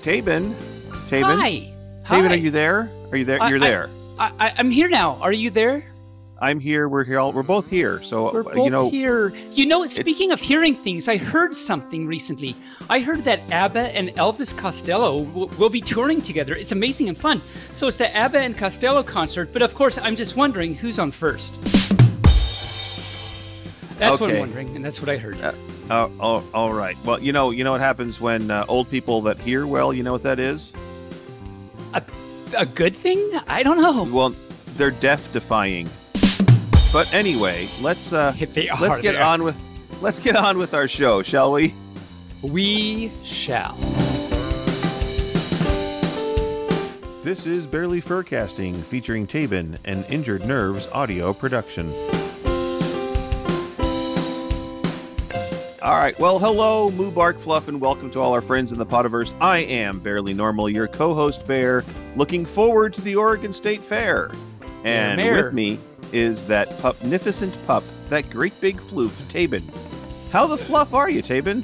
Taben. Hi. Taben, are you there? Are you there? You're there. I'm here now. Are you there? I'm here. We're here. We're both here. So we're both here. You know, speaking of hearing things, I heard something recently. I heard that ABBA and Elvis Costello will be touring together. It's amazing and fun. So it's the ABBA and Costello concert. But of course, I'm just wondering who's on first. That's what I'm wondering, and that's what I heard. All right. Well, you know what happens when old people that hear well. You know what that is? A good thing? I don't know. Well, they're deaf-defying. But anyway, let's get on with our show, shall we? We shall. This is Barely Furcasting, featuring Taben, an Injured Nerves audio production. All right. Well, hello, Moo Bark Fluff, and welcome to all our friends in the Potterverse. I am Barely Normal, your co-host Bear, looking forward to the Oregon State Fair. And with me is that pupnificent pup, that great big floof, Taben. How the fluff are you, Taben?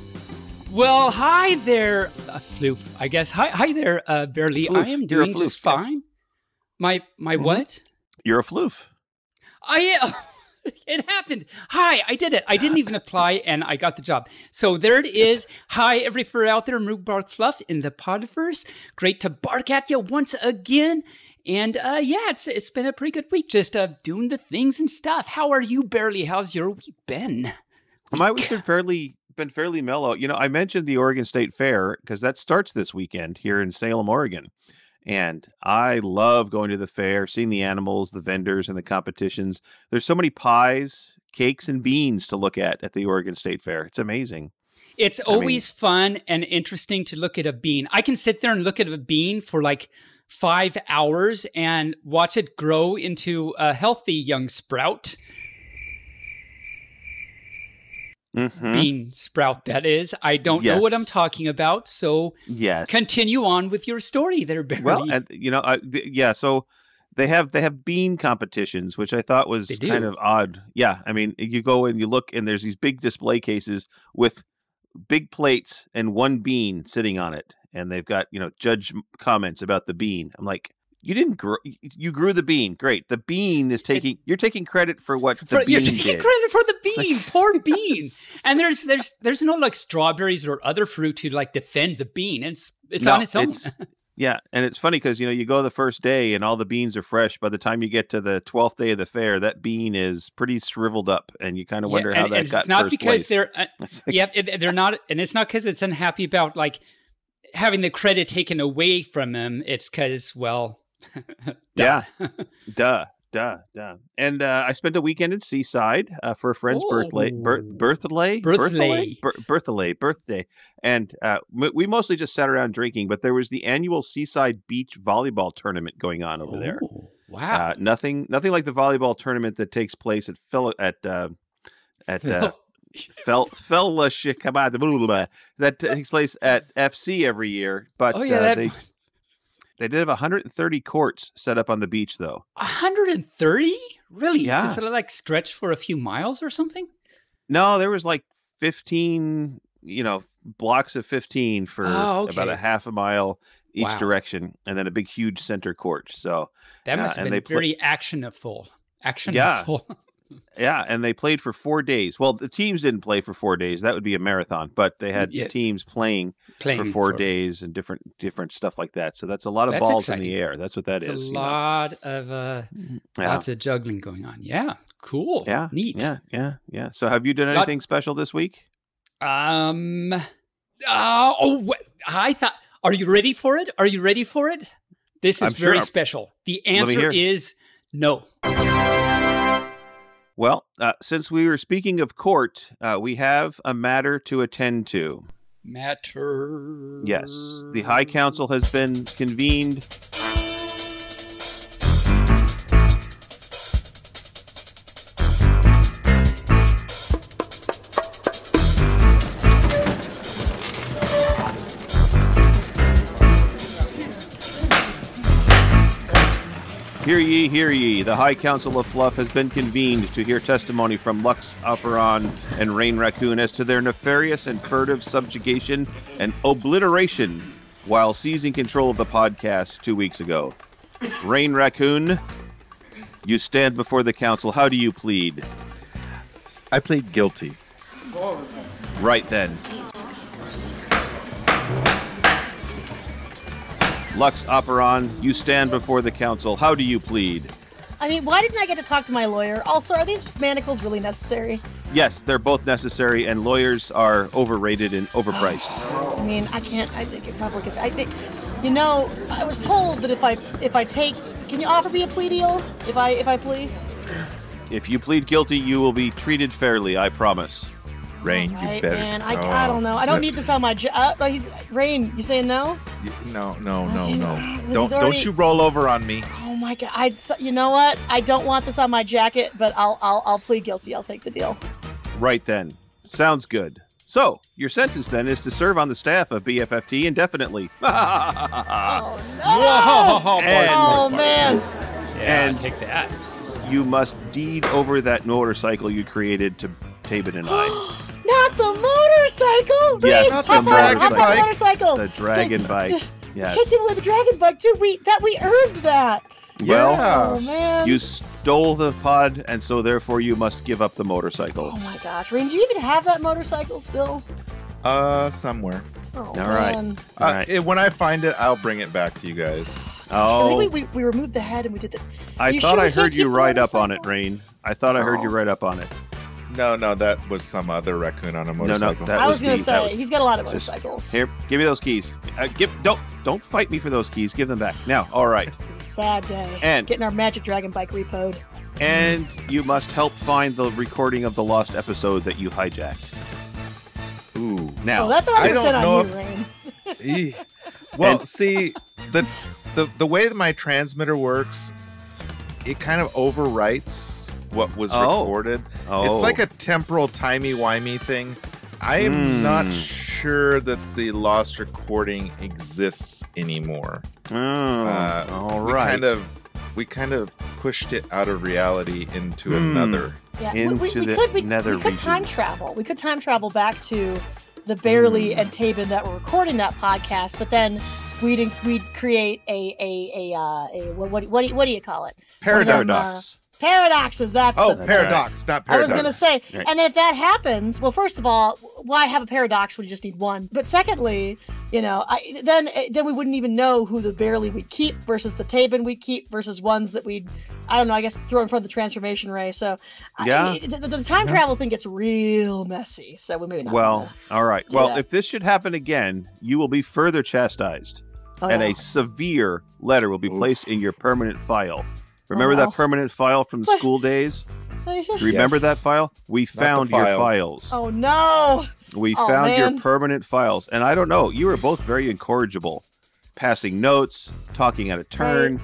Well, hi there, floof, I guess. Hi there, Barely. Floof. I am doing just fine. Yes. My what? You're a floof. I am. It happened. Hi, I did it. I didn't even apply, and I got the job. So there it is. Hi, every fur out there, Moo Bark Fluff in the Potterverse. Great to bark at you once again. And yeah, it's been a pretty good week, just doing the things and stuff. How are you, Barely? How's your week been? My week's been fairly mellow. You know, I mentioned the Oregon State Fair because that starts this weekend here in Salem, Oregon. And I love going to the fair, seeing the animals, the vendors, and the competitions. There's so many pies, cakes, and beans to look at the Oregon State Fair. It's amazing. It's always fun and interesting to look at a bean. I can sit there and look at a bean for like 5 hours and watch it grow into a healthy young sprout. Mm-hmm. Bean sprout, that is. I don't know what I'm talking about, so continue on with your story there, Barely. Well, and, you know, so they have bean competitions, which I thought was kind of odd. Yeah, I mean, you go and you look, and there's these big display cases with big plates and one bean sitting on it, and they've got, you know, judge comments about the bean. I'm like, you didn't grow. You grew the bean. Great. The bean is taking. You're taking credit for what the bean did. You're taking credit for the bean. Poor bean. And there's no like strawberries or other fruit to like defend the bean. It's on its own. Yeah, and it's funny because, you know, you go the first day and all the beans are fresh. By the time you get to the 12th day of the fair, that bean is pretty shriveled up, and you kind of wonder how that got first place. It's not because they're. They're not, and it's not because it's unhappy about like having the credit taken away from them. It's because duh. Yeah. duh. And I spent a weekend in Seaside for a friend's birthday. And we mostly just sat around drinking, but there was the annual Seaside Beach volleyball tournament going on over there. Wow. Nothing like the volleyball tournament that takes place at Fellowship that takes place at FC every year, but they did have 130 courts set up on the beach, though. 130? Really? Yeah. Does it like stretch for a few miles or something? No, there was like 15, you know, blocks of 15 for about a half a mile each direction, and then a big, huge center court. So that must have been very actionful. Yeah, and they played for 4 days. Well, the teams didn't play for 4 days. That would be a marathon, but they had teams playing for four days and different stuff like that. So that's a lot of balls exciting. In the air. That's what that is. A lot of lots of juggling going on. Yeah, cool. Yeah, neat. Yeah. So have you done anything special this week? Are you ready for it? This is very special. The answer is no. Well, since we were speaking of court, we have a matter to attend to. Yes. The High Council has been convened. Hear ye, hear ye. The High Council of Fluff has been convened to hear testimony from Lux Operon and Rain Raccoon as to their nefarious and furtive subjugation and obliteration while seizing control of the podcast 2 weeks ago. Rain Raccoon, you stand before the council. How do you plead? I plead guilty. Right then. Lux Operon, you stand before the council. How do you plead? I mean, why didn't I get to talk to my lawyer? Also, are these manacles really necessary? Yes, they're both necessary, and lawyers are overrated and overpriced. I mean, I think, you know, I was told that if I take, can you offer me a plea deal if I plead? If you plead guilty, you will be treated fairly, I promise. Rain, right, you better. Man, I don't know. I don't need this on my job. Rain, you saying no? No. Don't you roll over on me. Oh my God! You know what? I don't want this on my jacket, but I'll plead guilty. I'll take the deal. Right then, sounds good. So your sentence then is to serve on the staff of BFFT indefinitely. Oh no! Oh man! Yeah, and take that. You must deed over that motorcycle you created to Tabin and I. Not the motorcycle! Please. Yes, the motorcycle! The dragon bike. Yes. Hit him with the dragon bike too. We earned that. Well, yeah. You stole the pod, and so therefore you must give up the motorcycle. Oh my gosh, Rain, do you even have that motorcycle still? Somewhere. Oh, All right. When I find it, I'll bring it back to you guys. Oh. I think we removed the head and we did the. I thought I heard you ride up on it, Rain. I thought I heard you ride up on it. No, that was some other raccoon on a motorcycle. No, I was going to say, he's got a lot of motorcycles. Here, give me those keys. Don't fight me for those keys. Give them back. Now, all right. This is a sad day. And getting our magic dragon bike repoed. And you must help find the recording of the lost episode that you hijacked. Ooh. Now, that's 100% I don't know on you, Rain. Well, see, the way that my transmitter works, it kind of overwrites what was recorded. Oh. It's like a temporal timey-wimey thing. I am not sure that the lost recording exists anymore. All right. We kind of pushed it out of reality into another. Yeah. We could time travel. We could time travel back to the Barely and Tabin that were recording that podcast, but then we'd create a what do you call it? Paradox. Paradoxes, that's paradox, right. Not paradox. I was going to say, right. And if that happens, well, first of all, why have a paradox when you just need one? But secondly, you know, then we wouldn't even know who the Barely we'd keep versus the Tabin we'd keep versus ones that we'd, I don't know, I guess throw in front of the transformation ray. So yeah. The time travel thing gets real messy, so we maybe not. Well, all right. Well, if this should happen again, you will be further chastised, and a severe letter will be placed in your permanent file. Remember that permanent file from school days? Remember that file? We found your files. Oh, no. We found your permanent files. And I don't know. You were both very incorrigible. Passing notes, talking out of turn,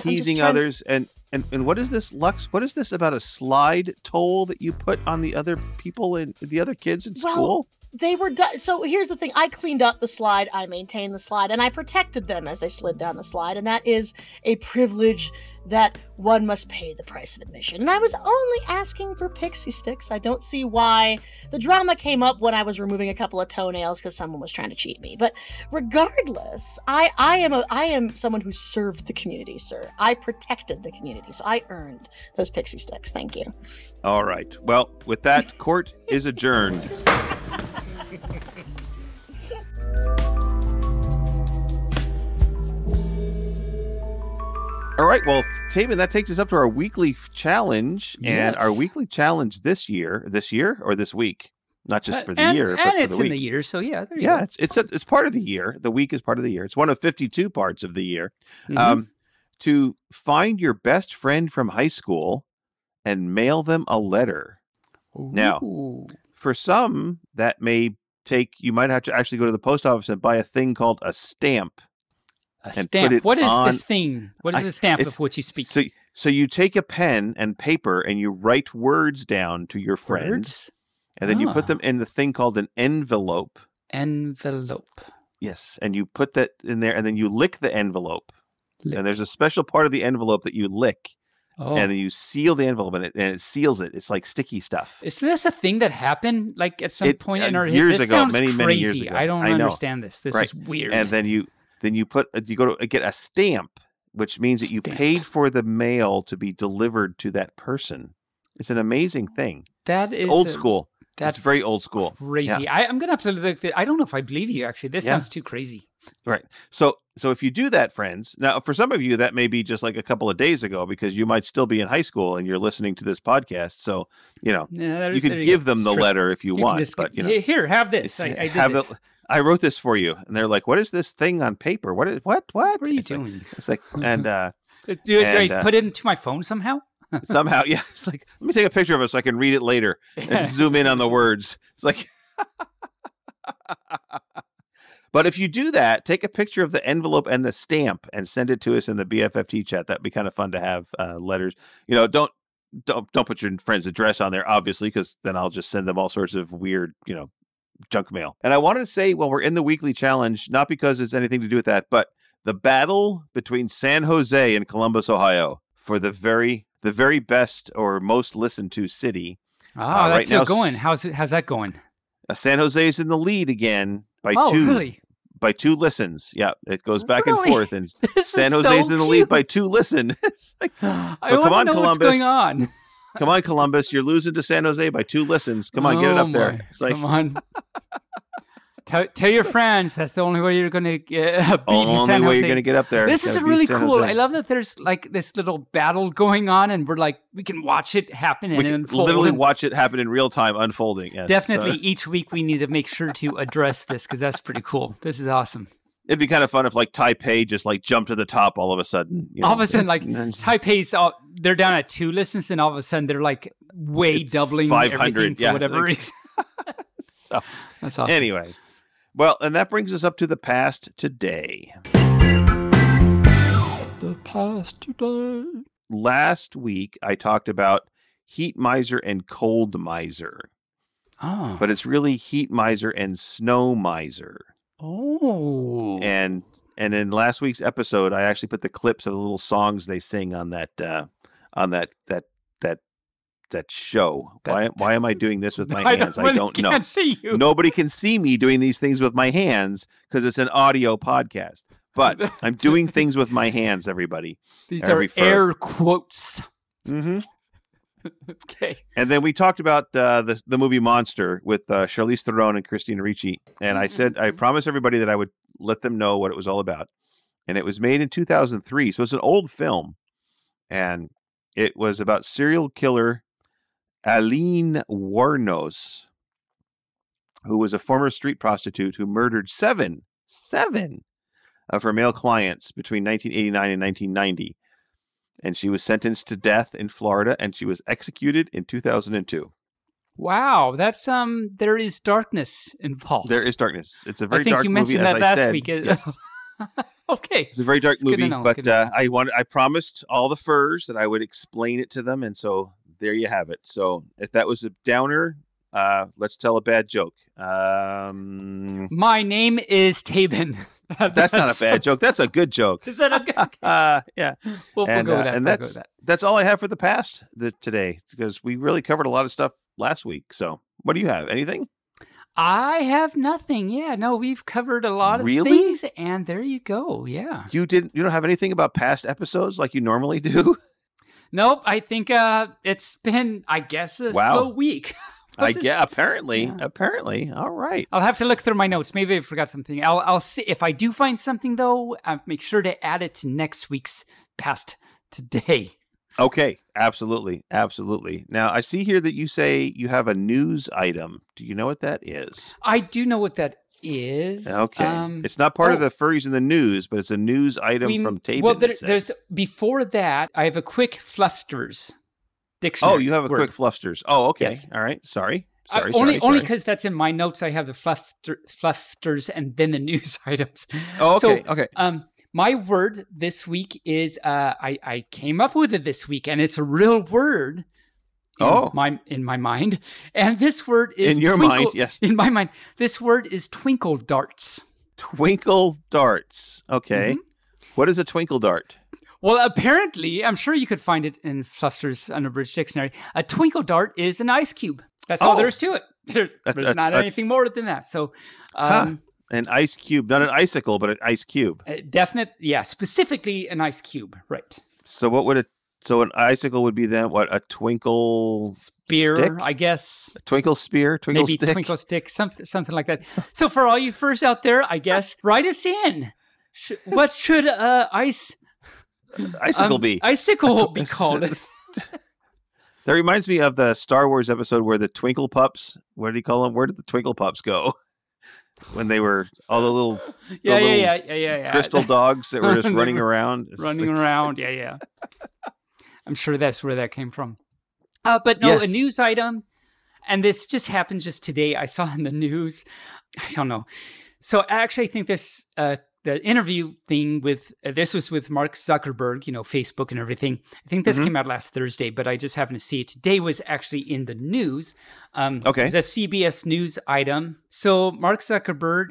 teasing others. And what is this, Lux? What is this about a slide toll that you put on the other people and the other kids in school? They were so here's the thing. I cleaned up the slide, I maintained the slide, and I protected them as they slid down the slide, and that is a privilege that one must pay the price of admission. And I was only asking for pixie sticks. I don't see why the drama came up when I was removing a couple of toenails because someone was trying to cheat me. But regardless, I am someone who served the community, sir. I protected the community, so I earned those pixie sticks. Thank you. All right. Well, with that, court is adjourned. All right, well, Tabin, that takes us up to our weekly challenge, and our weekly challenge this year or this week, not just for the year, but for the week. And it's in the year, so yeah, there you go. Yeah, it's part of the year. The week is part of the year. It's one of 52 parts of the year. To find your best friend from high school and mail them a letter. Ooh. Now, for some, that may take, you might have to actually go to the post office and buy a thing called a stamp. A stamp. What is this thing? What is the stamp of which you speak? So you take a pen and paper and you write words down to your friends, and then you put them in the thing called an envelope. Envelope. Yes, and you put that in there, and then you lick the envelope. Lick. And there's a special part of the envelope that you lick, Oh. And then you seal the envelope and it seals it. It's like sticky stuff. Is this a thing that happened like at some point in our years this ago? Many, many years ago. I don't understand this. This is weird. And then you go to get a stamp, which means that you paid for the mail to be delivered to that person. It's an amazing thing. That is old school. That's very old school. Crazy. Yeah. I'm gonna have to look. I don't know if I believe you. Actually, this sounds too crazy. Right. So if you do that, friends, now for some of you, that may be just like a couple of days ago because you might still be in high school and you're listening to this podcast. So, you know, you could give them the letter if you want. But, you know, here, have this. I did this. I wrote this for you. And they're like, what is this thing on paper? What are you doing? It's like, do I put it into my phone somehow? Somehow. Yeah. It's like, let me take a picture of it so I can read it later and zoom in on the words. It's like, but if you do that, take a picture of the envelope and the stamp and send it to us in the BFFT chat. That'd be kind of fun to have letters. You know, don't put your friend's address on there, obviously, because then I'll just send them all sorts of weird, you know, junk mail. And I wanted to say, well, we're in the weekly challenge, not because it's anything to do with that, but the battle between San Jose and Columbus, Ohio, for the very best or most listened to city. Ah, that's right still now, going. How's that going? San Jose is in the lead again by two listens. Yeah, it goes back and forth, and San Jose is in the lead by two listens. Like, so come on, Columbus. What's going on? Come on, Columbus. You're losing to San Jose by two listens. Come on, get it up there. It's like, come on. Tell your friends. That's the only way you're going to get up there. This is really cool. I love that there's like this little battle going on, and we're like, we can watch it happen and unfold. Literally watch it happen in real time, unfolding. Yes, definitely, so each week we need to make sure to address this because that's pretty cool. This is awesome. It'd be kind of fun if like Taipei just like jumped to the top all of a sudden. You know, all of a sudden, like Taipei's they're down at two listens, and all of a sudden they're like way doubling 500 for whatever reason. So that's awesome. Anyway. Well, and that brings us up to the past today. The past today. Last week, I talked about heat miser and cold miser. Oh. But it's really heat miser and snow miser. Oh. And in last week's episode, I actually put the clips of the little songs they sing on that show. Why am I doing this with my hands? I don't know. See you. Nobody can see me doing these things with my hands because it's an audio podcast. But I'm doing things with my hands, everybody. These are air quotes. Mm-hmm. Okay. And then we talked about the movie Monster with Charlize Theron and Christina Ricci. And I said, I promised everybody that I would let them know what it was all about. And it was made in 2003. So it's an old film. And it was about serial killer Aline Wuornos, who was a former street prostitute who murdered seven of her male clients between 1989 and 1990. And she was sentenced to death in Florida, and she was executed in 2002. Wow, that's there is darkness involved. There is darkness. It's a very dark movie, as I said. I think you mentioned that last week. Yes. Okay. It's a very dark movie, but I promised all the furs that I would explain it to them, and so there you have it. So if that was a downer, let's tell a bad joke. My name is Taben. That's not a bad joke. That's a good joke. Is that okay? Yeah. We'll go with that. And that's all I have for the past today, because we really covered a lot of stuff last week. So what do you have? Anything? I have nothing. Yeah, no, we've covered a lot of things, and there you go. Yeah, you don't have anything about past episodes like you normally do. Nope. I think it's been, I guess, a slow week. Apparently. All right. I'll have to look through my notes. Maybe I forgot something. I'll see if I do find something though. I'll make sure to add it to next week's past today. Okay, absolutely. Absolutely. Now, I see here that you say you have a news item. Do you know what that is? I do know what that is. Okay. It's not part of the furries in the news, but it's a news item from Taben. Well, there's before that, I have a quick flusters dictionary. Oh, you have a quick flusters. Oh, okay. Yes. All right. Sorry, only because that's in my notes. I have the flusters and then the news items. Oh, okay. So, okay. My word this week is I came up with it this week, and it's a real word in my mind. And this word is in your mind, yes. In my mind, this word is twinkle darts. Twinkle darts. Okay, What is a twinkle dart? Well, apparently, I'm sure you could find it in Fluster's Unabridged Dictionary. A twinkle dart is an ice cube. That's all there is to it. There's not anything more than that. So, an ice cube, not an icicle, but an ice cube. Definite, yeah. Specifically, an ice cube, right? So, what would so an icicle would be then? What, a twinkle spear? Stick? I guess a twinkle spear, twinkle maybe stick, twinkle stick, something like that. So, for all you furs out there, I guess write us in. What should icicle be? Icicle be called. That reminds me of the Star Wars episode where the Twinkle Pups, what did he call them? Where did the Twinkle Pups go? When they were all the little, crystal dogs that were just running around. It's running around, yeah, yeah. I'm sure that's where that came from. But no, yes. A news item, and this just happened just today. I saw in the news, I don't know. So I actually think this, the interview thing with, this was with Mark Zuckerberg, you know, Facebook and everything. I think this came out last Thursday, but I just happened to see it today was actually in the news. Okay. It's a CBS News item. So Mark Zuckerberg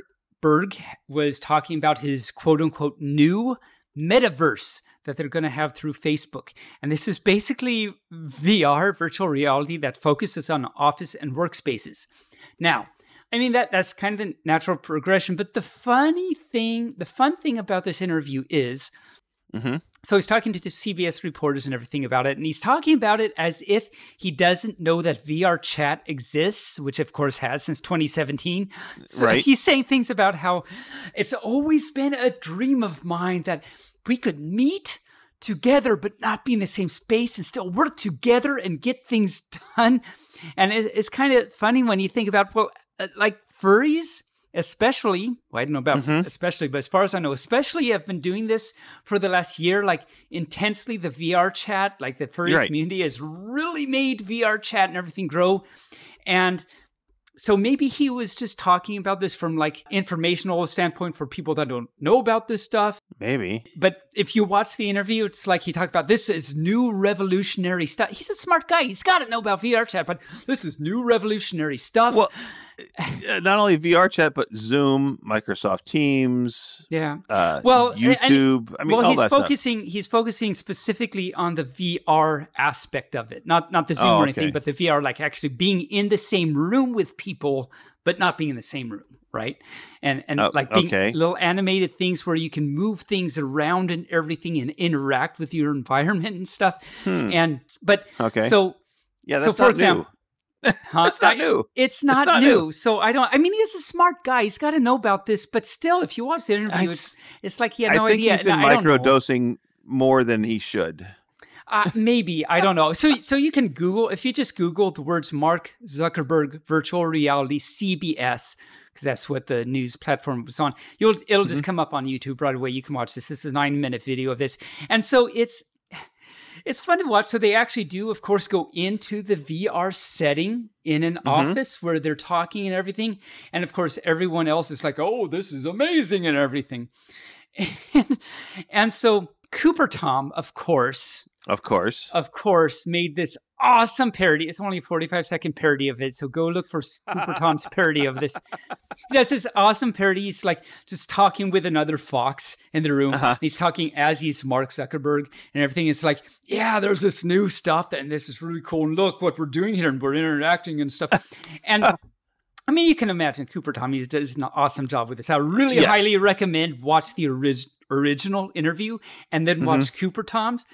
was talking about his quote unquote new metaverse that they're going to have through Facebook. And this is basically VR, virtual reality, that focuses on office and workspaces. Now, I mean, that's kind of the natural progression. But the fun thing about this interview is, so he's talking to the CBS reporters and everything about it. And he's talking about it as if he doesn't know that VR chat exists, which of course has since 2017. So he's saying things about how it's always been a dream of mine that we could meet together, but not be in the same space and still work together and get things done. And it's kind of funny when you think about, well, like furries, especially, well, I don't know about especially, but as far as I know, especially have been doing this for the last year, like intensely. The VR chat, like the furry community has really made VR chat and everything grow. And so maybe he was just talking about this from like informational standpoint for people that don't know about this stuff. Maybe. But if you watch the interview, it's like he talked about this is new revolutionary stuff. He's a smart guy. He's got to know about VR chat, but this is new revolutionary stuff. Well, not only VR chat, but Zoom, Microsoft Teams, YouTube. I mean, all that stuff. He's focusing specifically on the VR aspect of it, not the Zoom or anything, but the VR, like actually being in the same room with people, but not being in the same room, right? And like being little animated things where you can move things around and everything and interact with your environment and stuff. So yeah, that's so for example. It's not new. It's not new. So I don't, I mean, he's a smart guy. He's got to know about this, but still, if you watch the interview, it's like he had no idea. I think he's been microdosing more than he should. Maybe. I don't know. So you can Google, if you just Google the words Mark Zuckerberg virtual reality CBS, because that's what the news platform was on, it'll just come up on YouTube right away. You can watch this. This is a 9-minute video of this. And so it's fun to watch. So they actually do, of course, go into the VR setting in an office where they're talking and everything. And of course, everyone else is like, oh, this is amazing and everything. And so Cooper Tom, of course, made this awesome parody. It's only a 45-second parody of it. So go look for Cooper Tom's parody of this. He does this awesome parody. He's like just talking with another fox in the room. He's talking as he's Mark Zuckerberg and everything. It's like, yeah, there's this new stuff and this is really cool. And look what we're doing here and we're interacting and stuff. And I mean, you can imagine Cooper Tom, he does an awesome job with this. I really highly recommend watch the original interview and then watch Cooper Tom's.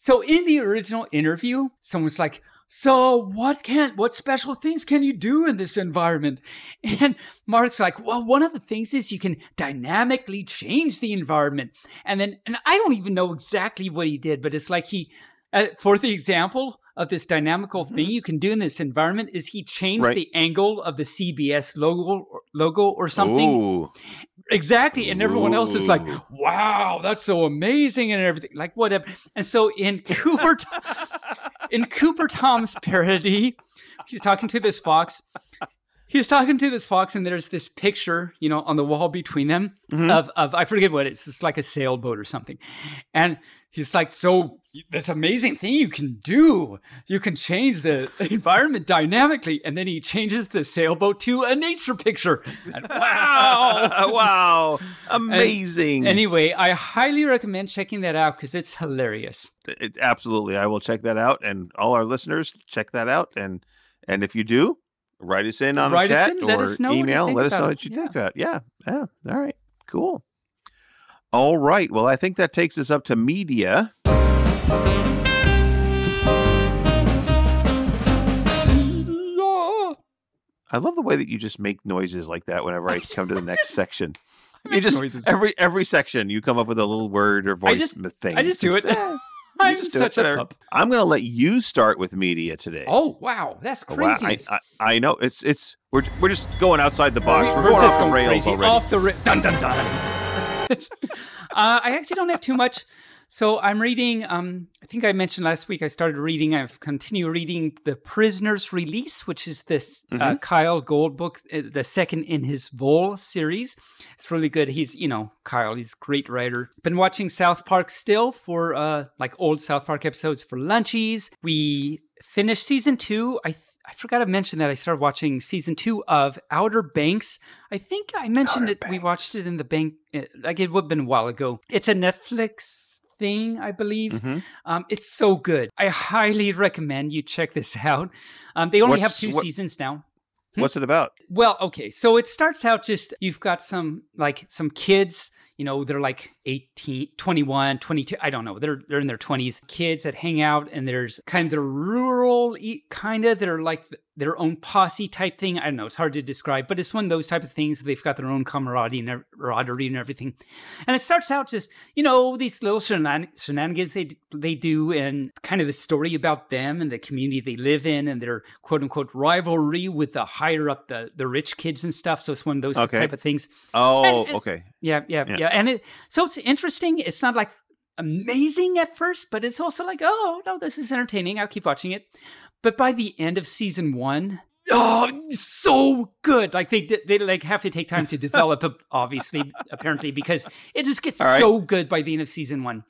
So in the original interview, someone's like, so what special things can you do in this environment? And Mark's like, well, one of the things is you can dynamically change the environment. And I don't even know exactly what he did, but it's like he, for the example of this dynamical thing you can do in this environment is he changed the angle of the CBS logo or something. Ooh. Exactly. And everyone else is like, wow, that's so amazing and everything, like whatever. And so in Cooper Tom's parody, he's talking to this fox and there's this picture, you know, on the wall between them of I forget what it is. It's like a sailboat or something. And he's like, so this amazing thing you can do. You can change the environment dynamically. And then he changes the sailboat to a nature picture. And wow. Wow. Amazing. And anyway, I highly recommend checking that out because it's hilarious. Absolutely. I will check that out. And all our listeners, check that out. And if you do, write us in on the chat or email. Let us know what you think about it. Yeah. Yeah. All right. Cool. All right. Well, I think that takes us up to media. I love the way that you just make noises like that whenever I come to the next section. You just noises. every section you come up with a little word or voice thing. I just do it. I'm such a pup. I'm going to let you start with media today. Oh wow, that's crazy. Wow. I know it's we're just going outside the box. We're going just off the rails crazy. Already. Off the dun dun dun. I actually don't have too much. So I'm reading, I think I mentioned last week, I started reading, I've continued reading The Prisoner's Release, which is this Kyle Gold book, the second in his Vol series. It's really good. He's, you know, Kyle, he's a great writer. Been watching South Park still for like old South Park episodes for lunchies. We finished season 2. I forgot to mention that I started watching season 2 of Outer Banks. I think I mentioned we watched it in the bank, like it would have been a while ago. It's a Netflix thing, I believe. It's so good. I highly recommend you check this out. They only have 2 seasons now. What's it about? Well, okay. So it starts out just, you've got some kids, you know, they're like 18, 21, 22. I don't know. They're in their 20s. Kids that hang out, and there's kind of the rural, they're like their own posse type thing. I don't know. It's hard to describe, but it's one of those type of things. They've got their own camaraderie and everything. And it starts out just, you know, these little shenanigans they do, and kind of the story about them and the community they live in and their quote unquote rivalry with the higher up, the rich kids and stuff. So it's one of those type of things. Oh, and, okay. Yeah. And so it's interesting. It's not like amazing at first, but it's also like, oh, no, this is entertaining. I'll keep watching it. But by the end of season 1, oh, so good. Like they like have to take time to develop, obviously, apparently, because it just gets so good by the end of season 1.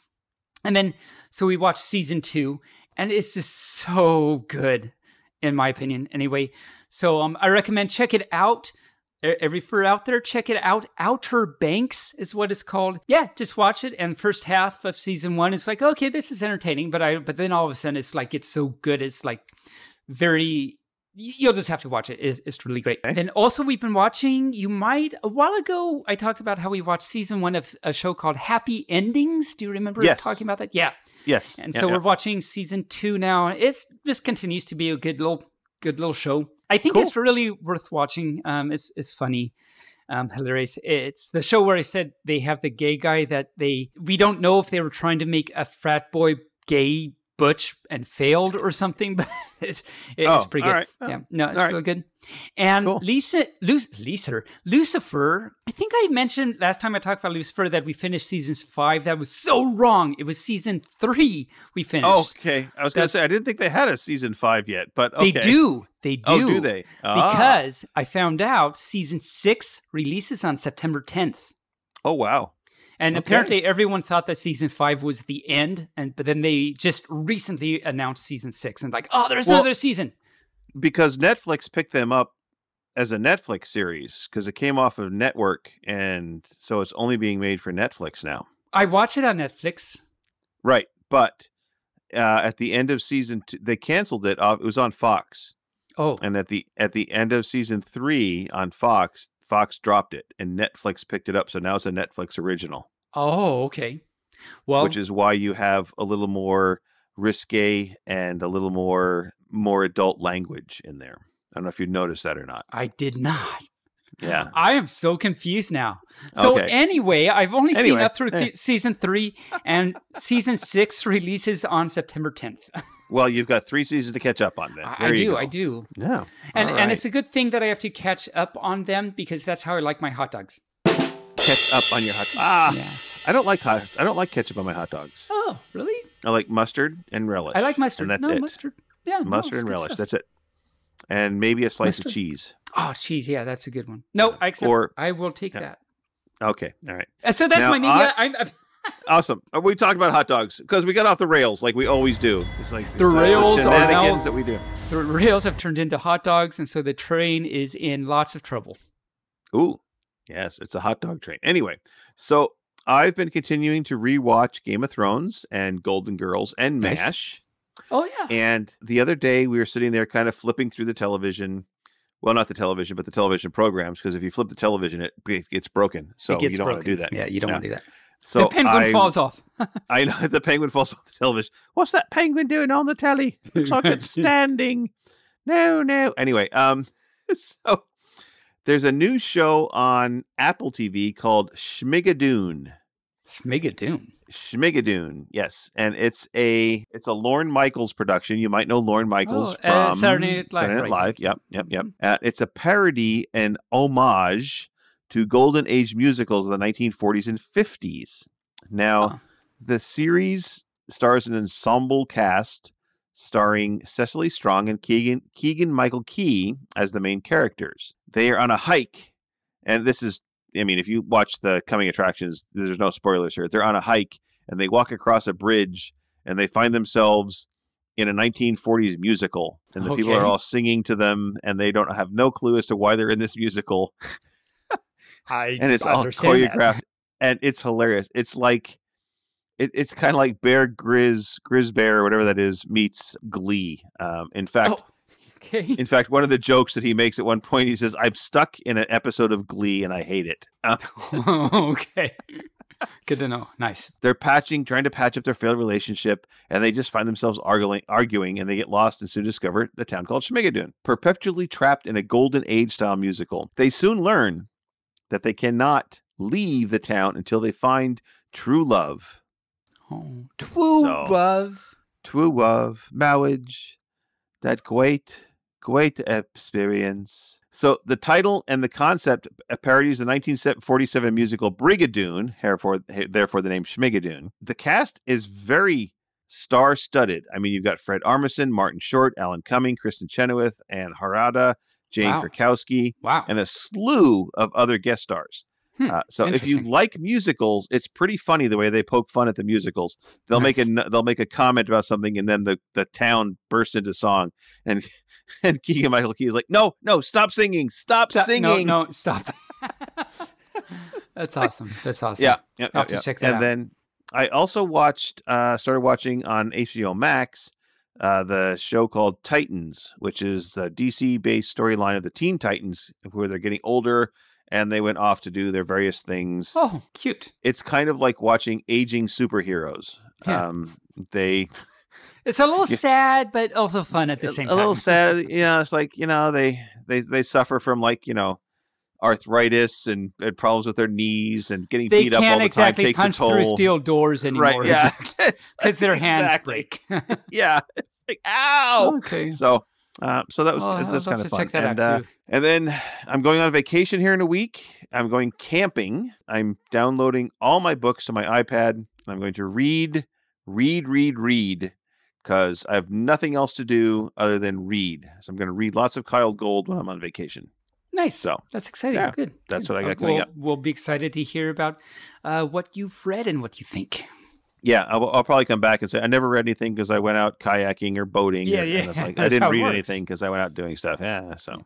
And then, so we watched season 2, and it's just so good, in my opinion, anyway. So I recommend check it out. Every fur out there, check it out. Outer Banks is what it's called. Yeah, just watch it. And first half of season 1, it's like, okay, this is entertaining. But then all of a sudden, it's like, it's so good. It's like very, you'll just have to watch it. It's really great. Okay. Then also we've been watching, a while ago, I talked about how we watched season 1 of a show called Happy Endings. Do you remember talking about that? Yeah. Yes. And so we're watching season 2 now. This continues to be a good little show. I think it's really worth watching. It's funny, hilarious. It's the show where I said they have the gay guy that we don't know if they were trying to make a frat boy gay butch and failed or something, but it's pretty good. Right. Oh, yeah, no, it's really good. And Lucifer, I think I mentioned last time I talked about Lucifer that we finished season 5. That was so wrong. It was season 3 we finished. Oh, okay. I was going to say, I didn't think they had a season 5 yet, but okay. They do. They do. Oh, do they? Ah. Because I found out season 6 releases on September 10th. Oh, wow. And apparently everyone thought that season 5 was the end, but then they just recently announced season 6 and like, oh, there's another season. Because Netflix picked them up as a Netflix series because it came off of network, and so it's only being made for Netflix now. I watch it on Netflix. Right, but at the end of season 2, they canceled it off. It was on Fox. Oh. And at the end of season 3 on Fox, Fox dropped it and Netflix picked it up. So now it's a Netflix original. Oh, okay. Well, which is why you have a little more risque and a little more adult language in there. I don't know if you noticed that or not. I did not. Yeah. I am so confused now. So anyway, I've only seen up through season 3, and season 6 releases on September 10th. Well, you've got 3 seasons to catch up on them. I do. Yeah. And it's a good thing that I have to catch up on them because that's how I like my hot dogs. Catch up on your hot dogs. Ah, yeah. I don't like ketchup on my hot dogs. Oh, really? I like mustard and relish. I like mustard. And that's it. Mustard. Yeah. Mustard and relish. Stuff. That's it. And maybe a slice of cheese. Oh, cheese. Yeah, that's a good one. No, I will take that. Okay. All right. And so that's my media. Awesome. We talked about hot dogs because we got off the rails like we always do. It's like the rails are now that we do. The rails have turned into hot dogs, and so the train is in lots of trouble. Ooh, yes, it's a hot dog train. Anyway, so I've been continuing to rewatch Game of Thrones and Golden Girls and MASH. Nice. Oh yeah. And the other day we were sitting there, kind of flipping through the television. Well, not the television, but the television programs, because if you flip the television, it gets broken. So you don't want to do that. Yeah, you don't want to do that. So the penguin falls off. I know the penguin falls off the television. What's that penguin doing on the telly? Looks like it's standing. No. Anyway, so there's a new show on Apple TV called Schmigadoon. Schmigadoon. Schmigadoon. Yes, and it's a Lorne Michaels production. You might know Lorne Michaels from Saturday Night Live. Saturday Night Live. Right. Yep. It's a parody and homage to golden age musicals of the 1940s and 50s. Now, the series stars an ensemble cast starring Cecily Strong and Keegan-Michael Key as the main characters. They are on a hike, and this is, I mean, if you watch the coming attractions, there's no spoilers here. They're on a hike, and they walk across a bridge, and they find themselves in a 1940s musical, and the people are all singing to them, and they don't have no clue as to why they're in this musical. And it's all choreographed, and it's hilarious. It's like, it's kind of like Grizz Bear, or whatever that is, meets Glee. In fact, one of the jokes that he makes at one point, he says, "I'm stuck in an episode of Glee, and I hate it." Okay, good to know. Nice. They're trying to patch up their failed relationship, and they just find themselves arguing, and they get lost and soon discover the town called Schmigadoon, perpetually trapped in a golden age style musical. They soon learn that they cannot leave the town until they find true love. True love, marriage, that great experience. So the title and the concept parodies the 1947 musical Brigadoon, therefore the name Schmigadoon. The cast is very star-studded. I mean, you've got Fred Armisen, Martin Short, Alan Cumming, Kristen Chenoweth, Anne Harada, Jane Krakowski, and a slew of other guest stars. So if you like musicals, it's pretty funny the way they poke fun at the musicals. They'll make a comment about something, and then the town bursts into song, and Keegan-Michael Key is like, no, stop singing. No, stop. That's awesome. Yeah. I'll have to check that out. Then I also started watching on HBO Max, the show called Titans, which is a DC-based storyline of the Teen Titans, where they're getting older and they went off to do their various things. Oh, cute. It's kind of like watching aging superheroes. Yeah. It's a little sad, but also fun at the same time. A little sad. Yeah, it's like, they suffer from arthritis and problems with their knees and getting beat up all the time. They can't exactly punch through steel doors anymore. Right, yeah. Because their hands break. Yeah. It's like, ow! Okay. So that was kind of fun. Check that out too. And then I'm going on vacation here in a week. I'm going camping. I'm downloading all my books to my iPad, and I'm going to read, because I have nothing else to do other than read. So I'm going to read lots of Kyle Gold when I'm on vacation. Nice. So that's exciting. Yeah, good. That's what I got coming up. We'll be excited to hear about what you've read and what you think. Yeah, I'll probably come back and say I never read anything because I went out kayaking or boating. Yeah, yeah. I didn't read anything because I went out doing stuff. Yeah, so.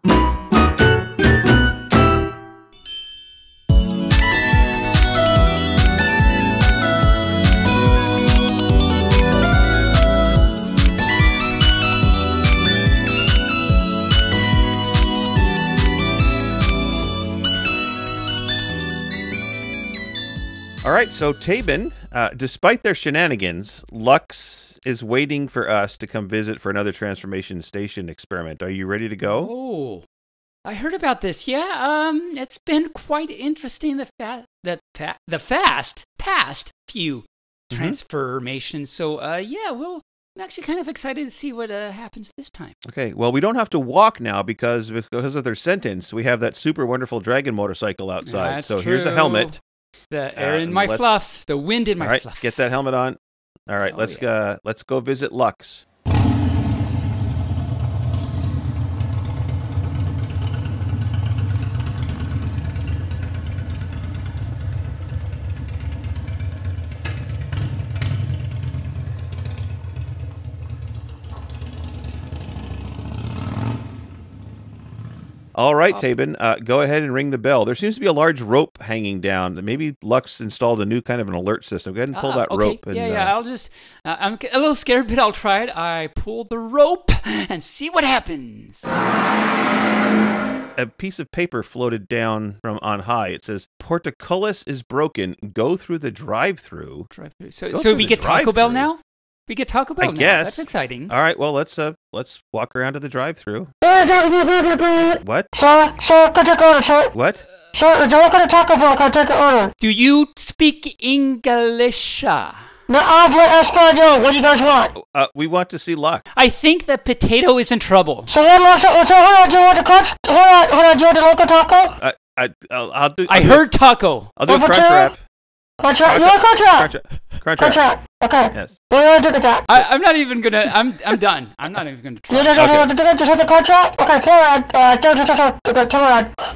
All right, so Tabin, despite their shenanigans, Lux is waiting for us to come visit for another transformation station experiment. Are you ready to go? Oh, I heard about this. Yeah, it's been quite interesting the past few transformations. So, I'm actually kind of excited to see what happens this time. Okay, well, we don't have to walk now because of their sentence. We have that super wonderful dragon motorcycle outside. That's so true. Here's a helmet. The air in my fluff, the wind in my fluff. Get that helmet on. All right, let's go visit Lux. All right, Taebyn, go ahead and ring the bell. There seems to be a large rope hanging down. Maybe Lux installed a new kind of an alert system. Go ahead and pull that rope. And, I'll just, I'm a little scared, but I'll try it. I pull the rope and see what happens. A piece of paper floated down from on high. It says, "Portcullis is broken. Go through the drive-thru." So we get Taco Bell now? We get Taco Bell now. That's exciting. All right, well, let's walk around to the drive-thru. What? What? Do you speak English? No, hablo español. What do you guys want? We want to see Locke. I think the potato is in trouble. So do you want to crunch? Do you want a local taco? I heard taco. I'll do a crunch wrap. Crunch wrap? You want crunch wrap? Crunch wrap. Okay. Yes. I'm not even gonna. I'm done. I'm not even gonna try.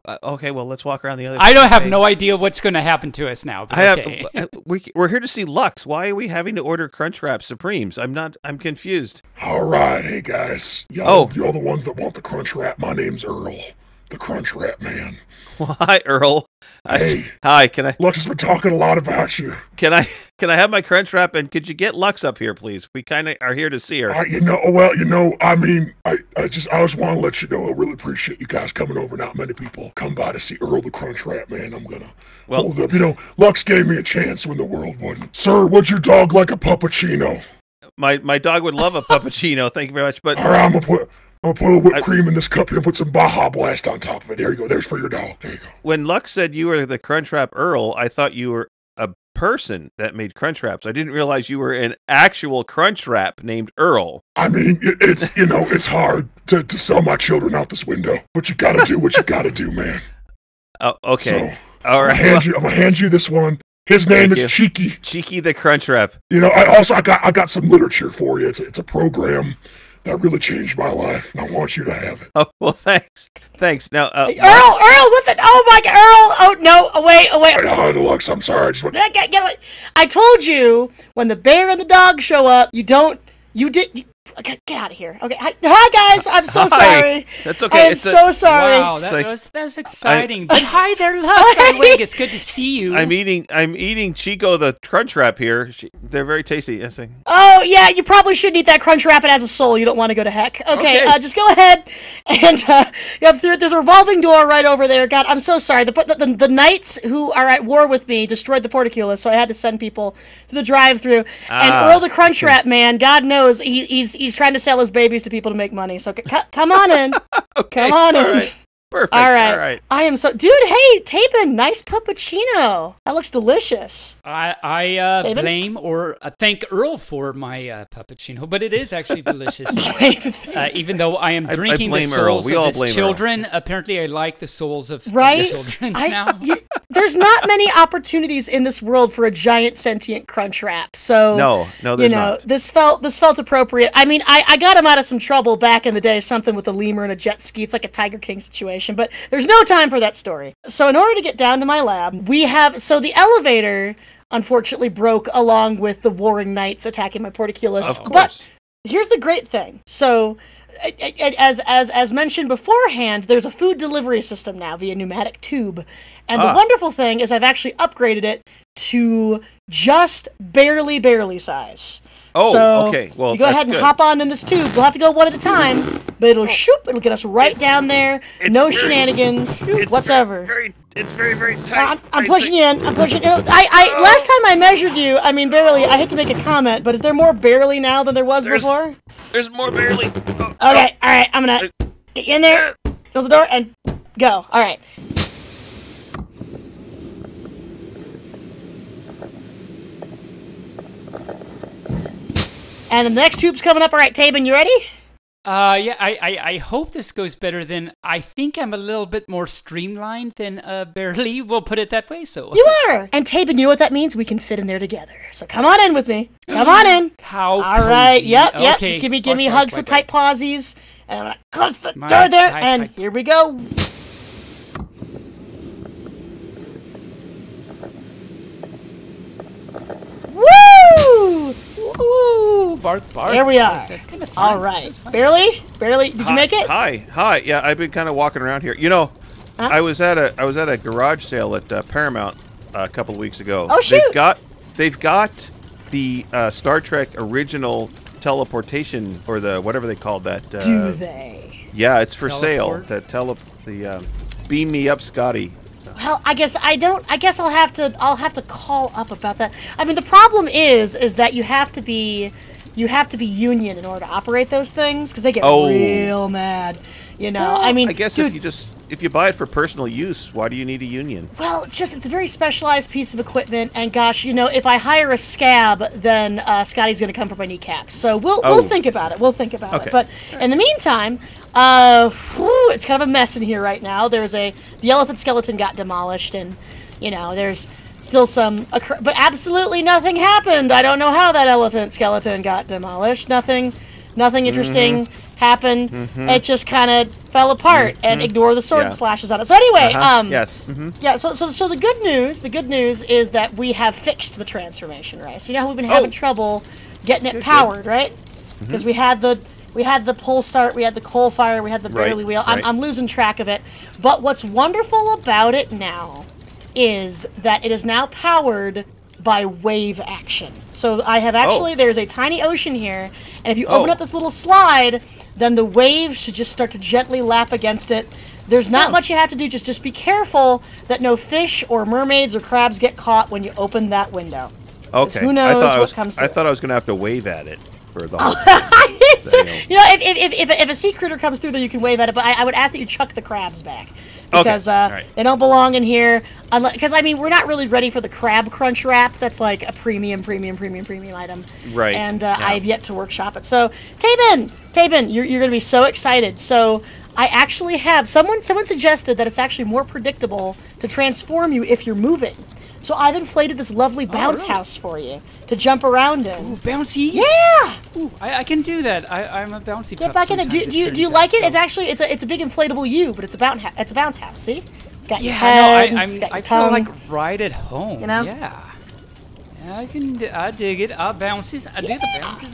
Okay. Okay. Well, let's walk around the other. I don't have no idea what's gonna happen to us now. But we're here to see Lux. Why are we having to order Crunchwrap Supremes? I'm confused. All right, hey guys. You're the ones that want the Crunchwrap. My name's Earl, the Crunchwrap man. Well, hi, Earl. Hey. Hi. Can I? Lux has been talking a lot about you. Can I have my crunch wrap, and could you get Lux up here, please? We kind of are here to see her. I just want to let you know I really appreciate you guys coming over. Not many people come by to see Earl the Crunch Wrap Man. I'm gonna hold up. You know, Lux gave me a chance when the world wouldn't. Sir, would your dog like a puppuccino? My dog would love a puppuccino. Thank you very much. But all right, I'm gonna put a whipped cream in this cup here and put some Baja Blast on top of it. There you go. There's for your dog. There you go. When Lux said you were the Crunch Wrap Earl, I thought you were a person that made crunch wraps. I didn't realize you were an actual crunch wrap named Earl. I mean, it's, you know, it's hard to sell my children out this window, but you gotta do what you gotta do, man. Okay. So, all right. I'm gonna hand you this one. His name is Cheeky. Cheeky the Crunch Wrap. You know, I got some literature for you. It's a program that really changed my life, and I want you to have it. Oh, well, thanks. Thanks. Now, hey, Earl, what the? Oh, my God, Earl. Oh, no. Away. Oh, Lux, I'm sorry. I just want... I told you, when the bear and the dog show up, get out of here. Okay. Hi, guys. I'm so sorry. That's okay. I'm so sorry. Wow, that was exciting. But hi there, Lux. It's good to see you. I'm eating Chico the Crunch Wrap here. They're very tasty. Yes. Oh yeah, you probably shouldn't eat that Crunch Wrap. It has a soul. You don't want to go to heck. Okay. Just go ahead and up through. There's a revolving door right over there. God, I'm so sorry. The knights who are at war with me destroyed the Portcullis, so I had to send people to the drive-through. And Earl the Crunch Wrap man, God knows he's trying to sell his babies to people to make money. So come on in. Okay. Come on in. All right. Perfect. All right. I am so... Dude, hey, Taebyn, nice puppuccino. That looks delicious. I blame or thank Earl for my puppuccino, but it is actually delicious. Even though I am drinking the souls of his children, apparently I like the souls of children now. There's not many opportunities in this world for a giant sentient crunch wrap. So no, there's not. This felt appropriate. I mean, I got him out of some trouble back in the day, something with a lemur and a jet ski. It's like a Tiger King situation. But there's no time for that story. So in order to get down to my lab, the elevator unfortunately broke along with the warring knights attacking my Portcullis. Of course. But here's the great thing. So as mentioned beforehand, there's a food delivery system now via pneumatic tube. And the wonderful thing is I've actually upgraded it to just barely size. Oh, so okay. Well, you go ahead and hop on in this tube. We'll have to go one at a time, but it'll get us right down there. No shenanigans whatsoever. It's very, very tight. I'm pushing you in. I'm pushing. You know, last time I measured you, I mean barely. I had to make a comment, but is there more barely now than there was before? There's more barely. Oh, okay. All right. I'm gonna get you in there. Close the door and go. All right. And the next tube's coming up. All right, Taebyn, you ready? Yeah, I hope this goes better than... I think I'm a little bit more streamlined than barely. We'll put it that way, so... You are! And Taebyn, you know what that means? We can fit in there together. So come on in with me. Come on in. How cozy. All right, yep. Okay. Just give me hugs with tight pawsies. And I'm going to close the door there, and here we go. Woo! Ooh, bark. There we are. All right. Barely. Did you make it? Hi. Yeah, I've been kind of walking around here. You know, I was at a garage sale at Paramount a couple of weeks ago. Oh shoot! They've got the Star Trek original teleportation or the whatever they called that. Do they? Yeah, it's for sale. The Beam Me Up, Scotty. Well, I guess I'll have to call up about that. I mean, the problem is that you have to be union in order to operate those things because they get real mad. You know, well, I mean, I guess dude, if you buy it for personal use, why do you need a union? Well, it's a very specialized piece of equipment, and gosh, you know, if I hire a scab, then Scotty's going to come for my kneecaps. So we'll think about it. Okay. But in the meantime. It's kind of a mess in here right now. The elephant skeleton got demolished, and, you know, there's still some, but absolutely nothing happened. I don't know how that elephant skeleton got demolished. Nothing interesting happened. It just kind of fell apart and ignore the sword slashes on it. So anyway, So the good news is that we have fixed the transformation, right? So you know how we've been having trouble getting it powered, right? Because we had the pole start, we had the coal fire, we had the barley wheel. I'm losing track of it. But what's wonderful about it now is that it is now powered by wave action. So I have actually, there's a tiny ocean here, and if you open up this little slide, then the waves should just start to gently lap against it. There's not much you have to do, just be careful that no fish or mermaids or crabs get caught when you open that window. Okay. Who knows what comes through. I thought I was going to have to wave at it. So, you know, if a sea critter comes through, then you can wave at it. But I would ask that you chuck the crabs back because they don't belong in here. Because I mean, we're not really ready for the crab crunch wrap. That's like a premium item. Right. And I have yet to workshop it. So Taebyn, you're going to be so excited. So I actually have someone suggested that it's actually more predictable to transform you if you're moving. So I've inflated this lovely bounce house for you to jump around in. Ooh, bouncy! Yeah. Ooh, I can do that. I'm a bouncy. Get back in it. Do you like it? So. It's actually it's a big inflatable U, but it's a bounce house. See? It's got your head. Yeah, I feel like right at home. You know? Yeah. I dig it. I do the bounces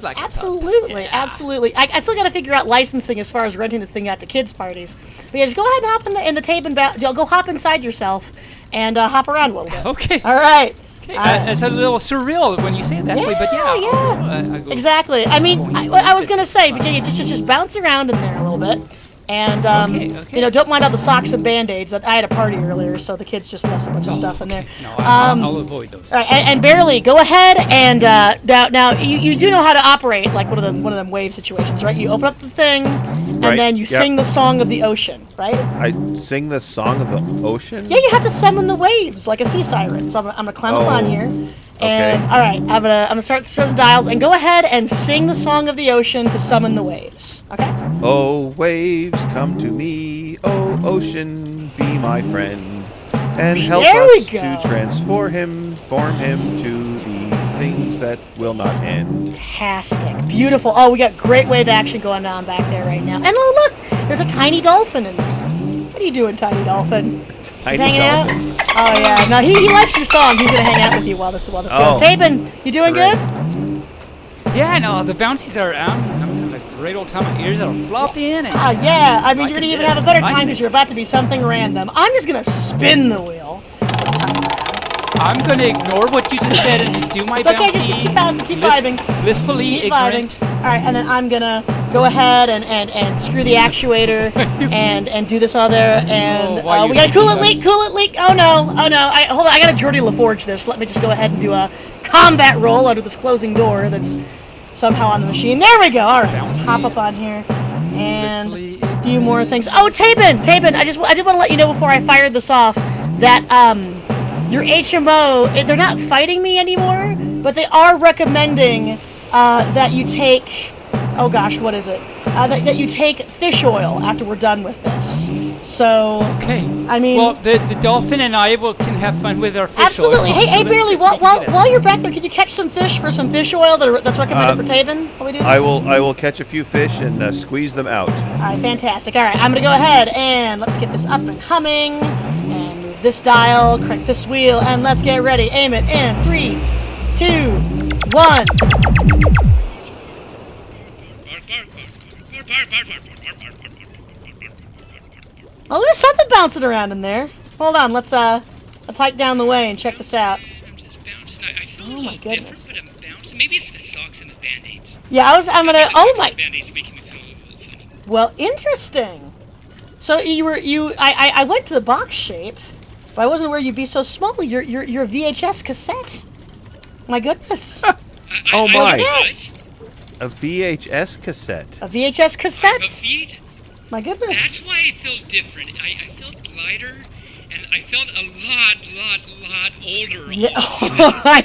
like absolutely. I still got to figure out licensing as far as renting this thing out to kids' parties. But yeah, just go ahead and hop in the Taebyn. Go hop inside yourself. And hop around a little bit. Okay. All right. Okay. It's a little surreal when you say it that way, but yeah. Exactly. I mean, I was gonna say, but just bounce around in there a little bit, and you know, don't mind all the socks and band-aids. I had a party earlier, so the kids just left a bunch of stuff in there. No, I'll avoid those. All right, and barely go ahead and now you do know how to operate like one of them wave situations, right? You open up the thing. And then you sing the song of the ocean, right? I sing the song of the ocean? Yeah, you have to summon the waves like a sea siren. So I'm gonna climb up on here. And all right, I'm gonna start to show the dials and go ahead and sing the song of the ocean to summon the waves. Okay? Oh waves, come to me, oh ocean, be my friend. And help us to form him to the things that will not end. Fantastic. Beautiful. Oh, we got great wave action going on back there right now. And oh, look! There's a tiny dolphin in there. What are you doing, tiny dolphin? He's hanging out? Oh, yeah. No, he likes your song. He's going to hang out with you while this goes. Taebyn, you doing good? Yeah, no, the bouncies are out. I'm having a great old time. My ears are flopping in. And yeah. I mean, you're going to even have a better time because you're about to be something random. I'm just going to spin the wheel. I'm going to ignore what you just said and just do my bouncy. It's okay, just keep bouncing, keep vibing. Blissfully ignorant. All right, and then I'm going to go ahead and screw the actuator and do this all there. And we got to cool it leak. Oh, no. Hold on, I got to Geordie LaForge this. Let me just go ahead and do a combat roll under this closing door that's somehow on the machine. There we go. All right, hop up on here. And a few more things. Oh, Taebyn, I just want to let you know before I fired this off that... your HMO, they're not fighting me anymore, but they are recommending that you take, that you take fish oil after we're done with this. So, I mean... Well, the dolphin and I can have fun with our fish oil. Absolutely. Hey, Barely, while you're back there, could you catch some fish for some fish oil that's recommended for Taebyn while we do this? I will catch a few fish and squeeze them out. All right, fantastic. All right, I'm going to go ahead and let's get this up and humming. This dial, crank this wheel, and let's get ready. Aim it in 3, 2, 1. Oh, there's something bouncing around in there. Hold on, let's hike down the way and check this out. I'm just bouncing. I feel oh my goodness. But I'm bouncing. Maybe it's the socks and the band-aids. Yeah, I'm gonna. Oh my. Band-aids making me feel a little. Well, interesting. So you were I went to the box shape, but I wasn't aware you'd be so small. Your VHS cassette. My goodness. Oh my. A VHS cassette. A VHS cassette. My goodness. That's why I felt different. I felt lighter, and I felt a lot older. Yeah. And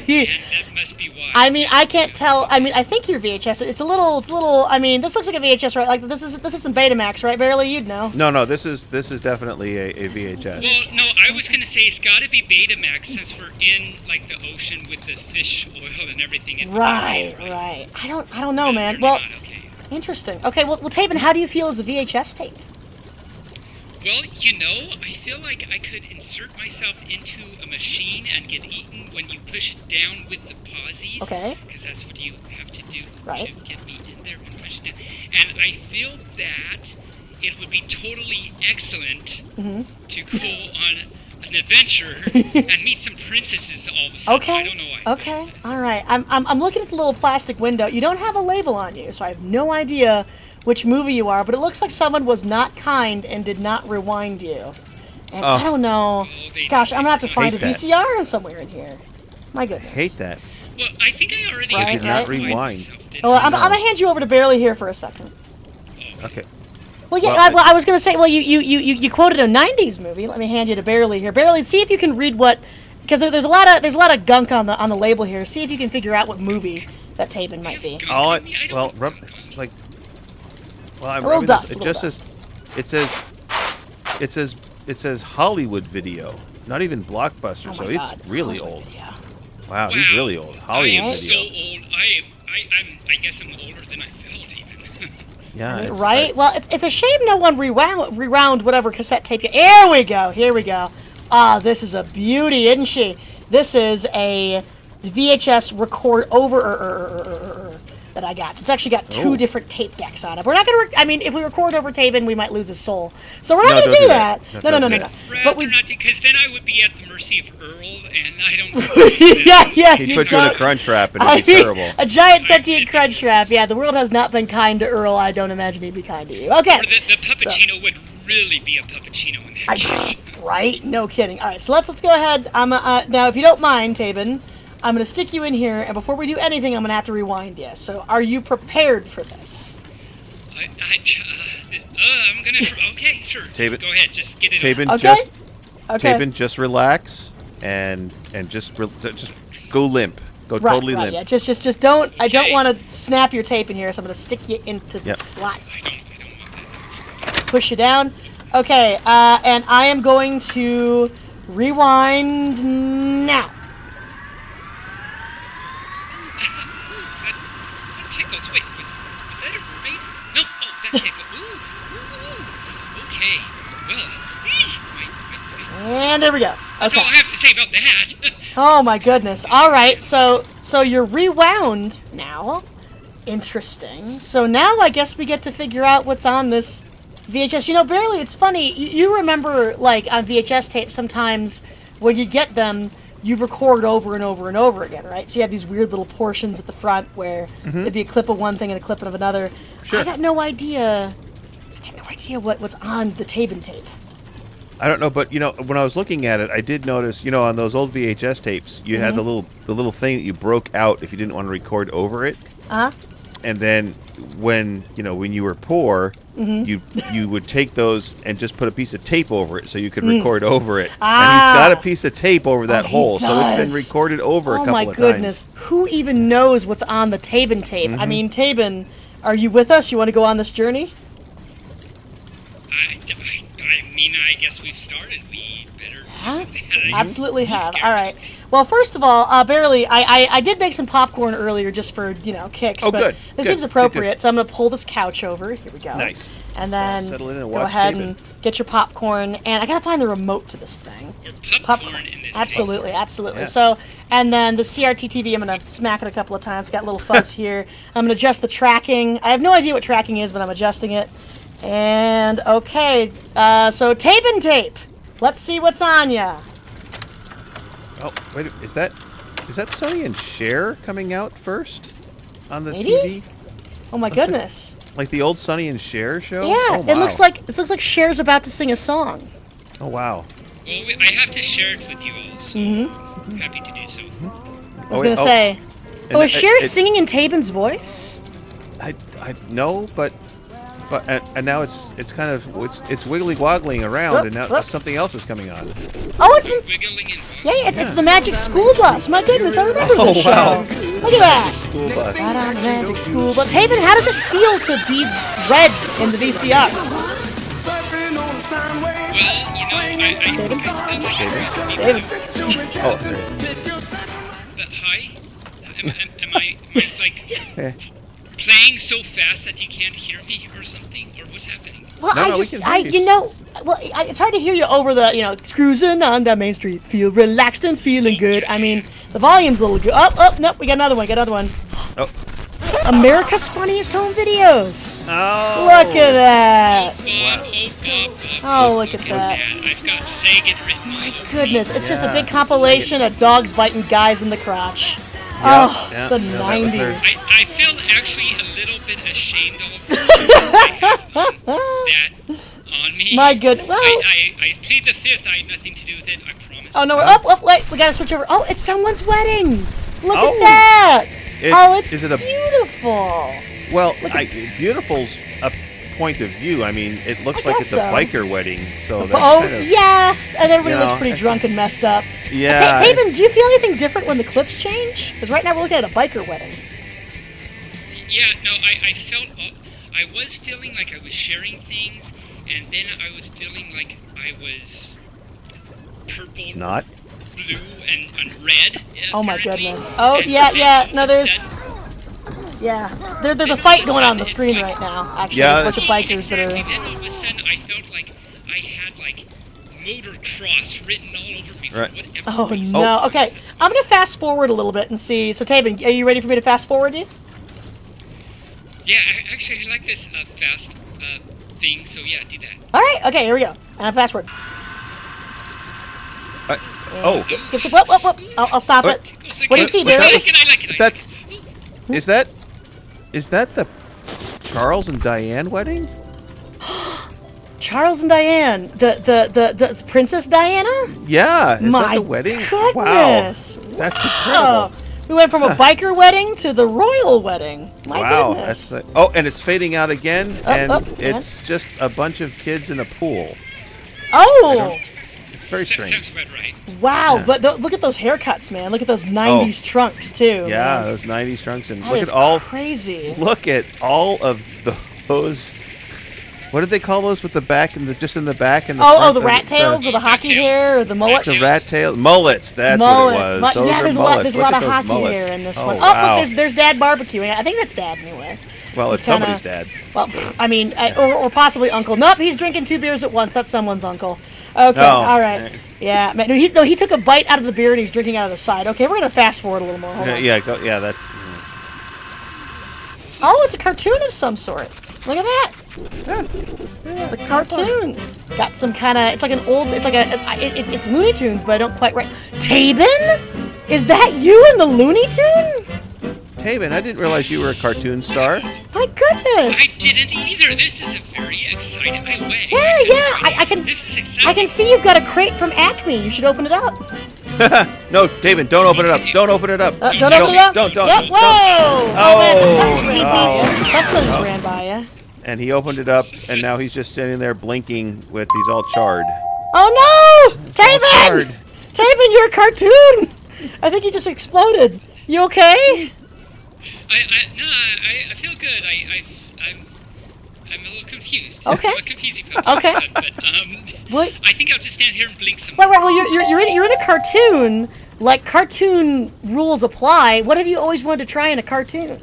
that must be why. I mean, I can't tell. I mean, I think your VHS. It's a little. I mean, this looks like a VHS, right? Like this isn't Betamax, right? Barely, you'd know. No. This is definitely a VHS. Well, no, I was gonna say it's got to be Betamax since we're in like the ocean with the fish oil and everything. And right. I don't know, man. Well. Interesting. Okay, well, Taven, how do you feel as a VHS tape? Well, you know, I feel like I could insert myself into a machine and get eaten when you push it down with the pausies. Okay. Because that's what you have to do. Right. To get me in there and push it down. And I feel that it would be totally excellent to go on an adventure and meet some princesses all of a sudden. Okay. I don't know why. Okay. All right. I'm looking at the little plastic window. You don't have a label on you, so I have no idea which movie you are, but it looks like someone was not kind and did not rewind you. And I don't know. Gosh, I'm going to have to find a VCR somewhere in here. My goodness. I hate that. Well, I think I already did not rewind. Well, I'm going to hand you over to Barely here for a second. Okay. Well, yeah, I was going to say, well, you quoted a 90s movie. Let me hand you to Barely here. Barely, see if you can read what, because there's a lot of gunk on the label here. See if you can figure out what movie that Taven might be. Oh, well, like, well, I'm rubbing dust, this. It just dust. Says, it says Hollywood Video, not even Blockbuster, so God. It's really old. Video. Wow, he's really old. Hollywood Video. I am so old. I guess I'm older than I felt. Yeah, I mean, right? Well, it's a shame no one rewound whatever cassette tape you... Here we go. Here we go. Ah, this is a beauty, isn't she? This is a VHS record over that I got. So it's actually got two different tape decks on it. We're not going to... I mean, if we record over Taven, we might lose his soul. So we're not going to do that. No. But we... Because then I would be at the mercy of Earl, and I don't... He'd put you in a crunch wrap, and it'd be terrible. A giant sentient crunch wrap. Yeah, the world has not been kind to Earl. I don't imagine he'd be kind to you. Okay. Or the puppuccino would really be a puppuccino in that case. Right? No kidding. All right, so let's go ahead. Now, if you don't mind, Taven... I'm going to stick you in here, and before we do anything, I'm going to have to rewind you. So, are you prepared for this? I'm going to... Okay, sure. Taven, go ahead. Just get it Taven, okay. Taven, just relax, and just go limp. Go totally limp. Yeah, just don't... Okay. I don't want to snap your tape in here, so I'm going to stick you into the slot. I don't want that. Push you down. Okay, and I am going to rewind now. Wait, was that a mermaid? No, oh, that's it. Ooh. Okay, well, and there we go. Okay. That's all I have to say about that. Oh my goodness. All right, so you're rewound now. Interesting. So now I guess we get to figure out what's on this VHS. You know, Barely, it's funny. You remember, like, on VHS tapes sometimes when you get them, you record over and over and over again, right? So you have these weird little portions at the front where it'd be a clip of one thing and a clip of another. Sure. I got no idea what's on the Taven tape. I don't know, but you know, when I was looking at it, I did notice, you know, on those old VHS tapes, you had the little thing that you broke out if you didn't want to record over it. Uh-huh. And then when you were poor, you would take those and just put a piece of tape over it so you could record over it. Ah. And he's got a piece of tape over that hole, so it's been recorded over a couple of times. Oh my goodness. Who even knows what's on the Taven tape? I mean, Taven, are you with us? You want to go on this journey? I mean, I guess we've started. We better... Huh? Absolutely have. All right. Well, first of all, Barely, I did make some popcorn earlier just for, you know, kicks. Oh, but good. This seems appropriate, so I'm going to pull this couch over. Here we go. Nice. And then go ahead and get your popcorn. And I got to find the remote to this thing. Your popcorn in this. Absolutely. Yeah. So And then the CRT TV, I'm going to smack it a couple of times. Got a little fuzz here. I'm going to adjust the tracking. I have no idea what tracking is, but I'm adjusting it. And, okay. So, tape and tape. Let's see what's on ya. Oh, wait. Is that Sony and Cher coming out first on the Maybe? TV? Oh, my goodness. Like the old Sonny and Cher show? Yeah, oh, wow. It looks like Cher's about to sing a song. Oh, wow. Well, I have to share it with you all, so I'm happy to do so. I was going to say... Oh, is Cher singing in Taben's voice? I know, but now it's kind of... It's wiggly-woggling around, and now something else is coming on. Oh, it's the... It's the Magic School Bus. My goodness, I remember this show. Look at that! School bus. Magic School Bus. Taben, how does it feel to be red in the VCR? Well, you know, Hi? Am I like, playing so fast that you can't hear me or something? Or what's happening? Well, it's hard to hear you over the, cruising on the main street. Feel relaxed and feeling good. I mean... The volume's a little good. Oh, nope, we got another one, Oh. America's Funniest Home Videos. Oh. Look at that. Wow. Oh, look at that. I've got Sagan written on it. Goodness, it's just a big compilation of dogs biting guys in the crotch. Yeah, oh, yeah, the 90s. I feel actually a little bit ashamed of that on me. My goodness. Well, I plead the fifth. I had nothing to do with it. I promise. Oh, no. Wait. We got to switch over. Oh, it's someone's wedding. Look at that. It's beautiful. Well, beautiful's a point of view. I mean, it looks like it's a biker wedding. So that's and everybody looks pretty drunk and messed up. Yeah. Taben, do you feel anything different when the clips change? Because right now we're looking at a biker wedding. Yeah, no, I was feeling like I was sharing things, and then I was feeling like I was purple, not blue, and red. Oh my goodness! Oh yeah. No, there's a fight going on the screen right now. Actually, there's a bunch of bikers that are. Then all of a sudden, I felt like I had motocross written all over me. Right. Oh no! Oh. Okay, I'm gonna fast forward a little bit and see. So Taben, are you ready for me to fast forward you? Yeah, actually, I like this fast thing, so yeah, do that. All right, okay, here we go. And fast forward. Skip. Whoop. I'll stop it. What do you see, Barry? Is that the Charles and Diane wedding? Charles and Diane, the Princess Diana? Yeah, is that the wedding? Goodness. Wow, that's incredible. We went from a biker wedding to the royal wedding. My goodness. That's and it's fading out again, and it's just a bunch of kids in a pool. Oh! It's very strange. Wow, but look at those haircuts, man. Look at those 90s trunks, too. Yeah, those 90s trunks. And look at all. Crazy. Look at all of those. What did they call those with the back and just in the back and the front? The rat tails or the hockey hair or the mullets? The rat tails, mullets. That's what it was. There's a lot of hockey hair in this one. Oh, wow. Look, there's Dad barbecuing. I think that's Dad anyway. Well, it's somebody's Dad. Well, I mean, or possibly Uncle. Nope, he's drinking 2 beers at once. That's someone's Uncle. Okay, all right. Yeah, man, he took a bite out of the beer and he's drinking out of the side. Okay, we're gonna fast forward a little more. Hold on. That's. Oh, it's a cartoon of some sort. Look at that. It's a cartoon. Got some kind of. It's like an old. It's like a. It's Looney Tunes, but I don't quite. Taben, is that you in the Looney Tune? Taben, I didn't realize you were a cartoon star. My goodness. I didn't either. This is a very exciting way. I can. This is exciting. I can see you've got a crate from Acme. You should open it up. No, Taben, don't open it up. Don't open it up. Don't open it up. Don't. Yep. Whoa! Something's ran by ya. And he opened it up, and now he's just standing there blinking with he's all charred. Oh no! Taben! Taben, you're a cartoon! I think you just exploded. You okay? No, I feel good. I'm a little confused. Okay. I'm a confusing puppet. Okay. But I think I'll just stand here and blink some more. Well, you're in a cartoon. Like, cartoon rules apply. What have you always wanted to try in a cartoon?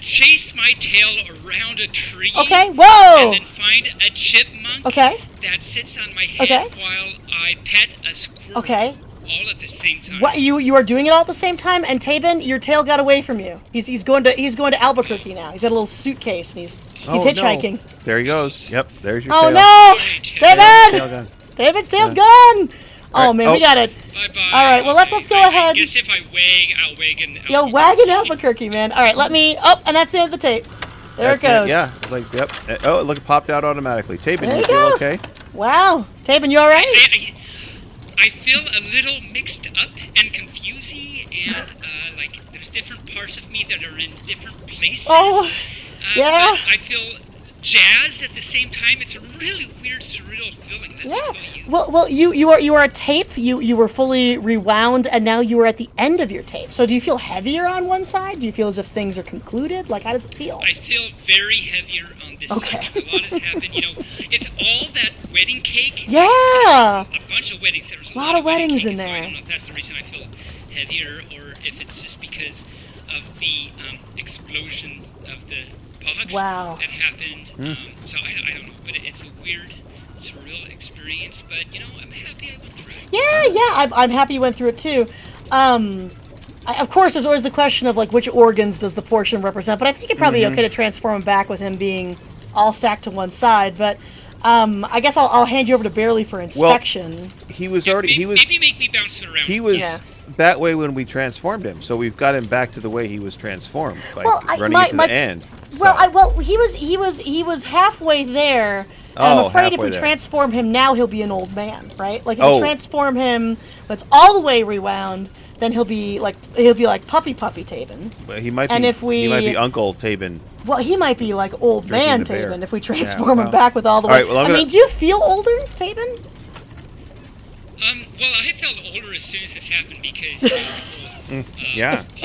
Chase my tail around a tree. Okay, whoa! And then find a chipmunk that sits on my head while I pet a squirrel. Okay. all at the same time. What, you are doing it all at the same time? And Taebyn, your tail got away from you. He's going to Albuquerque now. He's got a little suitcase and he's hitchhiking. No. There he goes. Yep, there's your tail. Oh no! Taebyn! Taebyn's tail's gone! Right. Oh man, we got it. Bye-bye. All right, well let's go ahead. I guess if I wag, I'll wag in Albuquerque. You'll wag in Albuquerque, man. All right, let me. Oh, and that's the end of the tape. There it goes. Yeah. Like yep. Oh, look, it popped out automatically. Taebyn, you feel okay? Wow. Taebyn, you all right? I feel a little mixed up and confusing, and like there's different parts of me that are in different places. Oh. Yeah. I feel jazz at the same time. It's a really weird, surreal feeling. Yeah. Well, you are a tape. You were fully rewound, and now you are at the end of your tape. So do you feel heavier on one side? Do you feel as if things are concluded? Like, how does it feel? I feel very heavier on this side. A lot has happened. You know, it's all that wedding cake. Yeah. A bunch of weddings. There's a lot of weddings in there. So I don't know if that's the reason I feel heavier, or if it's just because of the explosion of the. Wow. That happened. So I don't know, but it's a weird, surreal experience. But you know, I'm happy I went through it. I'm happy you went through it too. Of course, there's always the question of like which organs does the portion represent. But I think it'd probably be okay to transform him back with him being all stacked to one side. But I guess I'll hand you over to Barely for inspection. Well, he was maybe make me bounce around. He was. Yeah. That way when we transformed him, so we've got him back to the way he was transformed, like running to the end. So. Well, he was halfway there. And I'm afraid if we transform him now, he'll be an old man, right? Like if we transform him, that's all the way rewound. Then he'll be like puppy Taebyn. But he might be Uncle Taebyn. Well, he might be like old man Taebyn if we transform him back with all the way. Right, well, I mean, do you feel older, Taebyn? Well, I felt older as soon as this happened because the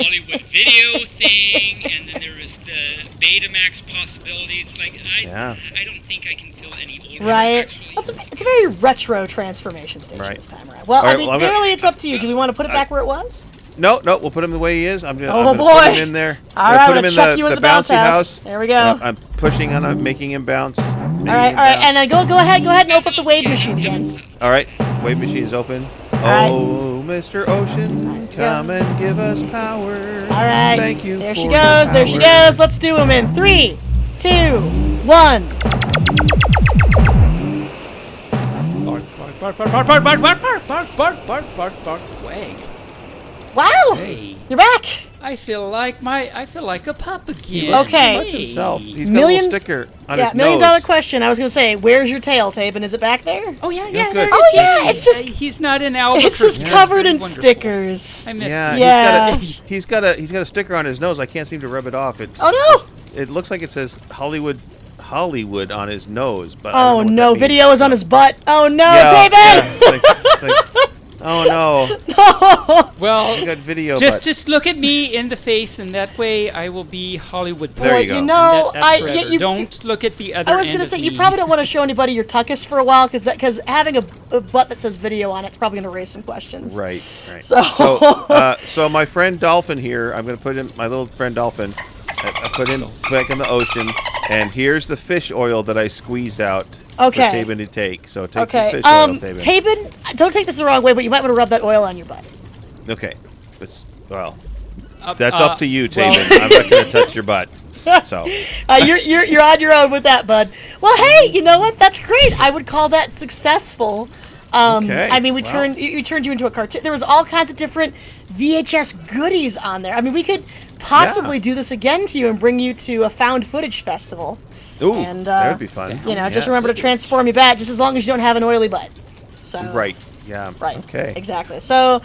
Hollywood video thing, and then there was the Betamax possibility. It's like, I don't think I can feel any older. Right. Actually. Well, it's a very retro transformation station this time around. Well, I mean, it's up to you. Do we want to put it back where it was? No, we'll put him the way he is. I'm gonna put him in there. I'm gonna put him in the bouncy house. There we go. I'm pushing on him, making him bounce. All right, and go ahead and open up the wave machine again. All right. Wave machine is open. Oh, Mr. Ocean, come and give us power. All right. Thank you. There she goes. There she goes. Let's do them in 3, 2, 1. Bark, bark, bark, bark, bark, bark, bark, bark, bark, bark, bark, bark, wag. Wow. Hey. You're back. I feel like a pup again. Okay. He's got a little sticker on his nose. $1 million question. I was gonna say, where's your tail, Taebyn? Is it back there? Oh yeah. There it's just he's not in Albuquerque. It's just covered in stickers. I missed. Yeah. He's got a sticker on his nose. I can't seem to rub it off. It looks like it says Hollywood on his nose, but oh no, video is on his butt. Oh no, Taebyn. Yeah, it's like, oh no! Well, got video, just look at me in the face, and that way I will be Hollywood. There you go. You know, don't look at the other. I was gonna say you probably don't want to show anybody your tuchus for a while, because having a butt that says video on it's probably gonna raise some questions. Right. So my friend Dolphin here, I'm gonna put in my little friend Dolphin. I put him back in the ocean, and here's the fish oil that I squeezed out. Okay. For Taebyn to take. So take some fish oil, Taebyn. Taebyn, don't take this the wrong way, but you might want to rub that oil on your butt. Okay. That's up to you, Taebyn. I'm not going to touch your butt. So you're on your own with that, bud. Well, hey, you know what? That's great. I would call that successful. I mean, we turned you into a cartoon. There was all kinds of different VHS goodies on there. I mean, we could possibly do this again to you and bring you to a found footage festival. Ooh, that would be fun. You know, just remember to transform your bat, just as long as you don't have an oily butt. So. Right. Yeah. Right. Okay. Exactly. So.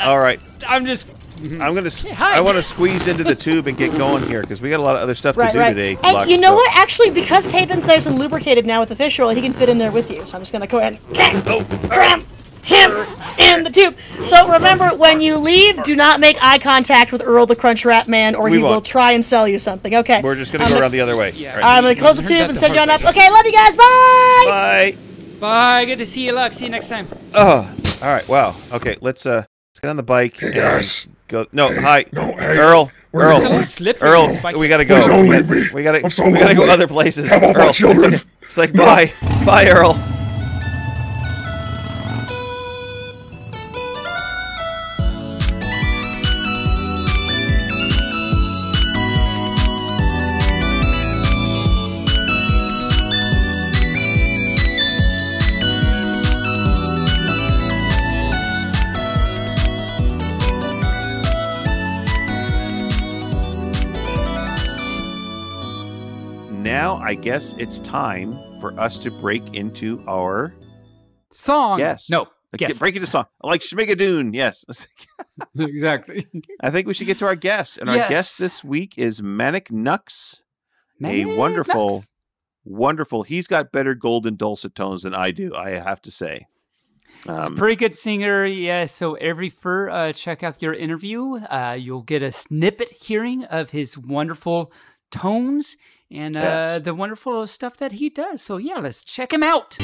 All right. I'm just. I'm gonna. I want to squeeze into the tube and get going here because we got a lot of other stuff to do today. And you know what? Actually, because Taebyn's nice and lubricated now with the fish oil, he can fit in there with you. So I'm just gonna go ahead and grab him in the tube. So remember, when you leave, do not make eye contact with Earl the Crunch Wrap Man, or he will try and sell you something. Okay. We're just gonna go around the other way. Yeah. All right, I'm gonna close the tube and send you on up. Okay, love you guys. Bye. Bye. Bye. Good to see you, Luck. See you next time. Oh. All right. Wow. Okay. Let's get on the bike. Hey guys. Go. No. Hey. Hi. No. Hey. Earl. We gotta go. Please don't leave me. We gotta go other places. Have all my children. It's like bye. Bye, Earl. now I guess it's time for us to break into our song. Yes. No. Guest. Break into song. Like Schmigadoon. Yes. Exactly. I think we should get to our guest. And our guest this week is Manic Nux. Manic Nux. Wonderful. He's got better gold and dulcet tones than I do, I have to say. He's a pretty good singer. Yeah. So every fur, check out your interview. You'll get a snippet hearing of his wonderful tones and the wonderful stuff that he does. So yeah, let's check him out.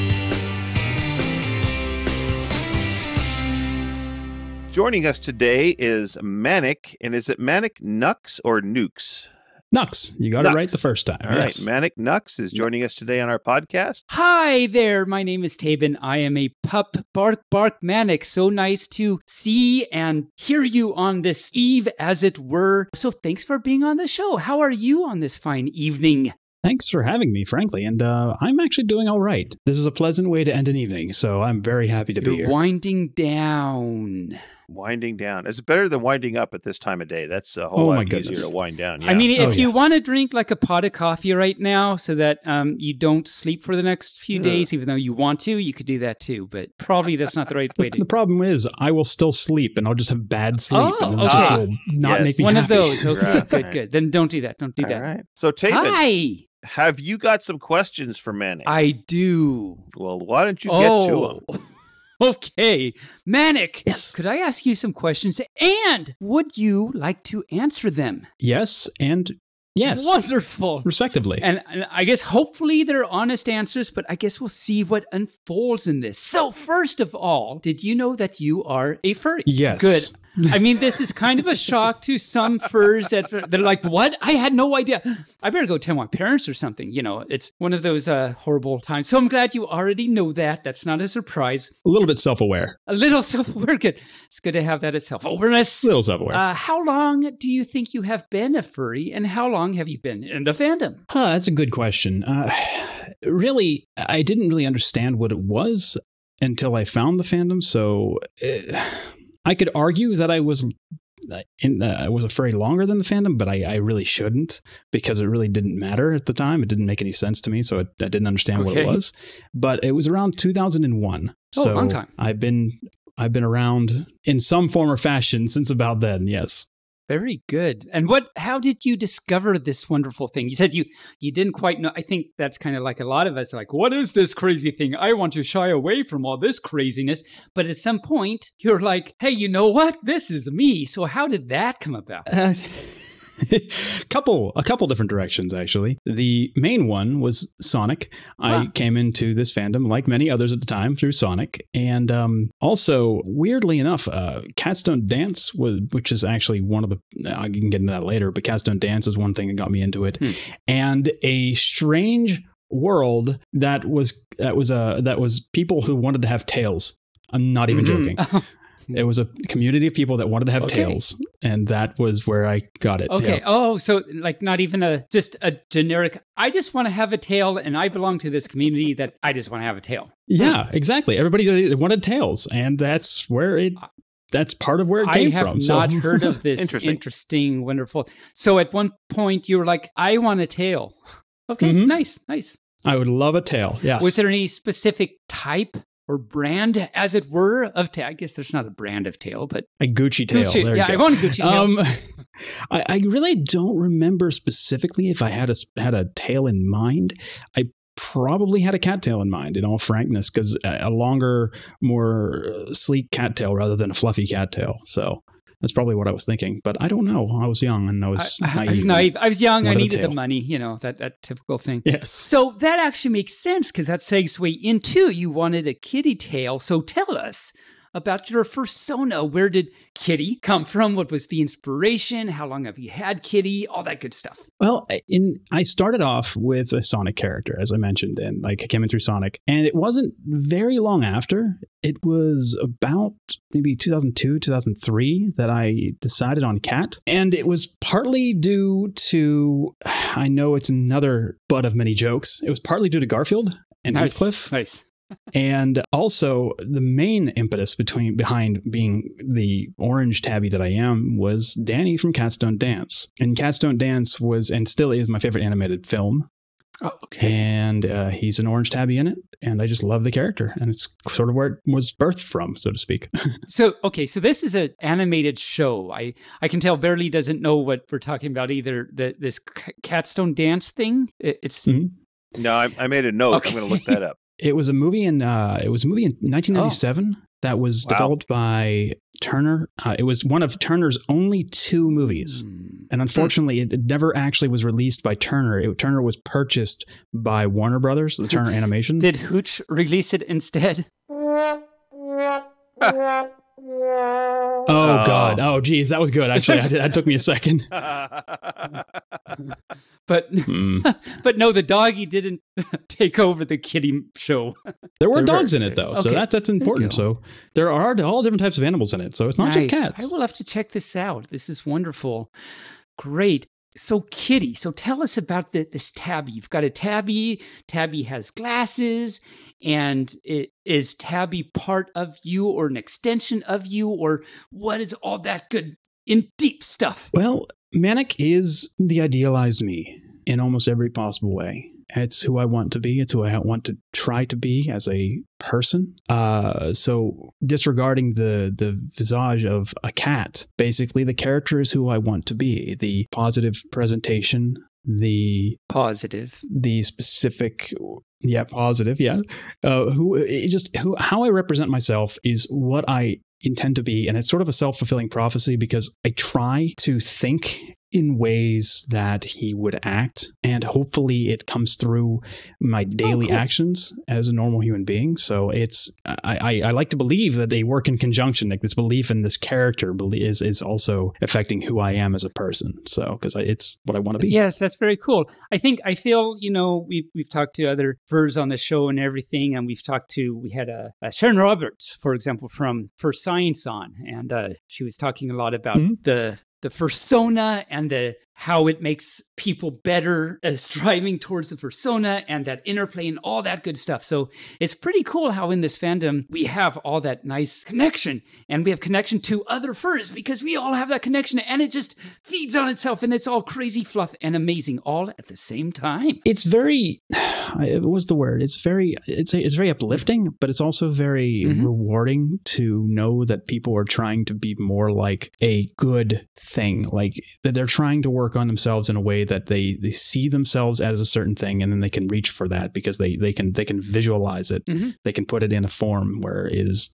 Joining us today is Manic, and is it Manic Nux or Nukes? Nux. You got Nux. It right the first time. All right. Manic Nux is joining us today on our podcast. Hi there. My name is Taben. I am a pup. Bark, bark, Manic. So nice to see and hear you on this eve, as it were. So thanks for being on the show. How are you on this fine evening? Thanks for having me, frankly. And I'm actually doing all right. This is a pleasant way to end an evening, so I'm very happy to be here. Winding down. Winding down. It's better than winding up at this time of day. That's a whole lot easier to wind down. Yeah. I mean, if you want to drink like a pot of coffee right now so that you don't sleep for the next few days, even though you want to, you could do that too. But probably that's not the right way to do it. The problem is I will still sleep and I'll just have bad sleep. Oh, and just will not make me happy. One of those. Okay, good. Then don't do that. Don't do that. All right. So, Taben. Hi. Have you got some questions for Manic? I do. Well, why don't you get to them? Okay. Manic, could I ask you some questions? And would you like to answer them? Yes and yes. Wonderful. Respectively. And I guess hopefully they're honest answers, but I guess we'll see what unfolds in this. So first of all, did you know that you are a furry? Yes. Good. I mean, this is kind of a shock to some furs. They're like, what? I had no idea. I better go tell my parents or something. You know, it's one of those horrible times. So I'm glad you already know that. That's not a surprise. A little bit self-aware. A little self-aware. Good. It's good to have that as self-awareness. A little self-aware. How long do you think you have been a furry, and how long have you been in the fandom? That's a good question. Really, I didn't really understand what it was until I found the fandom. So... I could argue that I was a furry longer than the fandom, but I really shouldn't, because it really didn't matter at the time. It didn't make any sense to me, so I didn't understand what it was. But it was around 2001. Oh, so long time. I've been around in some form or fashion since about then. Yes. Very good. And how did you discover this wonderful thing? You said you didn't quite know. I think that's kind of like a lot of us are like, what is this crazy thing? I want to shy away from all this craziness. But at some point you're like, hey, you know what? This is me. So how did that come about? A couple different directions, actually. The main one was Sonic. Wow. I came into this fandom, like many others at the time, through Sonic. And also, weirdly enough, Cats Don't Dance, which is actually one of the... I can get into that later, but Cats Don't Dance is one thing that got me into it. Hmm. And a strange world that was people who wanted to have tails. I'm not even joking. It was a community of people that wanted to have tails, and that was where I got it. Okay. Yeah. Oh, so like not even just a generic, I just want to have a tail, and I belong to this community that I just want to have a tail. Yeah, exactly. Everybody wanted tails, and that's where that's part of where it came from. I have not heard of this. Interesting, wonderful. So at one point you were like, I want a tail. Okay, nice. I would love a tail, yes. Was there any specific type? Or brand, as it were, of tail? I guess there's not a brand of tail, but... A Gucci tail. There you go. I want a Gucci tail. I really don't remember specifically if I had a tail in mind. I probably had a cattail in mind, in all frankness, because a longer, more sleek cattail rather than a fluffy cattail. So that's probably what I was thinking. But I don't know. I was young and I was naive. I was naive. I was young. I needed the money, you know, that typical thing. Yes. So that actually makes sense, because that segues way into you wanted a kitty tail. So tell us about your fursona. Where did kitty come from? What was the inspiration? How long have you had kitty? All that good stuff. Well, I started off with a Sonic character, as I mentioned, and like I came in through Sonic. And it wasn't very long after. It was about maybe 2002, 2003 that I decided on cat. And it was partly due to, I know it's another butt of many jokes. It was partly due to Garfield and Heathcliff. Nice. And also the main impetus behind being the orange tabby that I am was Danny from Cats Don't Dance. And Cats Don't Dance was, and still is, my favorite animated film. Oh, okay. And he's an orange tabby in it, and I just love the character, and it's sort of where it was birthed from, so to speak. So, okay, so this is an animated show. I can tell Verily doesn't know what we're talking about either. This Catstone Dance thing. It's mm-hmm. No, I made a note. Okay. I'm going to look that up. It was a movie in 1997 that was developed by Turner. It was one of Turner's only two movies, and unfortunately, it never actually was released by Turner. Turner was purchased by Warner Brothers, the Turner Animation. Did Hooch release it instead? Oh, God. Oh, geez. That was good. Actually, that took me a second. But no, the doggy didn't take over the kitty show. There were dogs in it, though. Okay. So that's important. So there are all different types of animals in it. So it's not just cats. I will have to check this out. This is wonderful. Great. So Kitty, so tell us about this tabby. You've got a tabby. Tabby has glasses, and is tabby part of you or an extension of you, or what is all that good in deep stuff? Well, Manic is the idealized me in almost every possible way. It's who I want to be. It's who I want to try to be as a person. So disregarding the visage of a cat, basically the character is who I want to be. The positive presentation, the specific, positive, how I represent myself is what I intend to be. And it's sort of a self-fulfilling prophecy because I try to think in ways that he would act, and hopefully it comes through my daily actions as a normal human being. So it's I like to believe that they work in conjunction. Like this belief in this character is also affecting who I am as a person. So because it's what I want to be. Yes, that's very cool. I feel we've talked to other furs on the show and everything, and we had a Sharon Roberts, for example, from First Science on, and she was talking a lot about the fursona and how it makes people better, striving towards the fursona and that interplay and all that good stuff. So it's pretty cool how in this fandom we have all that nice connection, and we have connection to other furs because we all have that connection, and it just feeds on itself, and it's all crazy fluff and amazing all at the same time. It's very, what's the word? It's very uplifting, but it's also very rewarding to know that people are trying to be more like a good thing, like that they're trying to work on themselves in a way that they see themselves as a certain thing, and then they can reach for that because they can visualize it. They can put it in a form where it's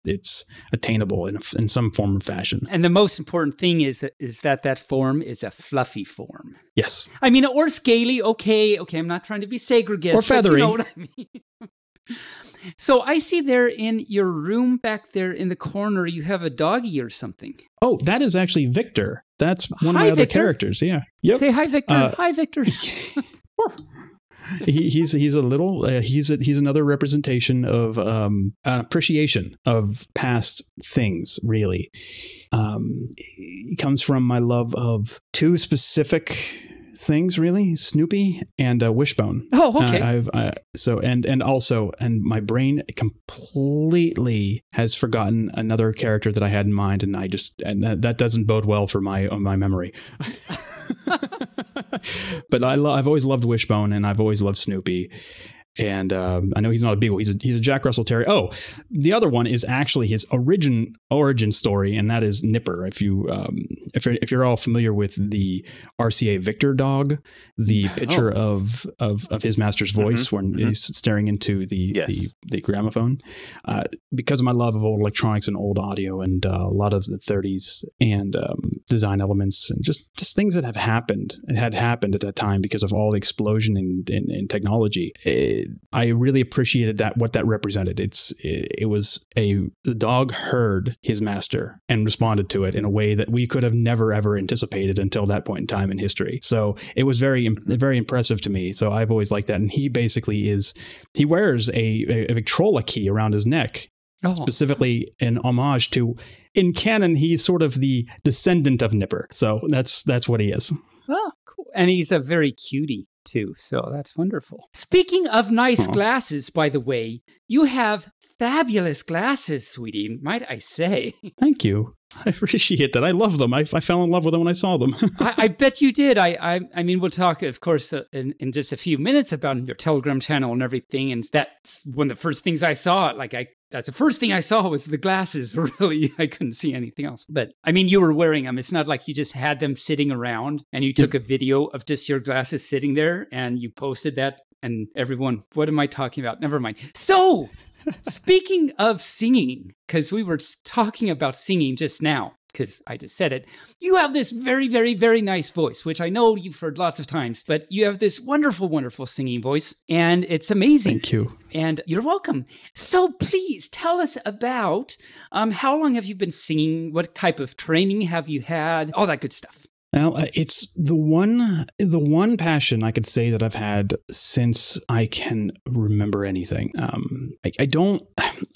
attainable in some form or fashion. And the most important thing is that form is a fluffy form. Yes, I mean, or scaly. Okay, I'm not trying to be segregist or feathery. You know what I mean? So I see there in your room back there in the corner, you have a doggy or something. Oh, that is actually Victor. That's one of my other characters. Yeah. Yep. Say hi, Victor. Hi, Victor. he's a little, he's another representation of an appreciation of past things, really. It comes from my love of two specific things, really, Snoopy and Wishbone. Oh, okay. And my brain completely has forgotten another character that I had in mind, and that doesn't bode well for my memory. But I've always loved Wishbone, and I've always loved Snoopy. And I know he's not a Beagle. He's a Jack Russell Terrier. Oh, the other one is actually his origin story, and that is Nipper. If you're all familiar with the RCA Victor dog, the picture of his master's voice when he's staring into the gramophone, because of my love of old electronics and old audio and a lot of the 30s and design elements and just things that had happened at that time because of all the explosion in technology. I really appreciated what that represented. It was the dog heard his master and responded to it in a way that we could have never ever anticipated until that point in time in history. So it was very impressive to me. So I've always liked that. And he basically he wears a Victrola key around his neck, specifically in homage to, in canon, he's sort of the descendant of Nipper. So that's what he is. Oh, cool. And he's a very cutie. too. So that's wonderful. Speaking of nice glasses, by the way, you have fabulous glasses, sweetie, might I say. Thank you. I appreciate that. I love them. I fell in love with them when I saw them. I bet you did. I mean, we'll talk, of course, in just a few minutes about your Telegram channel and everything. And that's one of the first things I saw. That's the first thing I saw was the glasses. Really, I couldn't see anything else. But I mean, you were wearing them. It's not like you just had them sitting around and you took a video of just your glasses sitting there and you posted that. And everyone, what am I talking about? Never mind. So speaking of singing, because we were talking about singing just now, because I just said it, you have this very, very, very nice voice, which I know you've heard lots of times, but you have this wonderful, wonderful singing voice, and it's amazing. Thank you. And you're welcome. So please tell us about how long have you been singing? What type of training have you had? All that good stuff. Well, it's the one passion I could say that I've had since I can remember anything.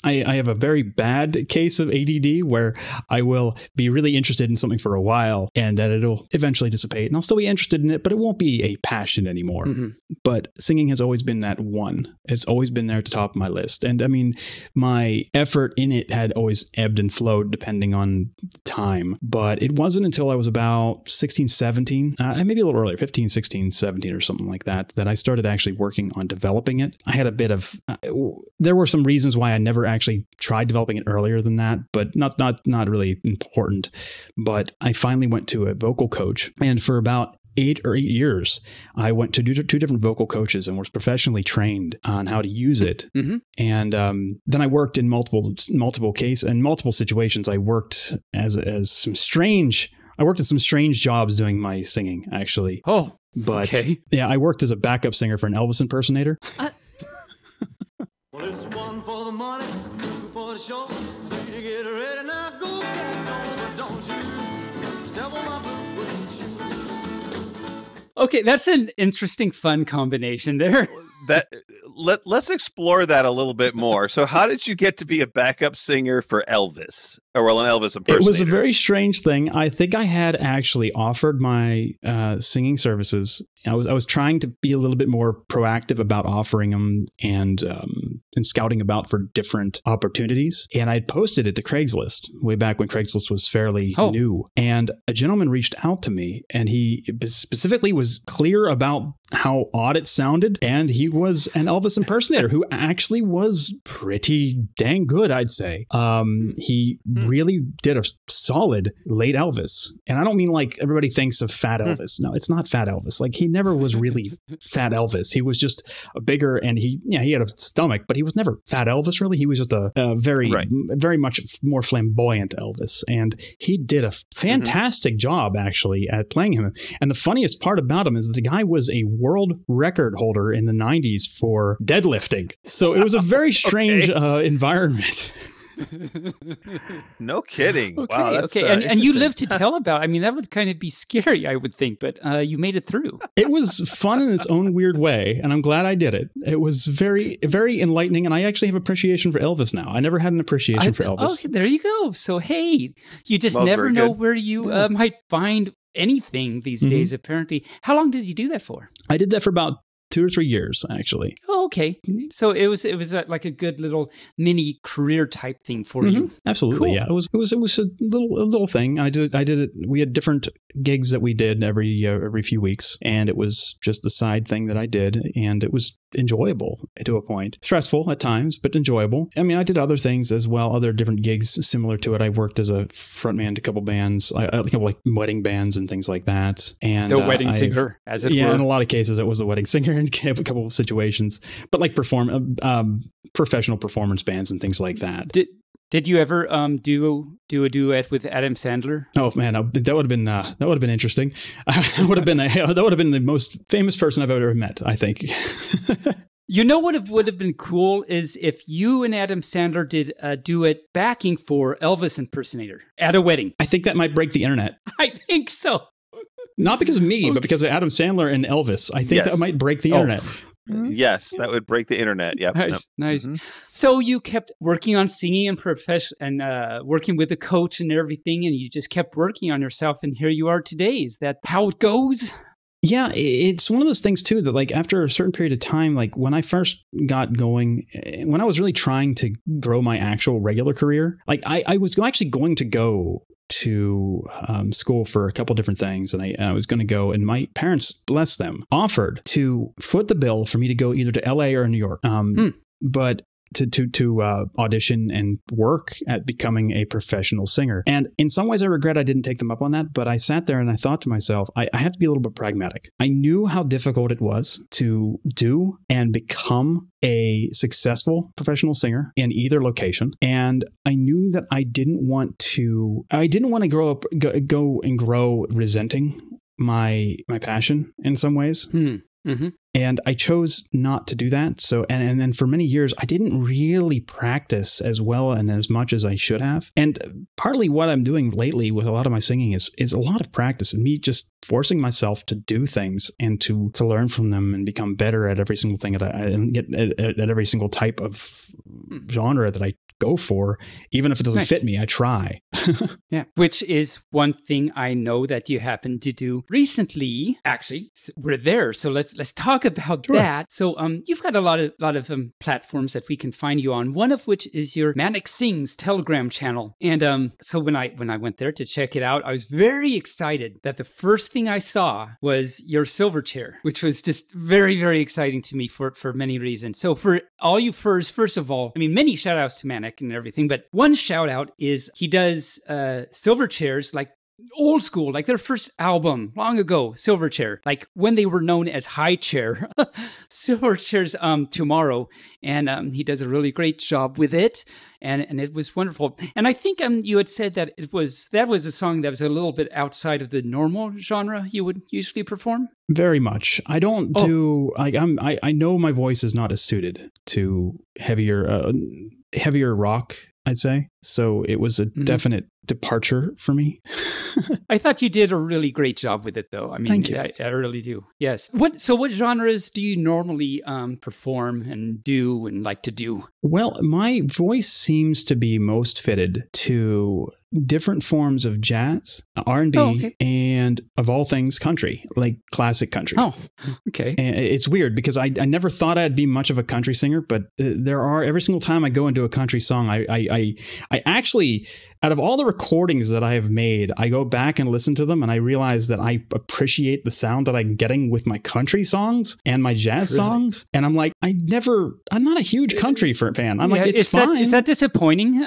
I have a very bad case of ADD where I will be really interested in something for a while and then it'll eventually dissipate and I'll still be interested in it, but it won't be a passion anymore. Mm-hmm. But singing has always been that one. It's always been there at the top of my list. And I mean, my effort in it had always ebbed and flowed depending on time, but it wasn't until I was about 16, 17, maybe a little earlier, 15, 16, 17 or something like that, that I started actually working on developing it. I had a bit of, there were some reasons why I never actually tried developing it earlier than that, but not really important. But I finally went to a vocal coach, and for about 8 years, I went to two different vocal coaches and was professionally trained on how to use it. Mm-hmm. And then I worked in multiple situations. I worked as some strange. I worked at some strange jobs doing my singing, actually. Oh, but okay. Yeah, I worked as a backup singer for an Elvis impersonator. Well, it's one for the money, two for the show. You get ready now, go get over, don't you? Devil my boots. Okay, that's an interesting, fun combination there. Let's explore that a little bit more. So how did you get to be a backup singer for Elvis? Or well, an Elvis impersonator? It was a very strange thing. I think I had actually offered my singing services. I was trying to be a little bit more proactive about offering them and scouting about for different opportunities. And I posted it to Craigslist way back when Craigslist was fairly new. And a gentleman reached out to me, and he specifically was clear about how odd it sounded. And he was an Elvis impersonator who actually was pretty dang good, I'd say. He really did a solid late Elvis. And I don't mean like everybody thinks of Fat Elvis. No, it's not Fat Elvis. Like, he never was really Fat Elvis. He was just a bigger, and he had a stomach, but he was never Fat Elvis, really. He was just a very, very much more flamboyant Elvis. And he did a fantastic job, actually, at playing him. And the funniest part about him is that the guy was a world record holder in the 90s for deadlifting. So it was a very strange environment. No kidding. Okay, wow, that's, okay. And you live to tell about. I mean, that would kind of be scary, I would think, but you made it through. It was fun in its own weird way, and I'm glad I did it. It was very, very enlightening, and I actually have appreciation for Elvis now. I never had an appreciation for Elvis. Okay, there you go. So, hey, you just never know where you might find anything these days, apparently. How long did you do that for? I did that for about 2 or 3 years, actually. Oh, okay. So it was like a good little mini career type thing for you. Absolutely, cool. Yeah. It was a little thing. I did it. We had different gigs that we did every few weeks, and it was just a side thing that I did, and it was enjoyable to a point. Stressful at times, but enjoyable. I mean, I did other things as well, other different gigs similar to it. I worked as a frontman to a couple bands, like wedding bands and things like that. And the wedding singer, as it were. Yeah, in a lot of cases, it was a wedding singer in a couple of situations, but like professional performance bands and things like that. Did you ever do a duet with Adam Sandler? Oh man, that would have been interesting. That would have been the most famous person I've ever met, I think. You know what would have been cool is if you and Adam Sandler did a duet backing for Elvis impersonator at a wedding. I think that might break the internet. I think so. Not because of me, but because of Adam Sandler and Elvis. I think that might break the internet. Yes, that would break the internet. Yeah, nice. So you kept working on singing and working with a coach and everything, and you just kept working on yourself, and here you are today. Is that how it goes? Yeah, it's one of those things too that, like, after a certain period of time, like when I first got going, when I was really trying to grow my actual regular career, like I was actually going to go to school for a couple different things, and I was going to go, and my parents, bless them, offered to foot the bill for me to go either to LA or New York, but to audition and work at becoming a professional singer. And in some ways I regret I didn't take them up on that, but I sat there and I thought to myself, I had to be a little bit pragmatic. I knew how difficult it was to do and become a successful professional singer in either location. And I knew that I didn't want to go and grow resenting my passion in some ways. And I chose not to do that. So, and then for many years, I didn't really practice as well and as much as I should have. And partly what I'm doing lately with a lot of my singing is a lot of practice and me just forcing myself to do things and to learn from them and become better at every single thing that at every single type of genre that I go for. Even if it doesn't fit me, I try. Yeah. Which is one thing I know that you happen to do recently. Actually, we're there. So let's talk about that. So you've got a lot of platforms that we can find you on, one of which is your Manic Sings Telegram channel. And so when I went there to check it out, I was very excited that the first thing I saw was your Silverchair, which was just very, very exciting to me for many reasons. So for all you furs, first of all, I mean, many shout outs to Manic and everything, but one shout out is he does Silverchairs, like old school, like their first album long ago, Silverchair, like when they were known as High Chair. Silverchair's Tomorrow, and he does a really great job with it, and it was wonderful. And I think you had said that that was a song that was a little bit outside of the normal genre you would usually perform. Very much. I don't do like I know my voice is not as suited to heavier rock, I'd say. So it was a definite departure for me. I thought you did a really great job with it, though. I mean, thank you. I really do. Yes. So what genres do you normally perform and do and like to do? Well, my voice seems to be most fitted to different forms of jazz, R&B, and of all things country, like classic country. Oh, okay. And it's weird because I never thought I'd be much of a country singer, but every single time I go into a country song, I actually, out of all the recordings that I have made, I go back and listen to them, and I realize that I appreciate the sound that I'm getting with my country songs and my jazz songs. And I'm like, I'm not a huge country fan. I'm like, it's fine. Is that disappointing?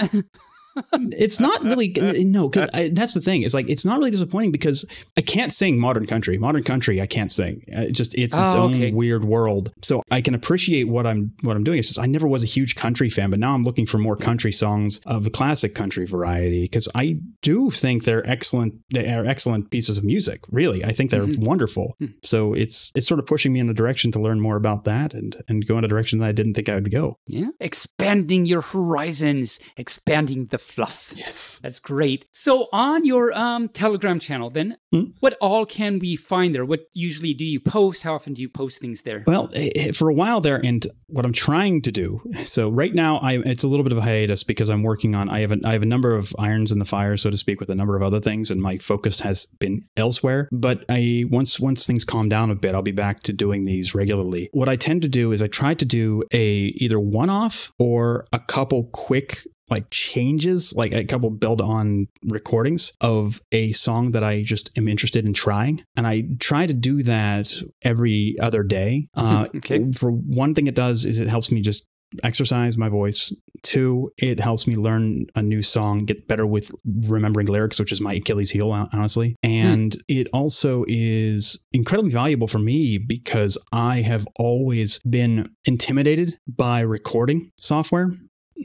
It's not really, no, because that's the thing. It's like, it's not really disappointing because I can't sing modern country. Modern country, I can't sing. It's its own weird world. So I can appreciate what I'm doing. It's just I never was a huge country fan, but now I'm looking for more country songs of the classic country variety, because I do think they're excellent. They are excellent pieces of music. Really, I think they're wonderful. So it's sort of pushing me in a direction to learn more about that and go in a direction that I didn't think I would go. Yeah, expanding your horizons, expanding the fluff. Yes. That's great. So on your Telegram channel, then, what all can we find there? What usually do you post? How often do you post things there? Well, for a while there, and what I'm trying to do, so right now, it's a little bit of a hiatus because I'm working on, I have a number of irons in the fire, so to speak, with a number of other things, and my focus has been elsewhere. But once things calm down a bit, I'll be back to doing these regularly. What I tend to do is I try to do either one-off or a couple quick like changes, like a couple build on recordings of a song that I just am interested in trying. And I try to do that every other day. For one thing it does is it helps me just exercise my voice. Two, it helps me learn a new song, get better with remembering lyrics, which is my Achilles heel, honestly. And it also is incredibly valuable for me because I have always been intimidated by recording software.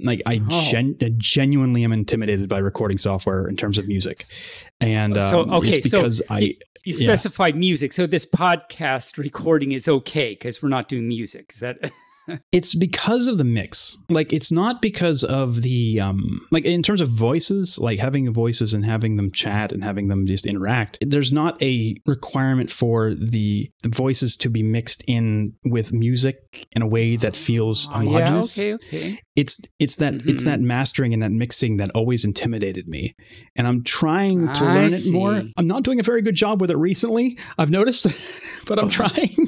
Like I genuinely am intimidated by recording software in terms of music. And it's because you specified music. So this podcast recording is okay because we're not doing music. Is that... It's because of the mix. Like, it's not because of the, like in terms of voices, like having voices and having them chat and having them just interact, there's not a requirement for the voices to be mixed in with music in a way that feels homogenous. Yeah, okay, okay. It's that mastering and that mixing that always intimidated me, and I'm trying to learn it more. I'm not doing a very good job with it recently, I've noticed, but I'm trying.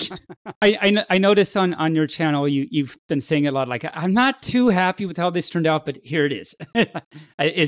I noticed on your channel you've been saying a lot like, I'm not too happy with how this turned out, but here it is.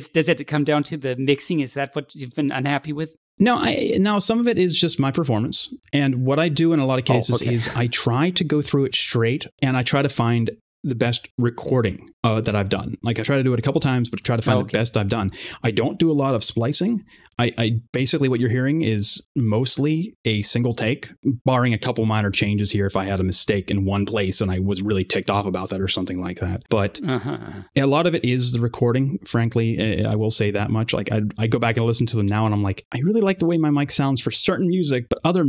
Does it come down to the mixing? Is that what you've been unhappy with? No, some of it is just my performance, and what I do in a lot of cases is I try to go through it straight, and I try to find the best recording that I've done. Like, I try to do it a couple times, but I try to find the best I've done. I don't do a lot of splicing. I basically, what you're hearing is mostly a single take, barring a couple minor changes here if I had a mistake in one place and I was really ticked off about that or something like that. But a lot of it is the recording, frankly. I will say that much. Like, I go back and listen to them now and I'm like, I really like the way my mic sounds for certain music, but other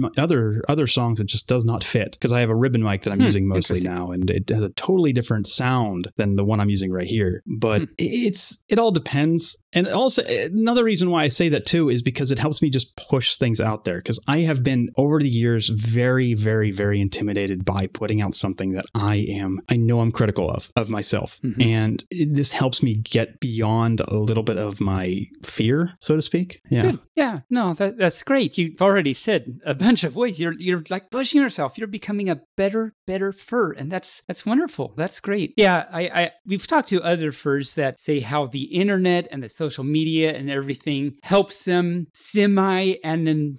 songs, it just does not fit, because I have a ribbon mic that I'm using mostly now, and it has a totally different sound than the one I'm using right here. But it all depends. And also, another reason why I say that too is because it helps me just push things out there, because I have been over the years very, very, very intimidated by putting out something that I know I'm critical of myself. And this helps me get beyond a little bit of my fear, so to speak. Yeah. Good. Yeah. No, that's great. You've already said a bunch of ways. You're like pushing yourself. You're becoming a better fur. And that's wonderful. That's great. Yeah. We've talked to other furs that say how the internet and the social media and everything helps them anonymity. Yes,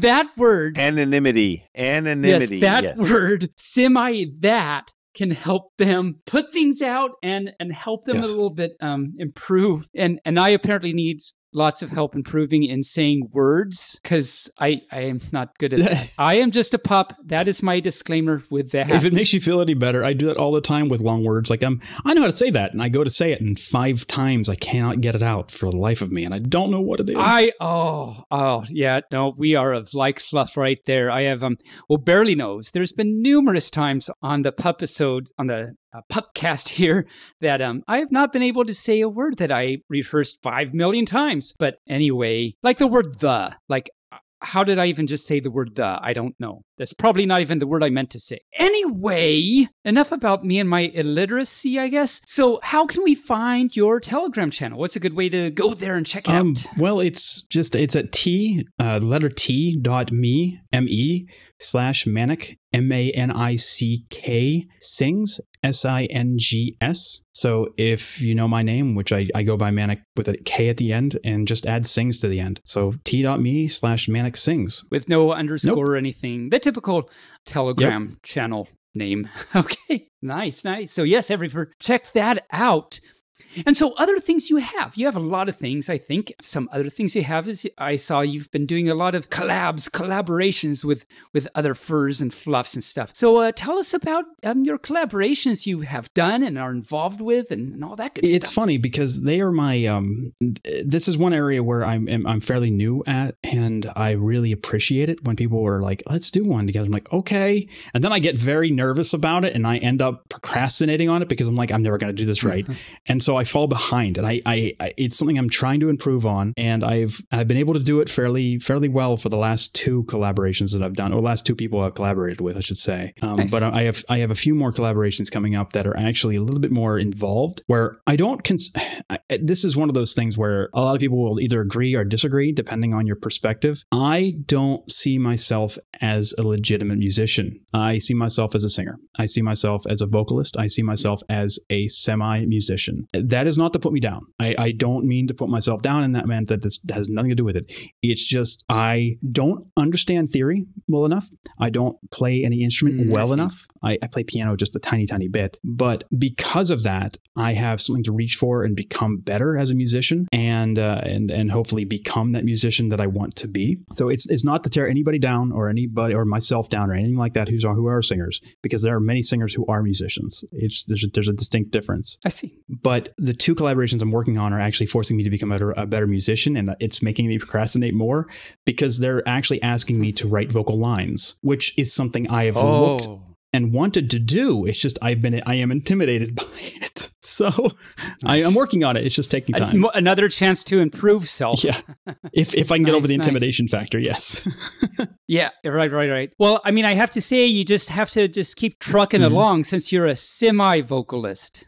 that word that can help them put things out and help them a little bit improve. And I apparently need lots of help improving in saying words, because I am not good at that. I am just a pup. That is my disclaimer with that. If it makes you feel any better, I do that all the time with long words. Like, I know how to say that, and I go to say it, and 5 times I cannot get it out for the life of me, and I don't know what it is. We are of like fluff right there. I have barely knows. There's been numerous times on the pupisode, on the pupcast here, that I have not been able to say a word that I rehearsed 5 million times. But anyway, like the word the, like, how did I even just say the word the? I don't know. That's probably not even the word I meant to say. Anyway, enough about me and my illiteracy, I guess. So how can we find your Telegram channel? What's a good way to go there and check out? Well, it's at t.me.me/manick, MANICK, SINGS. So if you know my name, which I go by Manick with a K at the end, and just add sings to the end. So t.me/manicksings. With no underscore or anything. The typical Telegram channel name. Okay, nice, nice. So yes, everyone, check that out. And so other things you have. You have a lot of things, I think. Some other things you have is, I saw you've been doing a lot of collaborations with other furs and fluffs and stuff. So tell us about your collaborations you have done and are involved with and all that good stuff. It's funny because they are my, this is one area where I'm fairly new at, and I really appreciate it when people are like, let's do one together. I'm like, okay. And then I get very nervous about it and I end up procrastinating on it because I'm like, I'm never going to do this right. And so I fall behind, and it's something I'm trying to improve on, and I've been able to do it fairly well for the last 2 collaborations that I've done, or last 2 people I've collaborated with, I should say. Nice. But I have a few more collaborations coming up that are actually a little bit more involved, where I don't this is one of those things where a lot of people will either agree or disagree depending on your perspective. I don't see myself as a legitimate musician. I see myself as a singer. I see myself as a vocalist. I see myself as a semi-musician. That is not to put me down. I don't mean to put myself down, and that meant that this has nothing to do with it. It's just I don't understand theory well enough. I don't play any instrument well enough. I play piano just a tiny bit. But because of that, I have something to reach for and become better as a musician, and hopefully become that musician that I want to be. So it's not to tear anybody down or myself down or anything like that who are singers, because there are many singers who are musicians. There's a distinct difference. I see. But the 2 collaborations I'm working on are actually forcing me to become a better musician, and it's making me procrastinate more because they're actually asking me to write vocal lines, which is something I have looked and wanted to do. It's just I am intimidated by it. So I'm working on it. It's just taking time. Another chance to improve self. Yeah. If I can get over the intimidation factor, yes. Yeah, right. Well, I mean, I have to say, you just have to keep trucking along since you're a semi-vocalist.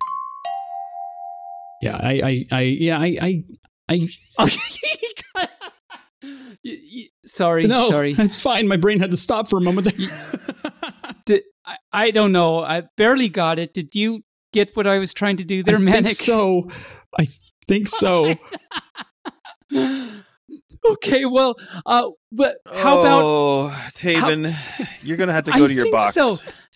Yeah, I Sorry. That's fine. My brain had to stop for a moment. I don't know. I barely got it. Did you get what I was trying to do there, Manic? I think so. Okay, well, how about... Oh, Taven, you're going to have to go to your box.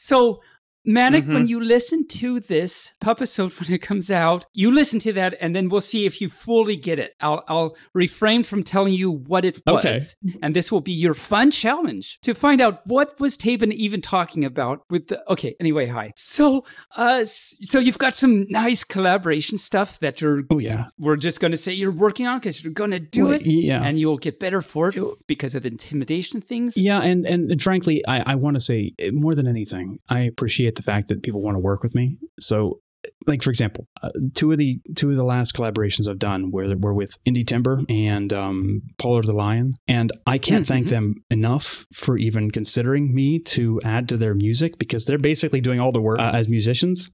So, Manic, when you listen to this Pupisode, when it comes out, you listen to that, and then we'll see if you fully get it. I'll refrain from telling you what it was, and this will be your fun challenge to find out what was Taven even talking about with the... Okay, anyway, hi. So you've got some nice collaboration stuff that you're... Oh, yeah. We're just going to say you're working on because you're going to do it, and you'll get better for it because of the intimidation things. Yeah, and frankly, I want to say, more than anything, I appreciate the fact that people want to work with me. So, like, for example, two of the last collaborations I've done were with Indie Timber and Pollard the Lion, and I can't thank them enough for even considering me to add to their music, because they're basically doing all the work as musicians,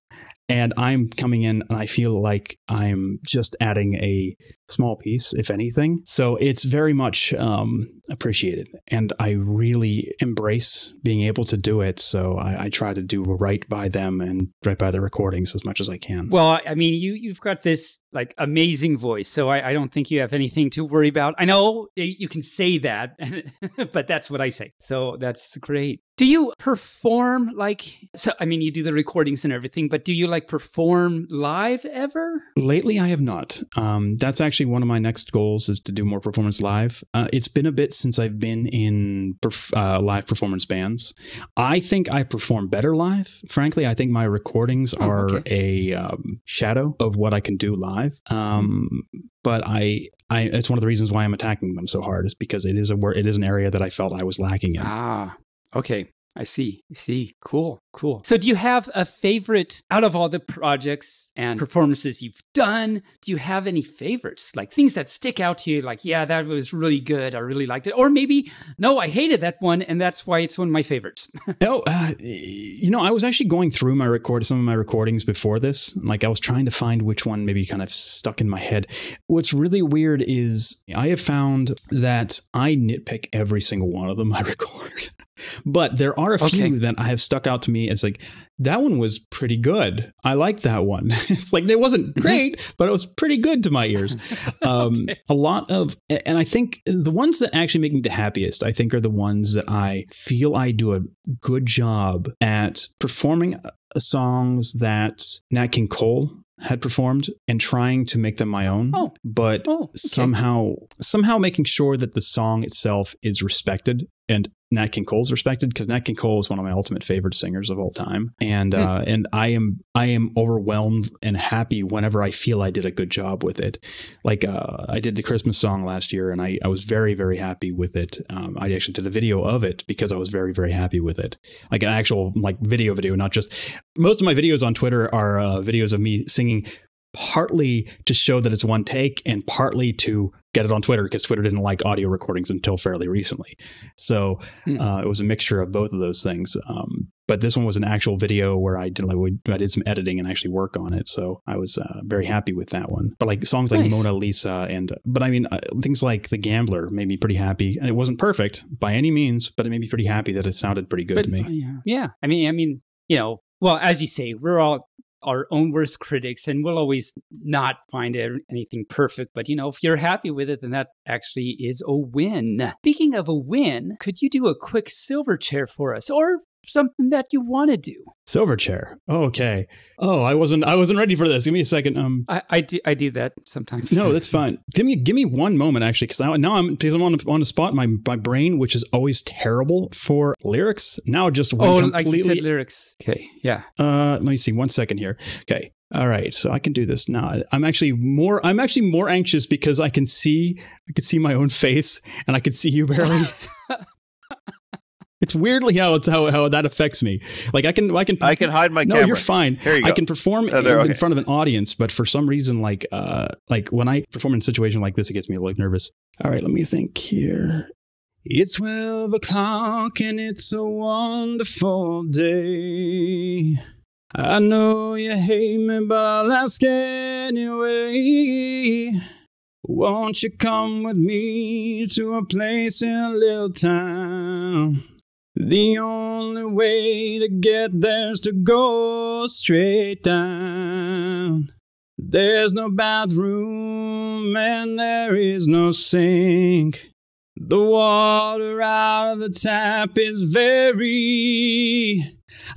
and I'm coming in and I feel like I'm just adding a small piece, if anything. So it's very much appreciated, and I really embrace being able to do it. So I try to do right by them and right by the recordings as much as I can. Well, I mean, you've got this like amazing voice, so I don't think you have anything to worry about. I know you can say that, but that's what I say. So that's great. Do you perform I mean, you do the recordings and everything, but do you perform live ever? Lately, I have not. That's actually one of my next goals, is to do more performance live. It's been a bit since I've been in live performance bands. I think I perform better live. Frankly, I think my recordings are a shadow of what I can do live. But it's one of the reasons why I'm attacking them so hard, is because it is an area that I felt I was lacking in. Ah, okay. I see. Cool. So do you have a favorite out of all the projects and performances you've done? Do you have any favorites? Like things that stick out to you, like, yeah, that was really good. I really liked it. Or maybe, no, I hated that one, and that's why it's one of my favorites. You know, I was actually going through some of my recordings before this. Like, I was trying to find which one maybe kind of stuck in my head. What's really weird is I have found that I nitpick every single one of them I record. But there are a few that have stuck out to me. It's like, that one was pretty good. I like that one. It's like, it wasn't great, but it was pretty good to my ears. And I think the ones that actually make me the happiest, I think, are the ones that I feel I do a good job at performing songs that Nat King Cole had performed and trying to make them my own, somehow making sure that the song itself is respected and Nat King Cole's respected, because Nat King Cole is one of my ultimate favorite singers of all time. And I am overwhelmed and happy whenever I feel I did a good job with it. Like I did the Christmas song last year, and I was very, very happy with it. I actually did a video of it because I was very, very happy with it. Like an actual video, not just... Most of my videos on Twitter are videos of me singing, partly to show that it's one take and partly to get it on Twitter, because Twitter didn't like audio recordings until fairly recently. So it was a mixture of both of those things. But this one was an actual video where I did some editing and actually work on it. So I was very happy with that one. But like songs like Mona Lisa and things like The Gambler made me pretty happy. And it wasn't perfect by any means, but it made me pretty happy that it sounded pretty good to me. Yeah. I mean, you know, well, as you say, we're all our own worst critics, and we'll always not find anything perfect. But, you know, if you're happy with it, then that actually is a win. Speaking of a win, could you do a quick Silverchair for us, or something that you want to do? Silverchair. Okay. Oh, I wasn't ready for this. Give me a second. I do that sometimes. No, that's fine. Give me one moment, actually, because now I'm on the spot. My brain, which is always terrible for lyrics, now just went completely... like you said, lyrics. Okay. Yeah. Let me see. 1 second here. Okay. All right, so I can do this now. I'm actually more anxious because I could see my own face, and I could see you barely. It's weirdly how that affects me. Like I can hide my camera. No, you're fine. Here you go. I can perform in front of an audience, but for some reason, like when I perform in a situation like this, it gets me a little nervous. All right, let me think here. It's 12 o'clock and it's a wonderful day. I know you hate me, but I'll ask anyway. Won't you come with me to a place in a little town? The only way to get there's to go straight down. There's no bathroom and there is no sink. The water out of the tap is very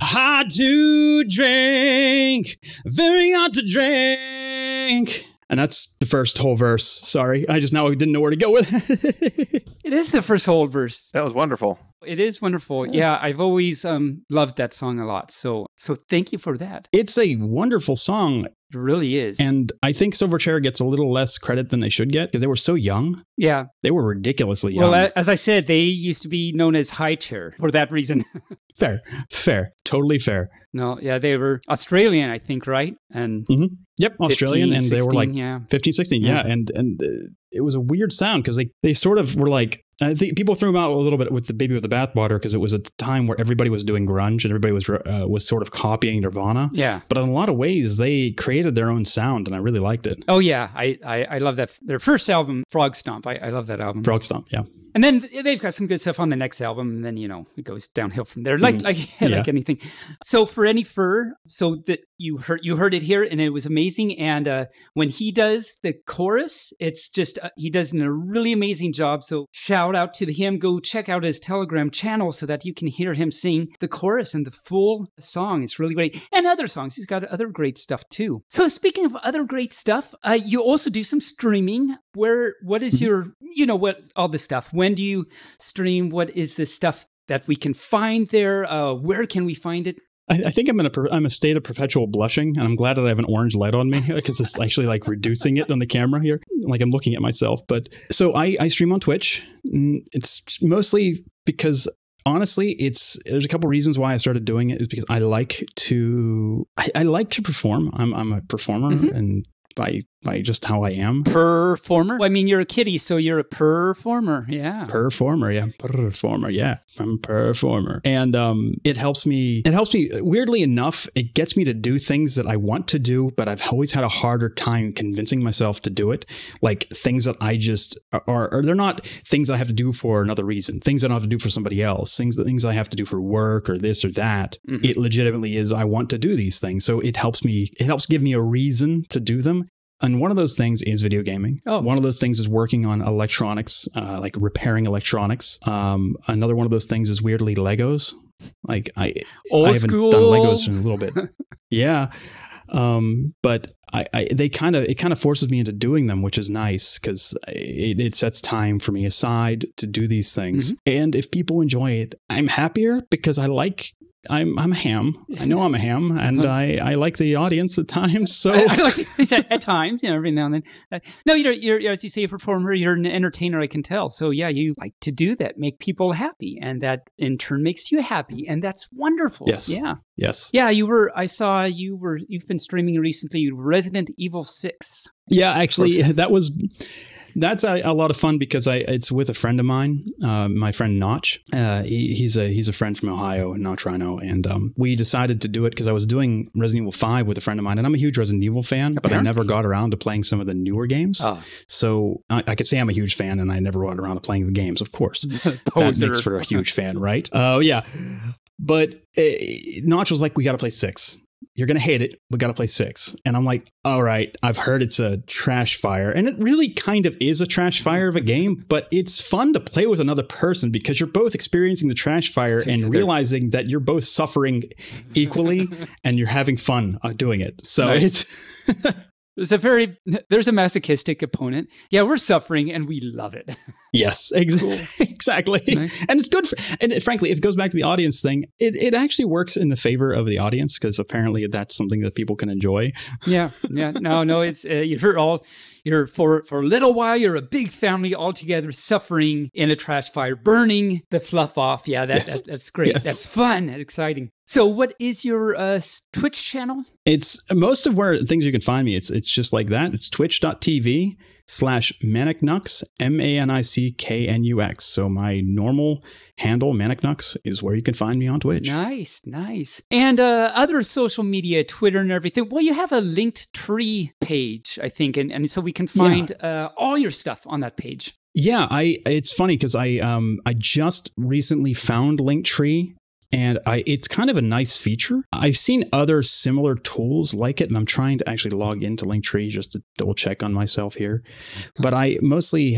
hard to drink. Very hard to drink. And that's the first whole verse. Sorry. I just now didn't know where to go with it. It is the first whole verse. That was wonderful. It is wonderful. Yeah, I've always loved that song a lot. So thank you for that. It's a wonderful song. It really is. And I think Silverchair gets a little less credit than they should get because they were so young. Yeah. They were ridiculously young. Well, as I said, they used to be known as High Chair for that reason. Fair. Fair. Totally fair. No, yeah, they were Australian, I think, right? And mm-hmm. Yep, Australian. 15, and 16, they were like 15, 16. Yeah. And it was a weird sound because they sort of were like, I think people threw them out a little bit with the baby with the bathwater because it was a time where everybody was doing grunge and everybody was sort of copying Nirvana. Yeah. But in a lot of ways, they created their own sound and I really liked it. Oh, yeah. I love that. Their first album, Frog Stomp. I love that album. Frog Stomp, yeah. And then they've got some good stuff on the next album. And then, you know, it goes downhill from there, like anything. So for Any Fur, so that you heard it here and it was amazing. And when he does the chorus, it's just, he does a really amazing job. So shout out to him. Go check out his Telegram channel so that you can hear him sing the chorus and the full song. It's really great. And other songs. He's got other great stuff too. So speaking of other great stuff, you also do some streaming. What is your, you know, what all this stuff? When do you stream? What is the stuff that we can find there? Where can we find it? I think I'm in a state of perpetual blushing, and I'm glad that I have an orange light on me because it's actually like reducing it on the camera here. Like I'm looking at myself. But so I stream on Twitch. It's mostly because honestly, there's a couple reasons why I started doing it. Is because I like to perform. I'm a performer, and by just how I am. Performer? Well, I mean, you're a kitty, so you're a performer. Yeah. Performer. Yeah. Performer. Yeah. I'm a performer. And it helps me weirdly enough. It gets me to do things that I want to do, but I've always had a harder time convincing myself to do it. Like things that I just are they're not things I have to do for another reason, things I don't have to do for somebody else, things I have to do for work or this or that. Mm-hmm. It legitimately is. I want to do these things. So it helps give me a reason to do them. And one of those things is video gaming. Oh. One of those things is working on electronics, like repairing electronics. Another one of those things is weirdly Legos. Like I haven't done Legos in a little bit. Yeah. But it kind of forces me into doing them, which is nice because it sets time for me aside to do these things. Mm-hmm. And if people enjoy it, I'm happier because I'm a ham. I know I'm a ham, and I like the audience at times. So at times, you know, every now and then. No, you're as you say, a performer. You're an entertainer. I can tell. So yeah, you like to do that, make people happy, and that in turn makes you happy, and that's wonderful. Yes. Yeah. Yes. Yeah. You've been streaming recently Resident Evil 6. Yeah, actually, that's a lot of fun because it's with a friend of mine, my friend Notch. He's a friend from Ohio, Notch Rhino, and we decided to do it because I was doing Resident Evil 5 with a friend of mine, and I'm a huge Resident Evil fan, but I never got around to playing some of the newer games. So I could say I'm a huge fan, and I never got around to playing the games, of course. That makes for a huge fan, right? Oh, yeah. But Notch was like, we got to play 6. You're going to hate it. We got to play 6. And I'm like, all right, I've heard it's a trash fire. And it really kind of is a trash fire of a game, but it's fun to play with another person because you're both experiencing the trash fire and realizing that you're both suffering equally and you're having fun doing it. So nice. There's a masochistic opponent. Yeah, we're suffering and we love it. Yes, exactly. Nice. And it's good. Frankly, if it goes back to the audience thing, it actually works in the favor of the audience, because apparently that's something that people can enjoy. Yeah. No. It's you're for a little while, you're a big family all together suffering in a trash fire, burning the fluff off. Yeah, that's great. Yes. That's fun and exciting. So what is your Twitch channel? It's most of where things you can find me. It's just like that. It's twitch.tv/ManicNux, MANICKNUX. So my normal handle, ManicNux, is where you can find me on Twitch. Nice. And other social media, Twitter and everything. Well, you have a Linktree page, I think. And so we can find all your stuff on that page. Yeah, it's funny because I just recently found Linktree. And it's kind of a nice feature. I've seen other similar tools like it, and I'm trying to actually log into Linktree just to double check on myself here. But I mostly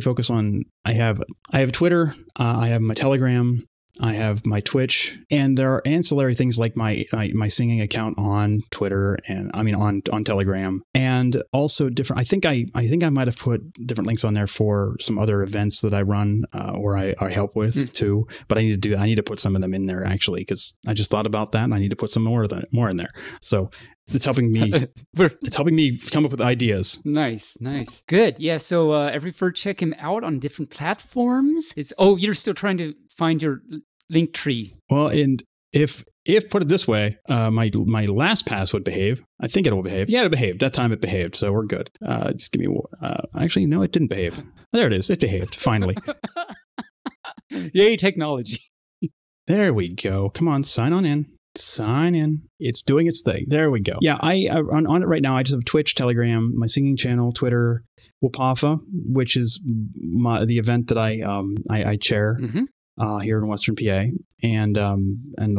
focus on, I have Twitter, I have my Telegram, I have my Twitch, and there are ancillary things like my singing account on Twitter and on Telegram, and also different. I think I might have put different links on there for some other events that I run or I help with too. But I need to put some of them in there actually, because I just thought about that and I need to put some more in there. So. It's helping me come up with ideas. Nice. Good. Yeah. So every check him out on different platforms. You're still trying to find your Linktree. Well, and if put it this way, my LastPass would behave. I think it will behave. Yeah, it behaved. That time it behaved. So we're good. Just give me more. Actually, no, it didn't behave. There it is. It behaved. Finally. Yay, technology. There we go. Come on, sign on in. Sign in. It's doing its thing. There we go. Yeah, I'm on it right now. I just have Twitch, Telegram, my singing channel, Twitter, Wapafa, which is the event that I chair here in Western PA, and a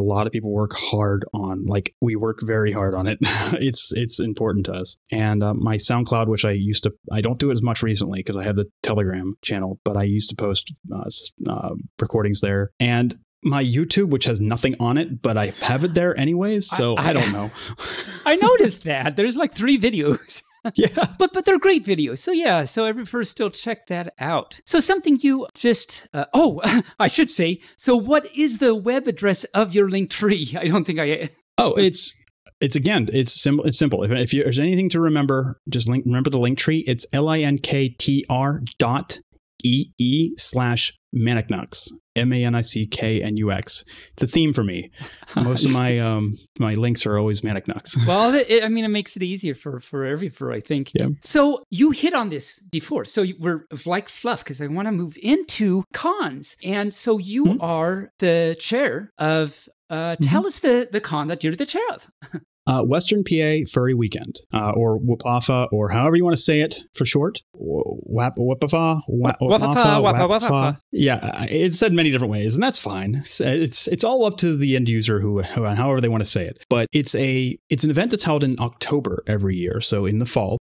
lot of people work hard on. Like, we work very hard on it. It's important to us. And my SoundCloud, which I don't do it as much recently because I have the Telegram channel, but I used to post recordings there. And my YouTube, which has nothing on it, but I have it there anyways, so I don't know. I noticed that. There's like 3 videos. Yeah. But they're great videos. So yeah, so every still check that out. So something you just, I should say, so what is the web address of your Linktree? I don't think I... Oh, it's simple. It's simple. If there's anything to remember, just remember the Linktree. It's linktr.ee/ManicNux. MANICKNUX. It's a theme for me. Most of my links are always ManicNux. Well, it makes it easier for everyone, I think. Yeah. So you hit on this before. So we're like fluff because I want to move into cons. And so you are the chair of, tell us the con that you're the chair of. Western PA Furry Weekend, or Wapafa, or however you want to say it for short. Wapafa. Yeah, it's said many different ways, and that's fine. It's all up to the end user who however they want to say it. But it's an event that's held in October every year, so in the fall,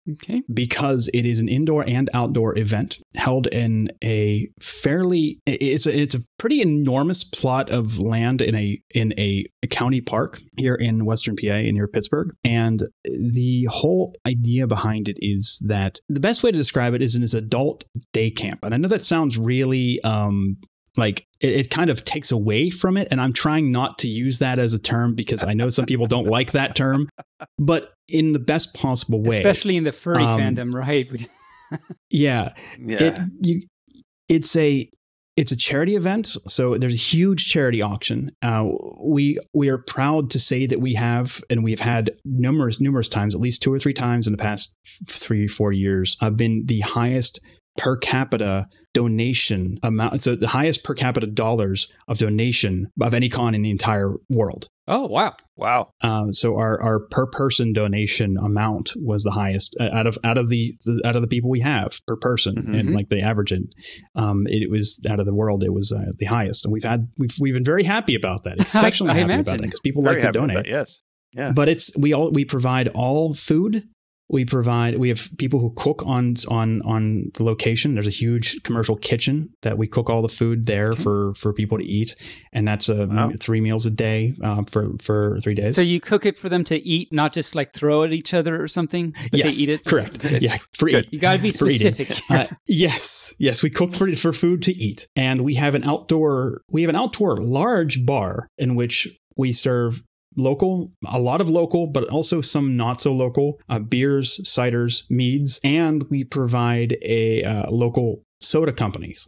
because it is an indoor and outdoor event held in a fairly it's a pretty enormous plot of land in a county park here in Western PA, near Pittsburgh. And the whole idea behind it is that the best way to describe it is an adult day camp. And I know that sounds really like it kind of takes away from it. And I'm trying not to use that as a term because I know some people don't like that term, but in the best possible way. Especially in the furry fandom, right? Yeah. It's a charity event, so there's a huge charity auction. We are proud to say that we have, and we've had numerous times, at least 2 or 3 times in the past 3 or 4 years, have been the highest per capita donation amount. So the highest per capita dollars of donation of any con in the entire world. Oh, wow. Wow. So our per person donation amount was the highest out of the people we have per person. And like the average, it was out of the world. It was the highest. And we've been very happy about that. Exceptionally happy about that because people like to donate. Yes. Yeah. But we provide all food, We have people who cook on the location. There's a huge commercial kitchen that we cook all the food there for people to eat, and that's three meals a day for 3 days. So you cook it for them to eat, not just like throw at each other or something. But yes, they eat it. Correct. Yeah, for eating. You got to be specific. Yes, we cook for food to eat, and we have an outdoor large bar in which we serve local, a lot of local, but also some not so local beers, ciders, meads, and we provide a local soda companies,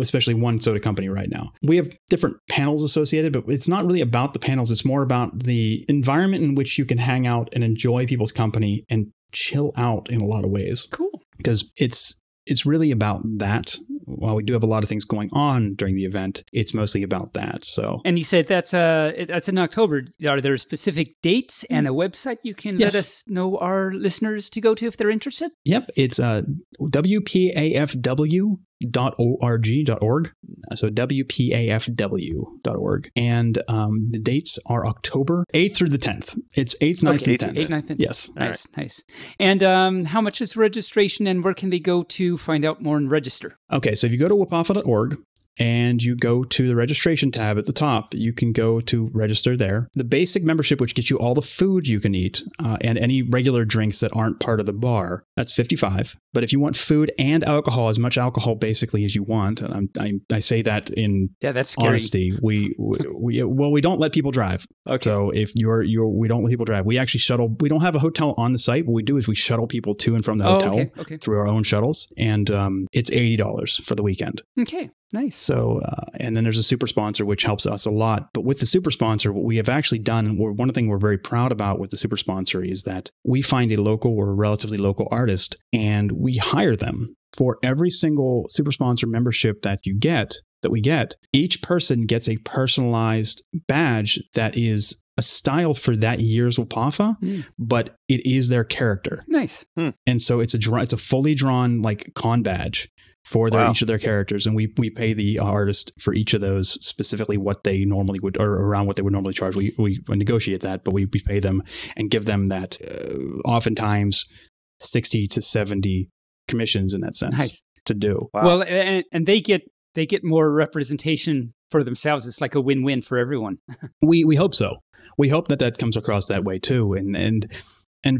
especially one soda company right now. We have different panels associated, but it's not really about the panels. It's more about the environment in which you can hang out and enjoy people's company and chill out in a lot of ways. Cool. Because it's really about that. While we do have a lot of things going on during the event, it's mostly about that. So, and you said that's in October. Are there specific dates and a website you can let us know, our listeners, to go to if they're interested? Yep, it's wpafw.org. So wpafw.org, and the dates are October 8th through the 10th. It's 8th, 9th, and 10th. 8th, 9th, and 10th. Yes. Nice, nice. And how much is registration, and where can they go to find out more and register? Okay, so if you go to wapafa.org and you go to the registration tab at the top, you can go to register there. The basic membership, which gets you all the food you can eat and any regular drinks that aren't part of the bar, that's $55. But if you want food and alcohol, as much alcohol basically as you want, and I say that in honesty, we don't let people drive. Okay. So if we don't let people drive. We actually shuttle. We don't have a hotel on the site. What we do is we shuttle people to and from the hotel through our own shuttles, and it's $80 for the weekend. Okay. Nice. So, and then there's a super sponsor, which helps us a lot. But with the super sponsor, what we have actually done, and one of the things we're very proud about with the super sponsor, is that we find a local or a relatively local artist, and we hire them. For every single super sponsor membership that we get, each person gets a personalized badge that is a style for that year's Wapafa, but it is their character. Nice. And so it's a fully drawn like con badge for each of their characters, and we pay the artist for each of those specifically what they normally would, or around what they would normally charge. We negotiate that, but we pay them and give them that oftentimes 60 to 70 commissions in that sense to do. Wow. Well, and they get more representation for themselves. It's like a win-win for everyone. we hope so. We hope that comes across that way too, and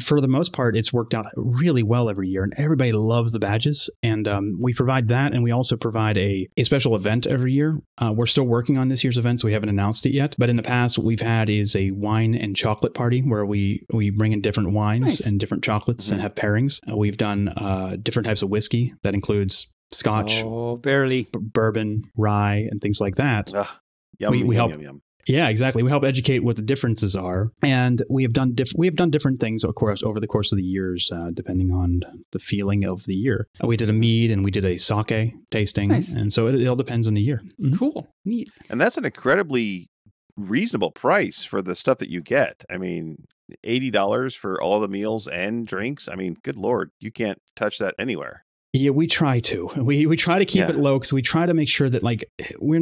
for the most part, it's worked out really well every year, and everybody loves the badges. And we provide that, and we also provide a special event every year. We're still working on this year's event, so we haven't announced it yet. But in the past, what we've had is a wine and chocolate party where we bring in different wines and different chocolates and have pairings. We've done different types of whiskey. That includes Scotch, bourbon, rye, and things like that. Yum, yum, yum. Yeah, exactly. We help educate what the differences are, and we have done different things, of course, over the course of the years, depending on the feeling of the year. We did a mead, and we did a sake tasting, and so it all depends on the year. Cool, neat. And that's an incredibly reasonable price for the stuff that you get. I mean, $80 for all the meals and drinks. I mean, good Lord, you can't touch that anywhere. Yeah, we try to. We try to keep it low, because we try to make sure that like we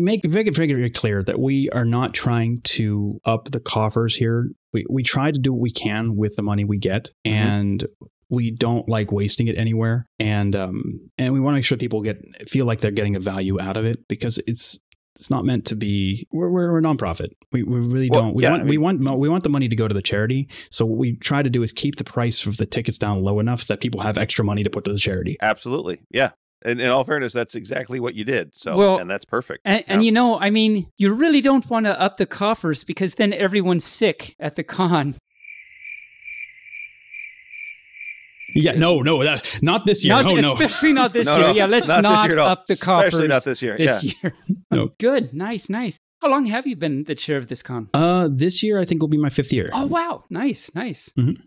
make very, very clear that we are not trying to up the coffers here. We try to do what we can with the money we get, and we don't like wasting it anywhere. And we want to make sure people feel like they're getting a value out of it, because it's not meant to be. We're a nonprofit. We really don't. We want the money to go to the charity. So what we try to do is keep the price of the tickets down low enough that people have extra money to put to the charity. Absolutely, yeah. And in all fairness, that's exactly what you did. So, and that's perfect. And you know, I mean, you really don't want to up the coffers, because then everyone's sick at the con. Yeah, no, that's not this year. Especially not this year. Yeah, let's not up the coffers. Especially not this year. This year. Good, nice. How long have you been the chair of this con? This year I think will be my 5th year. Oh wow, nice.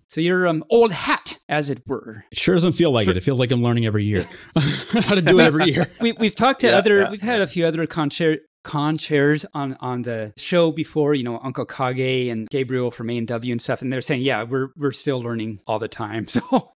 So you're old hat, as it were. It sure doesn't feel like it. It feels like I'm learning every year how to do it every year. We've talked to other. We've had a few other con chair con chairs on the show before, you know, Uncle Kage and Gabriel from A&W and stuff. And they're saying, yeah, we're still learning all the time. So,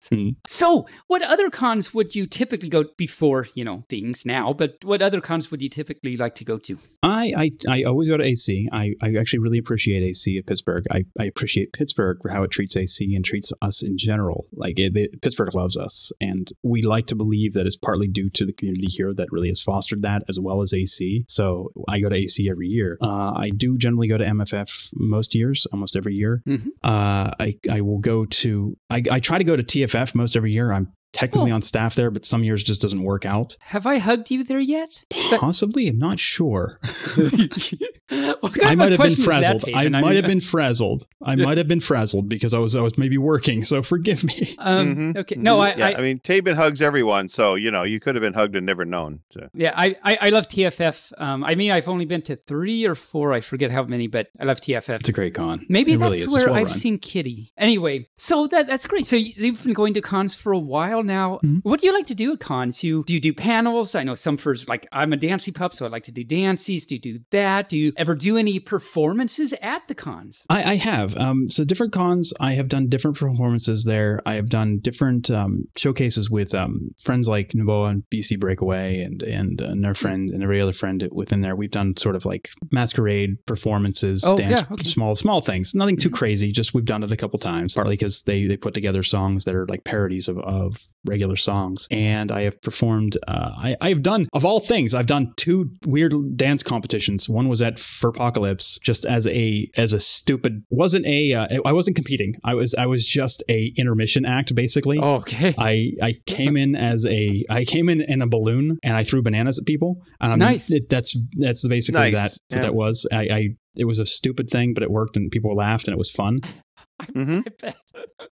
So what other cons would you typically go before, you know, things now, but what other cons would you typically like to go to? I always go to AC. I actually really appreciate AC at Pittsburgh. I appreciate Pittsburgh for how it treats AC and treats us in general. Like Pittsburgh loves us. And we like to believe that it's partly due to the community here that really has fostered that, as well as AC. So I go to AC every year. I do generally go to MFF most years, almost every year. Mm-hmm. I will go to, I try to go to TFF most every year. I'm technically on staff there, but some years just doesn't work out. Have I hugged you there yet? Possibly. I'm not sure. I might have been frazzled. I might have been frazzled because I was maybe working. So forgive me. Okay. No, I mean, Taben hugs everyone. So, you know, you could have been hugged and never known. So. Yeah. I love TFF. I mean, I've only been to 3 or 4. I forget how many, but I love TFF. It's a great con. Maybe it that's really where I've seen Kitty. Anyway, so that's great. So you've been going to cons for a while now. Mm-hmm. What do you like to do at cons? Do you do panels? I know some first, like I'm a dancey pup, so I like to do dances. Do you do that? Do you ever do any performances at the cons? I have. So different cons, I have done different performances there. I have done different showcases with friends like Noboa and BC Breakaway and their friend and every other friend within there. We've done sort of like masquerade performances, dance, small things. Nothing too crazy, just we've done it a couple times, partly because they put together songs that are like parodies of regular songs. And I have performed, I've done, of all things, I've done 2 weird dance competitions. One was at Furpocalypse, just as a stupid, I wasn't competing. I was just a intermission act, basically. Okay. I came in in a balloon and I threw bananas at people. And nice. That's basically what that was. It was a stupid thing, but it worked and people laughed and it was fun. I bet.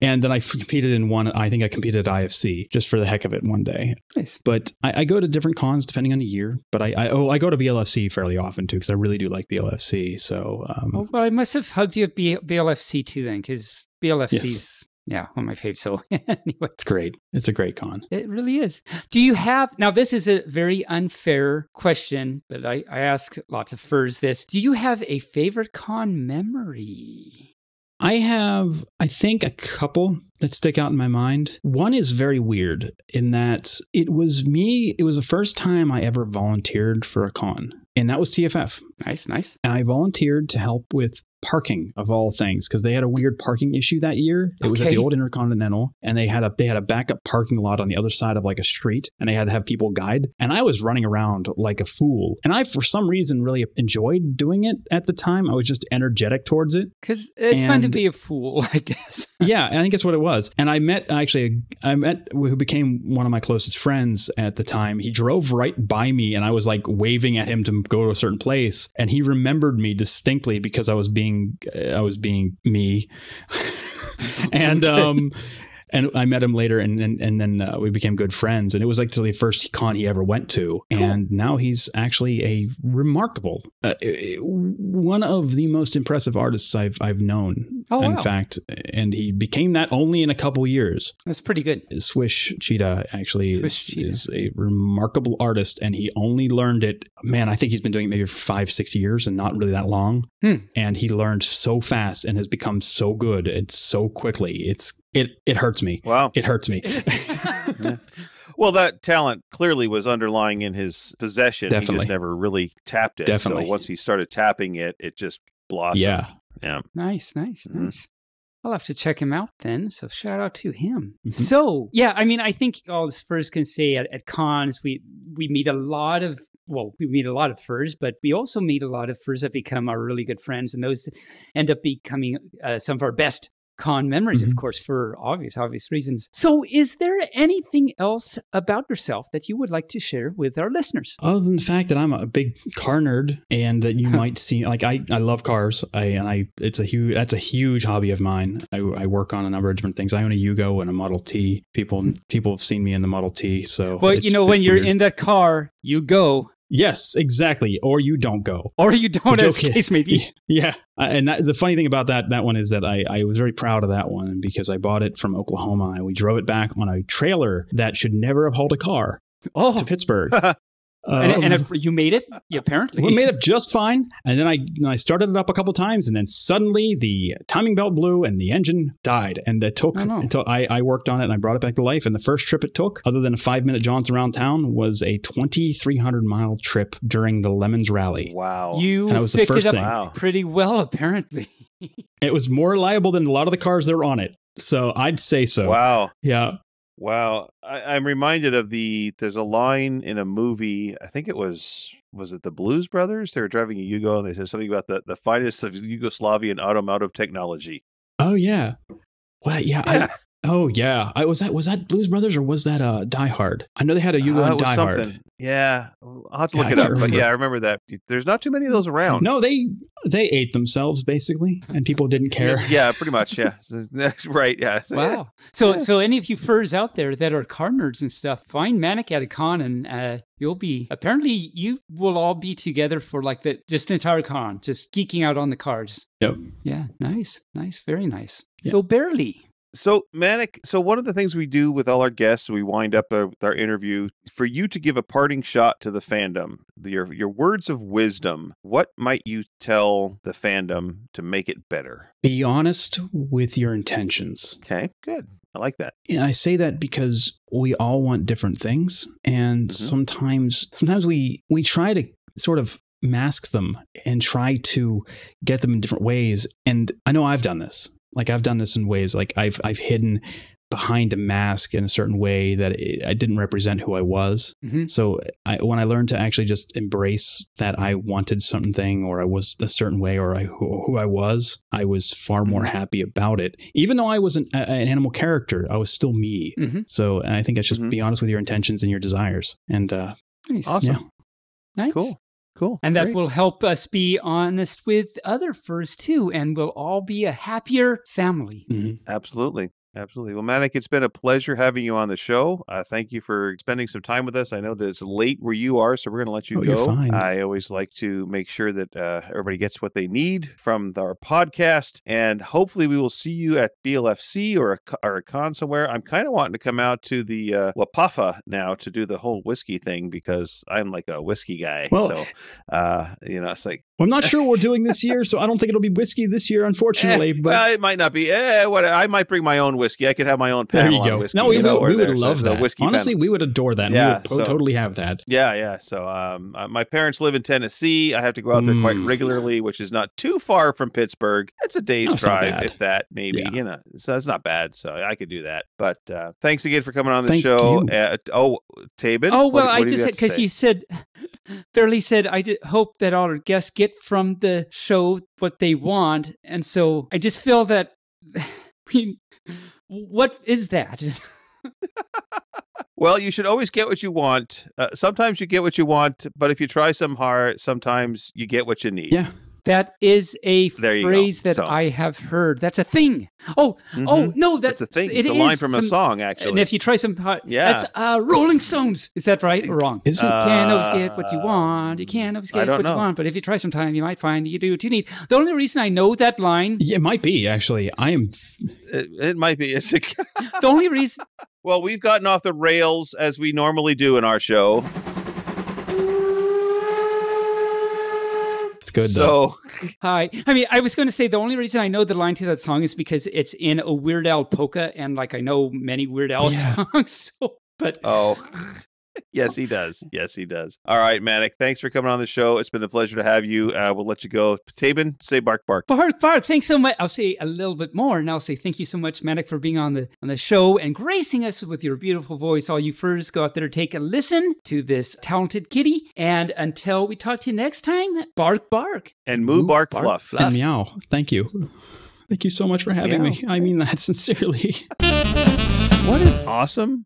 And then I competed in one. I think I competed at IFC just for the heck of it one day. Nice. But I go to different cons depending on the year. But I go to BLFC fairly often too because I really do like BLFC. So well, I must have hugged you at BLFC too then, because BLFC's yeah, one of my favorites. So anyway, it's great. It's a great con. It really is. Do you have, now this is a very unfair question, but I ask lots of furs this. Do you have a favorite con memory? I have, I think, a couple that stick out in my mind. One is very weird in that it was the first time I ever volunteered for a con, and that was TFF. Nice, nice. And I volunteered to help with parking, of all things, because they had a weird parking issue that year. It was at the old Intercontinental, and they had a backup parking lot on the other side of like a street, and they had to have people guide. And I was running around like a fool, and I for some reason really enjoyed doing it at the time. I was just energetic towards it because it's fun to be a fool, I guess. Yeah, I think that's what it was. And I met who became one of my closest friends at the time. He drove right by me, and I was like waving at him to go to a certain place, and he remembered me distinctly because I was being me. And I met him later, and then we became good friends. And it was like the first con he ever went to. Cool. And now he's actually a remarkable, one of the most impressive artists I've known. Oh, in fact, and he became that only in a couple years. That's pretty good. Swish Cheetah is a remarkable artist, and he only learned it. Man, I think he's been doing it maybe for 5, 6 years, and not really that long. And he learned so fast and has become so good and so quickly. It hurts me. Wow. It hurts me. Well, that talent clearly was underlying in his possession. Definitely. He just never really tapped it. Definitely. So once he started tapping it, it just blossomed. Yeah. Yeah. Nice, nice, nice. I'll have to check him out then. So shout out to him. So, yeah, I mean, I think all the furs can say at cons, we meet a lot of, well, we meet a lot of furs, but we also meet a lot of furs that become our really good friends. And those end up becoming some of our best con memories, of course, for obvious reasons. So is there anything else about yourself that you would like to share with our listeners? Other than the fact that I'm a big car nerd and that you might see, like, I love cars. That's a huge hobby of mine. I work on a number of different things. I own a Yugo and a Model T. People have seen me in the Model T. So, well, you know, when you're in that car, you go. Yes, exactly. Or you don't go. Or you don't, as the case may be. Yeah. And the funny thing about that one is that I was very proud of that one because I bought it from Oklahoma and we drove it back on a trailer that should never have hauled a car to Pittsburgh. And if you made it, apparently. We made it just fine. And then I started it up a couple times, and then suddenly the timing belt blew and the engine died. And it took until I worked on it and I brought it back to life. And the first trip it took, other than a 5-minute jaunt around town, was a 2,300-mile trip during the Lemons Rally. Wow. You picked it up pretty well, apparently. It was more reliable than a lot of the cars that were on it. So I'd say so. Wow. Yeah. Wow. I'm reminded of there's a line in a movie, I think it was it the Blues Brothers? They were driving a Yugo and they said something about the finest of Yugoslavian automotive technology. Oh yeah. What? Yeah. Yeah. Was that Blues Brothers or was that Die Hard? I know they had a Yugo and Die Hard. Yeah. I'll have to look it up. But yeah, I remember that. There's not too many of those around. No, they ate themselves basically and people didn't care. Yeah, pretty much. Yeah. Right. Yeah. So, wow. Yeah. So any of you furs out there that are car nerds and stuff, find Manic at a con and you will all be together for like the entire con, just geeking out on the cars. Yep. Yeah. Nice. Nice. Very nice. Yep. So barely. So, Manic, one of the things we do with all our guests, we wind up with our interview, for you to give a parting shot to the fandom, your words of wisdom, what might you tell the fandom to make it better? Be honest with your intentions. Okay, good. I like that. And I say that because we all want different things. And sometimes we try to sort of mask them and try to get them in different ways. And I know I've done this. Like I've done this in ways like I've hidden behind a mask in a certain way that I didn't represent who I was. Mm-hmm. So when I learned to actually just embrace that I wanted something or I was a certain way or who I was far more happy about it. Even though I was an animal character, I was still me. Mm-hmm. So I think I should be honest with your intentions and your desires. And nice. Awesome. Yeah. Nice. Cool. Cool. And that will help us be honest with other furs too, and we'll all be a happier family. Mm-hmm. Absolutely. Absolutely. Well, Manic, it's been a pleasure having you on the show. Thank you for spending some time with us. I know that it's late where you are, so we're going to let you go. You're fine. I always like to make sure that everybody gets what they need from our podcast, and hopefully we will see you at BLFC or a con somewhere. I'm kind of wanting to come out to the Wapafa now to do the whole whiskey thing because I'm like a whiskey guy. Well, so, it's like... I'm not sure what we're doing this year, so I don't think it'll be whiskey this year, unfortunately. But well, it might not be. I might bring my own whiskey. I could have my own panel on whiskey. No, we would love that. Whiskey honestly, panel. We would adore that. Yeah, we would totally have that. Yeah, yeah. So my parents live in Tennessee. I have to go out there quite regularly, which is not too far from Pittsburgh. It's a day's drive, if that, maybe. Yeah. You know, so it's not bad. So I could do that. But thanks again for coming on the show. Taebyn. Oh, well, what I just said, because you said... Fairly said, I hope that all our guests get from the show what they want. And so I just feel that, what is that? Well, you should always get what you want. Sometimes you get what you want, but if you try some hard, sometimes you get what you need. Yeah. That is a phrase that I have heard. That's a thing. Oh, oh no, that's a thing. It's a line from a song, actually. And if you try some, that's Rolling Stones. Is that right or wrong? You can't always get what you want. You can't always get what you want. But if you try some time, you might find you do what you need. The only reason I know that line, it might be actually. It might be. The only reason. Well, we've gotten off the rails as we normally do in our show. Good. So, I was going to say the only reason I know the line to that song is because it's in a Weird Al polka, and like I know many Weird Al songs. So, but yes, he does. Yes, he does. All right, Manic, thanks for coming on the show. It's been a pleasure to have you. We'll let you go. Taebyn, say bark, bark, bark, bark. Thanks so much. I'll say a little bit more, and I'll say thank you so much, Manic, for being on the show and gracing us with your beautiful voice. All you furs, go out there, take a listen to this talented kitty, and until we talk to you next time, bark, bark, and moo, bark, bark, fluff, fluff, and meow. Thank you. Thank you so much for having me. I mean that sincerely. What an awesome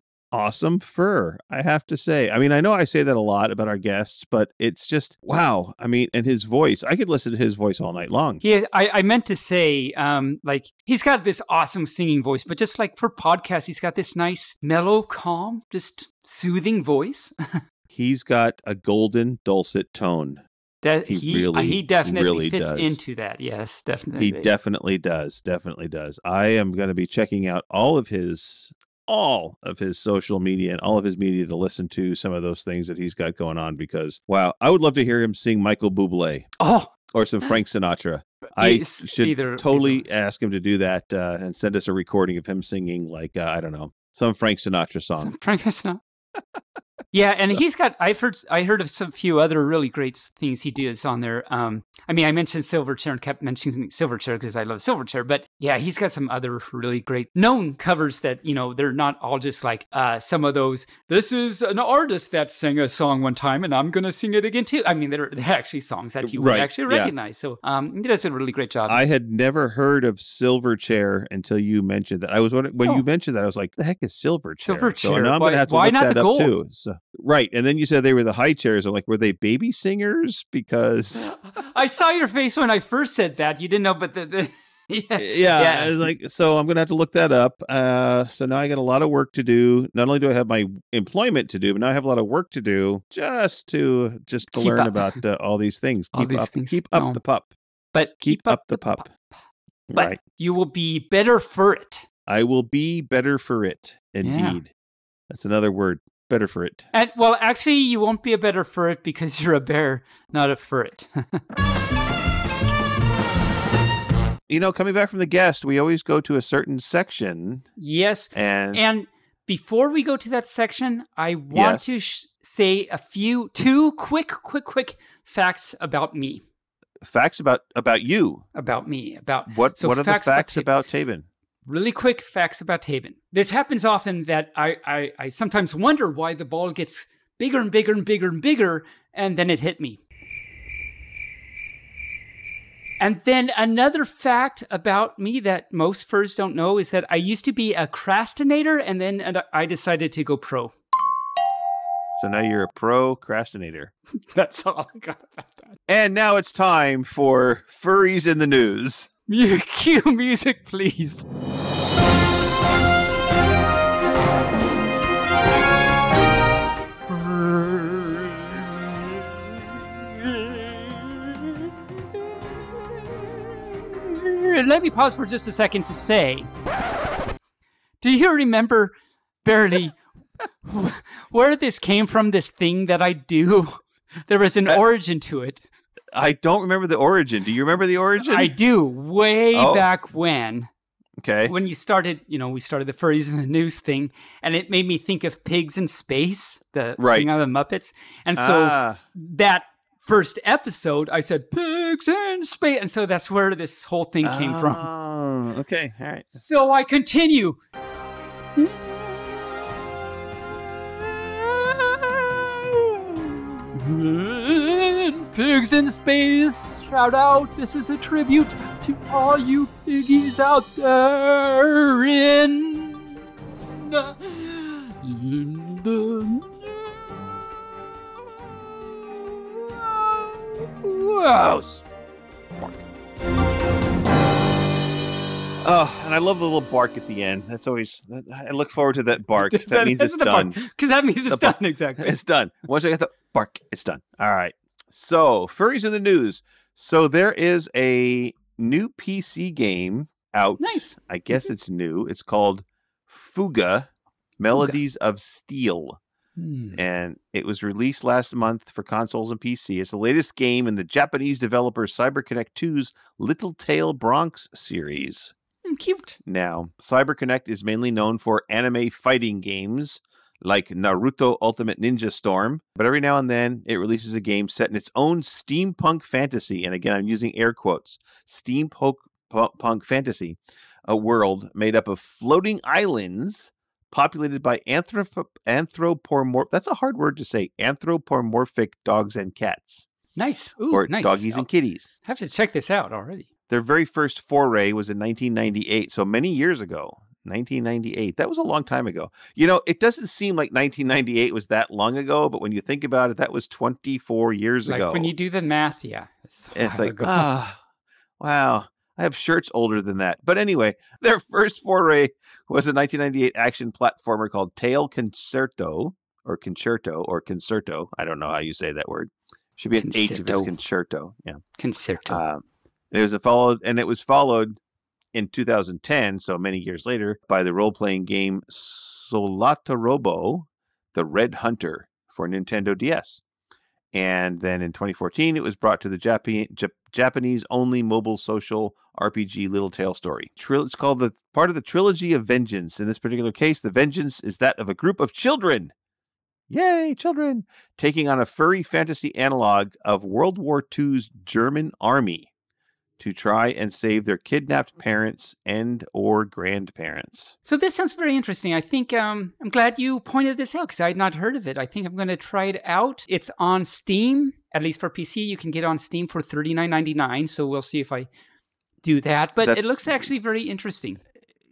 fur, I have to say. I mean, I know I say that a lot about our guests, but it's just, wow. I mean, and his voice, I could listen to his voice all night long. Yeah, I meant to say, like, he's got this awesome singing voice, but just like for podcasts, he's got this nice, mellow, calm, just soothing voice. He's got a golden, dulcet tone. He definitely really fits into that. Yes, definitely. He definitely does. I am going to be checking out all of his all of his social media and all of his media to listen to some of those things that he's got going on, because, wow, I would love to hear him sing Michael Bublé. Oh, or some Frank Sinatra. I should totally ask him to do that and send us a recording of him singing, like, I don't know, some Frank Sinatra song. Frank Sinatra. Yeah, and so, he's got, I heard of some few other really great things he does on there. I mean, I mentioned Silverchair and kept mentioning Silverchair because I love Silverchair, but yeah, he's got some other really great known covers that, you know, they're not all just like some of those, this is an artist that sang a song one time and I'm going to sing it again too. I mean, they're actually songs that you would actually recognize. So he does a really great job. I had never heard of Silverchair until you mentioned that. I was wondering, when you mentioned that, I was like, the heck is Silverchair? Silverchair. So now I'm going to have to look that up too. So. Right. And then you said they were the high chairs. I'm like, were they baby singers? Because I saw your face when I first said that. You didn't know, but yeah. I was like, so I'm going to have to look that up. So now I got a lot of work to do. Not only do I have my employment to do, but now I have a lot of work to do just to learn up about all these things. Keep up the pup. But right. You will be better for it. I will be better for it. Indeed. Yeah. That's another word. Better for it. And well, actually, you won't be a better furret because you're a bear, not a furret. You know, coming back from the guest, we always go to a certain section. Yes. And before we go to that section, I want to say two quick facts about me. Facts about you. About me. About what? So what are the facts about Taven? Really quick facts about Taven. This happens often that I sometimes wonder why the ball gets bigger and bigger and bigger and bigger, and then it hit me. And then another fact about me that most furs don't know is that I used to be a crastinator, and then I decided to go pro. So now you're a procrastinator. That's all I got about that. And now it's time for Furries in the News. Cue music, please. Let me pause for just a second to say, do you remember barely where this came from, this thing that I do? There was an origin to it. I don't remember the origin. Do you remember the origin? I do. Way back when. Okay. When you started, you know, we started the Furries in the News thing, and it made me think of Pigs in Space, the thing on the Muppets. And so that first episode, I said, Pigs in Space. And so that's where this whole thing came from. Oh, okay. All right. So I continue. Pigs in Space, shout out. This is a tribute to all you piggies out there in the house. Oh, and I love the little bark at the end. That's always, I look forward to that bark. That means it's done. Because that means it's done, exactly. It's done. Once I get the bark, it's done. All right. So, Furries in the News. So, there is a new PC game out. Nice. I guess it's new. It's called Fuga, Melodies of Steel. Mm. And it was released last month for consoles and PC. It's the latest game in the Japanese developer CyberConnect 2's Little Tail Bronx series. Cute. Now, CyberConnect is mainly known for anime fighting games, like Naruto Ultimate Ninja Storm, but every now and then it releases a game set in its own steampunk fantasy, and again, I'm using air quotes, steampunk fantasy, a world made up of floating islands populated by anthropomorphic, that's a hard word to say, anthropomorphic dogs and cats. Nice. Ooh, or nice. Doggies and kitties. I have to check this out already. Their very first foray was in 1998, so many years ago. 1998. That was a long time ago. You know, it doesn't seem like 1998 was that long ago, but when you think about it, that was 24 years ago. Like when you do the math, yeah. It's like, ah, wow. I have shirts older than that. But anyway, their first foray was a 1998 action platformer called Tail Concerto. I don't know how you say that word. Should be an H if it's concerto. Yeah. Concerto. It was followed in 2010, so many years later, by the role-playing game Solotarobo, the Red Hunter for Nintendo DS. And then in 2014, it was brought to the Japanese-only mobile social RPG Little Tale Story. It's called the part of the Trilogy of Vengeance. In this particular case, the vengeance is that of a group of children. Yay, children! Taking on a furry fantasy analog of World War II's German army to try and save their kidnapped parents and or grandparents. So this sounds very interesting. I think I'm glad you pointed this out because I had not heard of it. I think I'm going to try it out. It's on Steam, at least for PC. You can get on Steam for $39.99. So we'll see if I do that. But it looks actually very interesting.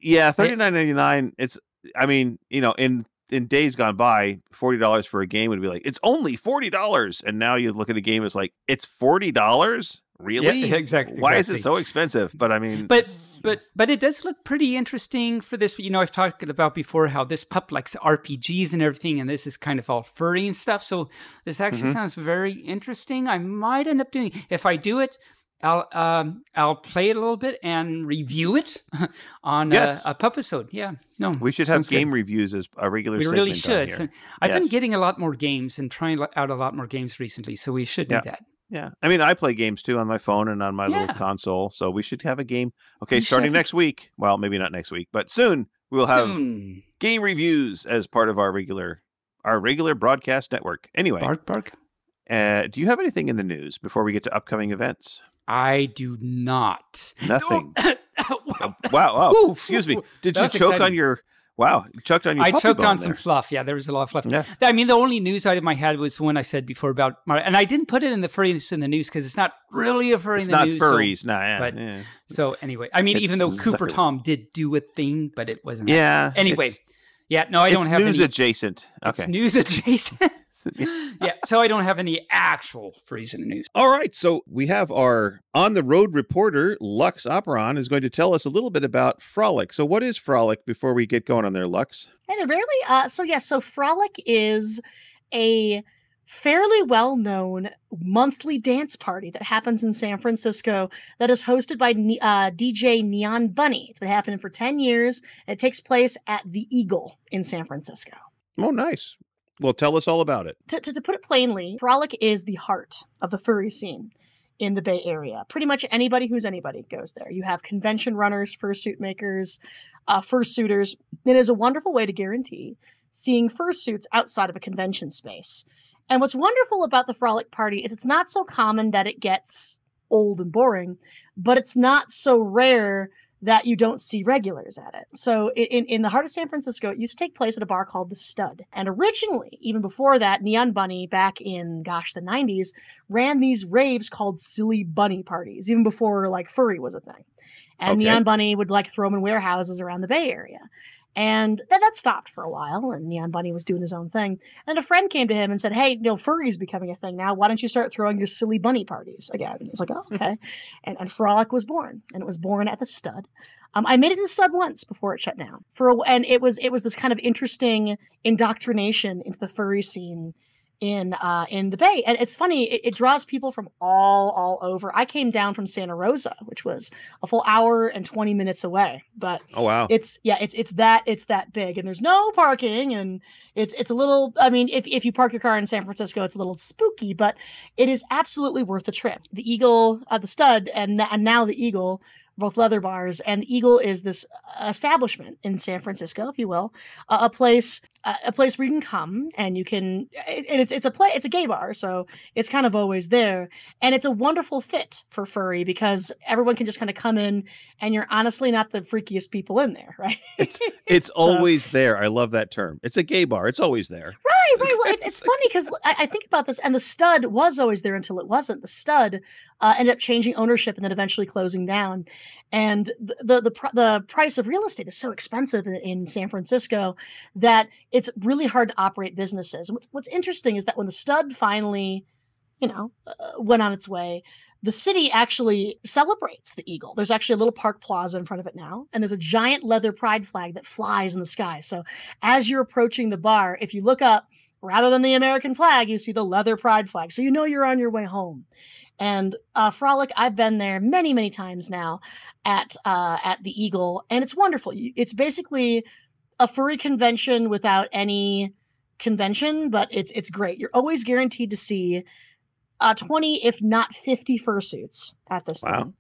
Yeah, $39.99. It's, I mean, you know, in days gone by, $40 for a game would be like, it's only $40. And now you look at a game, it's like, it's $40? Really? Yeah, exactly. Why is it so expensive? But I mean, but it does look pretty interesting for this. You know, I've talked about before how this pup likes RPGs and everything, and this is kind of all furry and stuff. So this actually sounds very interesting. I might end up doing, if I do it, I'll play it a little bit and review it on a pup episode. Yeah, no, we should have game reviews as a regular. We really should. So I've been getting a lot more games and trying out a lot more games recently, so we should do that. Yeah, I mean, I play games too on my phone and on my little console, so we should have a game. Okay, starting next week. Well, maybe not next week, but soon we'll have game reviews as part of our regular broadcast network. Anyway, bark bark. Do you have anything in the news before we get to upcoming events? I do not. Nothing. Wow. Oh, excuse me. Did you choke on your... Wow. You choked on your puppy bone. I choked on some fluff. Yeah, there was a lot of fluff. Yeah. I mean, the only news item I had was the one I said before about... And I didn't put it in the furries in the news because it's not really a furry in the news. It's not furries. So, so anyway, I mean, even though Cooper Tom did do a thing, but it wasn't... Yeah. Anyway, I don't have any... It's news adjacent. Okay. It's news adjacent. So I don't have any actual freeze in the news. All right, so we have our on-the-road reporter, Lux Operon, is going to tell us a little bit about Frolic. So what is Frolic before we get going on there, Lux? Hey there, Barely. So Frolic is a fairly well-known monthly dance party that happens in San Francisco that is hosted by DJ Neon Bunny. It's been happening for 10 years. It takes place at the Eagle in San Francisco. Oh, nice. Well, tell us all about it. To put it plainly, Frolic is the heart of the furry scene in the Bay Area. Pretty much anybody who's anybody goes there. You have convention runners, fursuit makers, fursuiters. It is a wonderful way to guarantee seeing fursuits outside of a convention space. And what's wonderful about the Frolic party is it's not so common that it gets old and boring, but it's not so rare that you don't see regulars at it. So in the heart of San Francisco, it used to take place at a bar called The Stud. And originally, even before that, Neon Bunny, back in, the 90s, ran these raves called Silly Bunny Parties, even before, like, furry was a thing. And Neon Bunny would, like, throw them in warehouses around the Bay Area. And that stopped for a while, and Neon Bunny was doing his own thing. And a friend came to him and said, hey, you know, furry's becoming a thing now. Why don't you start throwing your Silly Bunny parties again? And he's like, oh, okay. And Frolic was born, and it was born at the Stud. I made it to the Stud once before it shut down. And it was this kind of interesting indoctrination into the furry scene in the Bay. And it's funny, it draws people from all over. I came down from Santa Rosa, which was a full hour and 20 minutes away, but it's that big, and there's no parking, and it's a little, I mean, if you park your car in San Francisco, it's a little spooky, but it is absolutely worth the trip. The Eagle, the Stud, and now the Eagle, both leather bars, and the Eagle is this establishment in San Francisco, if you will, a place where you can come and you can, and it's a gay bar, so it's kind of always there, and it's a wonderful fit for furry because everyone can just kind of come in, and you're honestly not the freakiest people in there, right? It's always there. I love that term. It's a gay bar. It's always there. Right. Well, it's funny because I think about this, and the Stud was always there until it wasn't. The Stud ended up changing ownership and then eventually closing down. And the price of real estate is so expensive in San Francisco that it's really hard to operate businesses. And what's interesting is that when the Stud finally, you know, went on its way, the city actually celebrates the Eagle. There's actually a little park plaza in front of it now, and there's a giant leather pride flag that flies in the sky. So as you're approaching the bar, if you look up, rather than the American flag, you see the leather pride flag. So you know you're on your way home. And Frolic, I've been there many, many times now at the Eagle, and it's wonderful. It's basically a furry convention without any convention, but it's great. You're always guaranteed to see 20, if not 50 fursuits at this thing.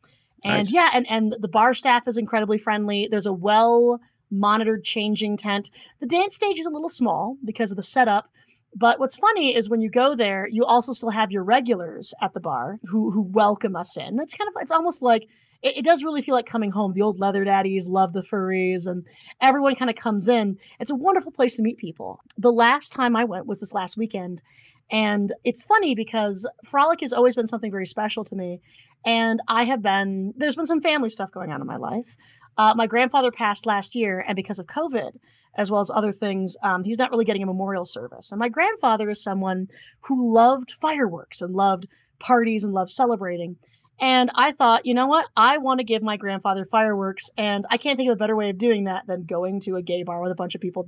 And nice. Yeah, and the bar staff is incredibly friendly. There's a well-monitored changing tent. The dance stage is a little small because of the setup, but what's funny is when you go there, you also still have your regulars at the bar who welcome us in. It's kind of, it's almost like, it does really feel like coming home. The old leather daddies love the furries and everyone kind of comes in. It's a wonderful place to meet people. The last time I went was this last weekend. And it's funny because Frolic has always been something very special to me. And there's been some family stuff going on in my life. My grandfather passed last year, and because of COVID, as well as other things, he's not really getting a memorial service. And my grandfather is someone who loved fireworks and loved parties and loved celebrating. And I thought, you know what? I want to give my grandfather fireworks, and I can't think of a better way of doing that than going to a gay bar with a bunch of people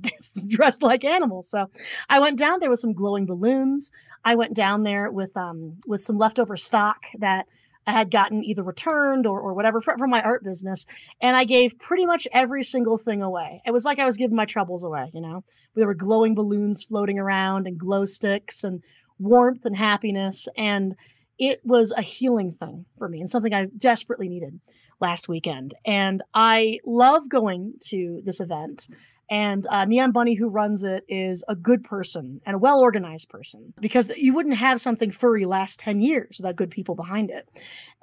dressed like animals. So I went down there with some glowing balloons. I went down there with some leftover stock that I had gotten either returned or whatever from my art business. And I gave pretty much every single thing away. It was like I was giving my troubles away, you know? There were glowing balloons floating around and glow sticks and warmth and happiness, and it was a healing thing for me and something I desperately needed last weekend. And I love going to this event. And Neon Bunny, who runs it, is a good person and a well-organized person, because you wouldn't have something furry last 10 years without good people behind it.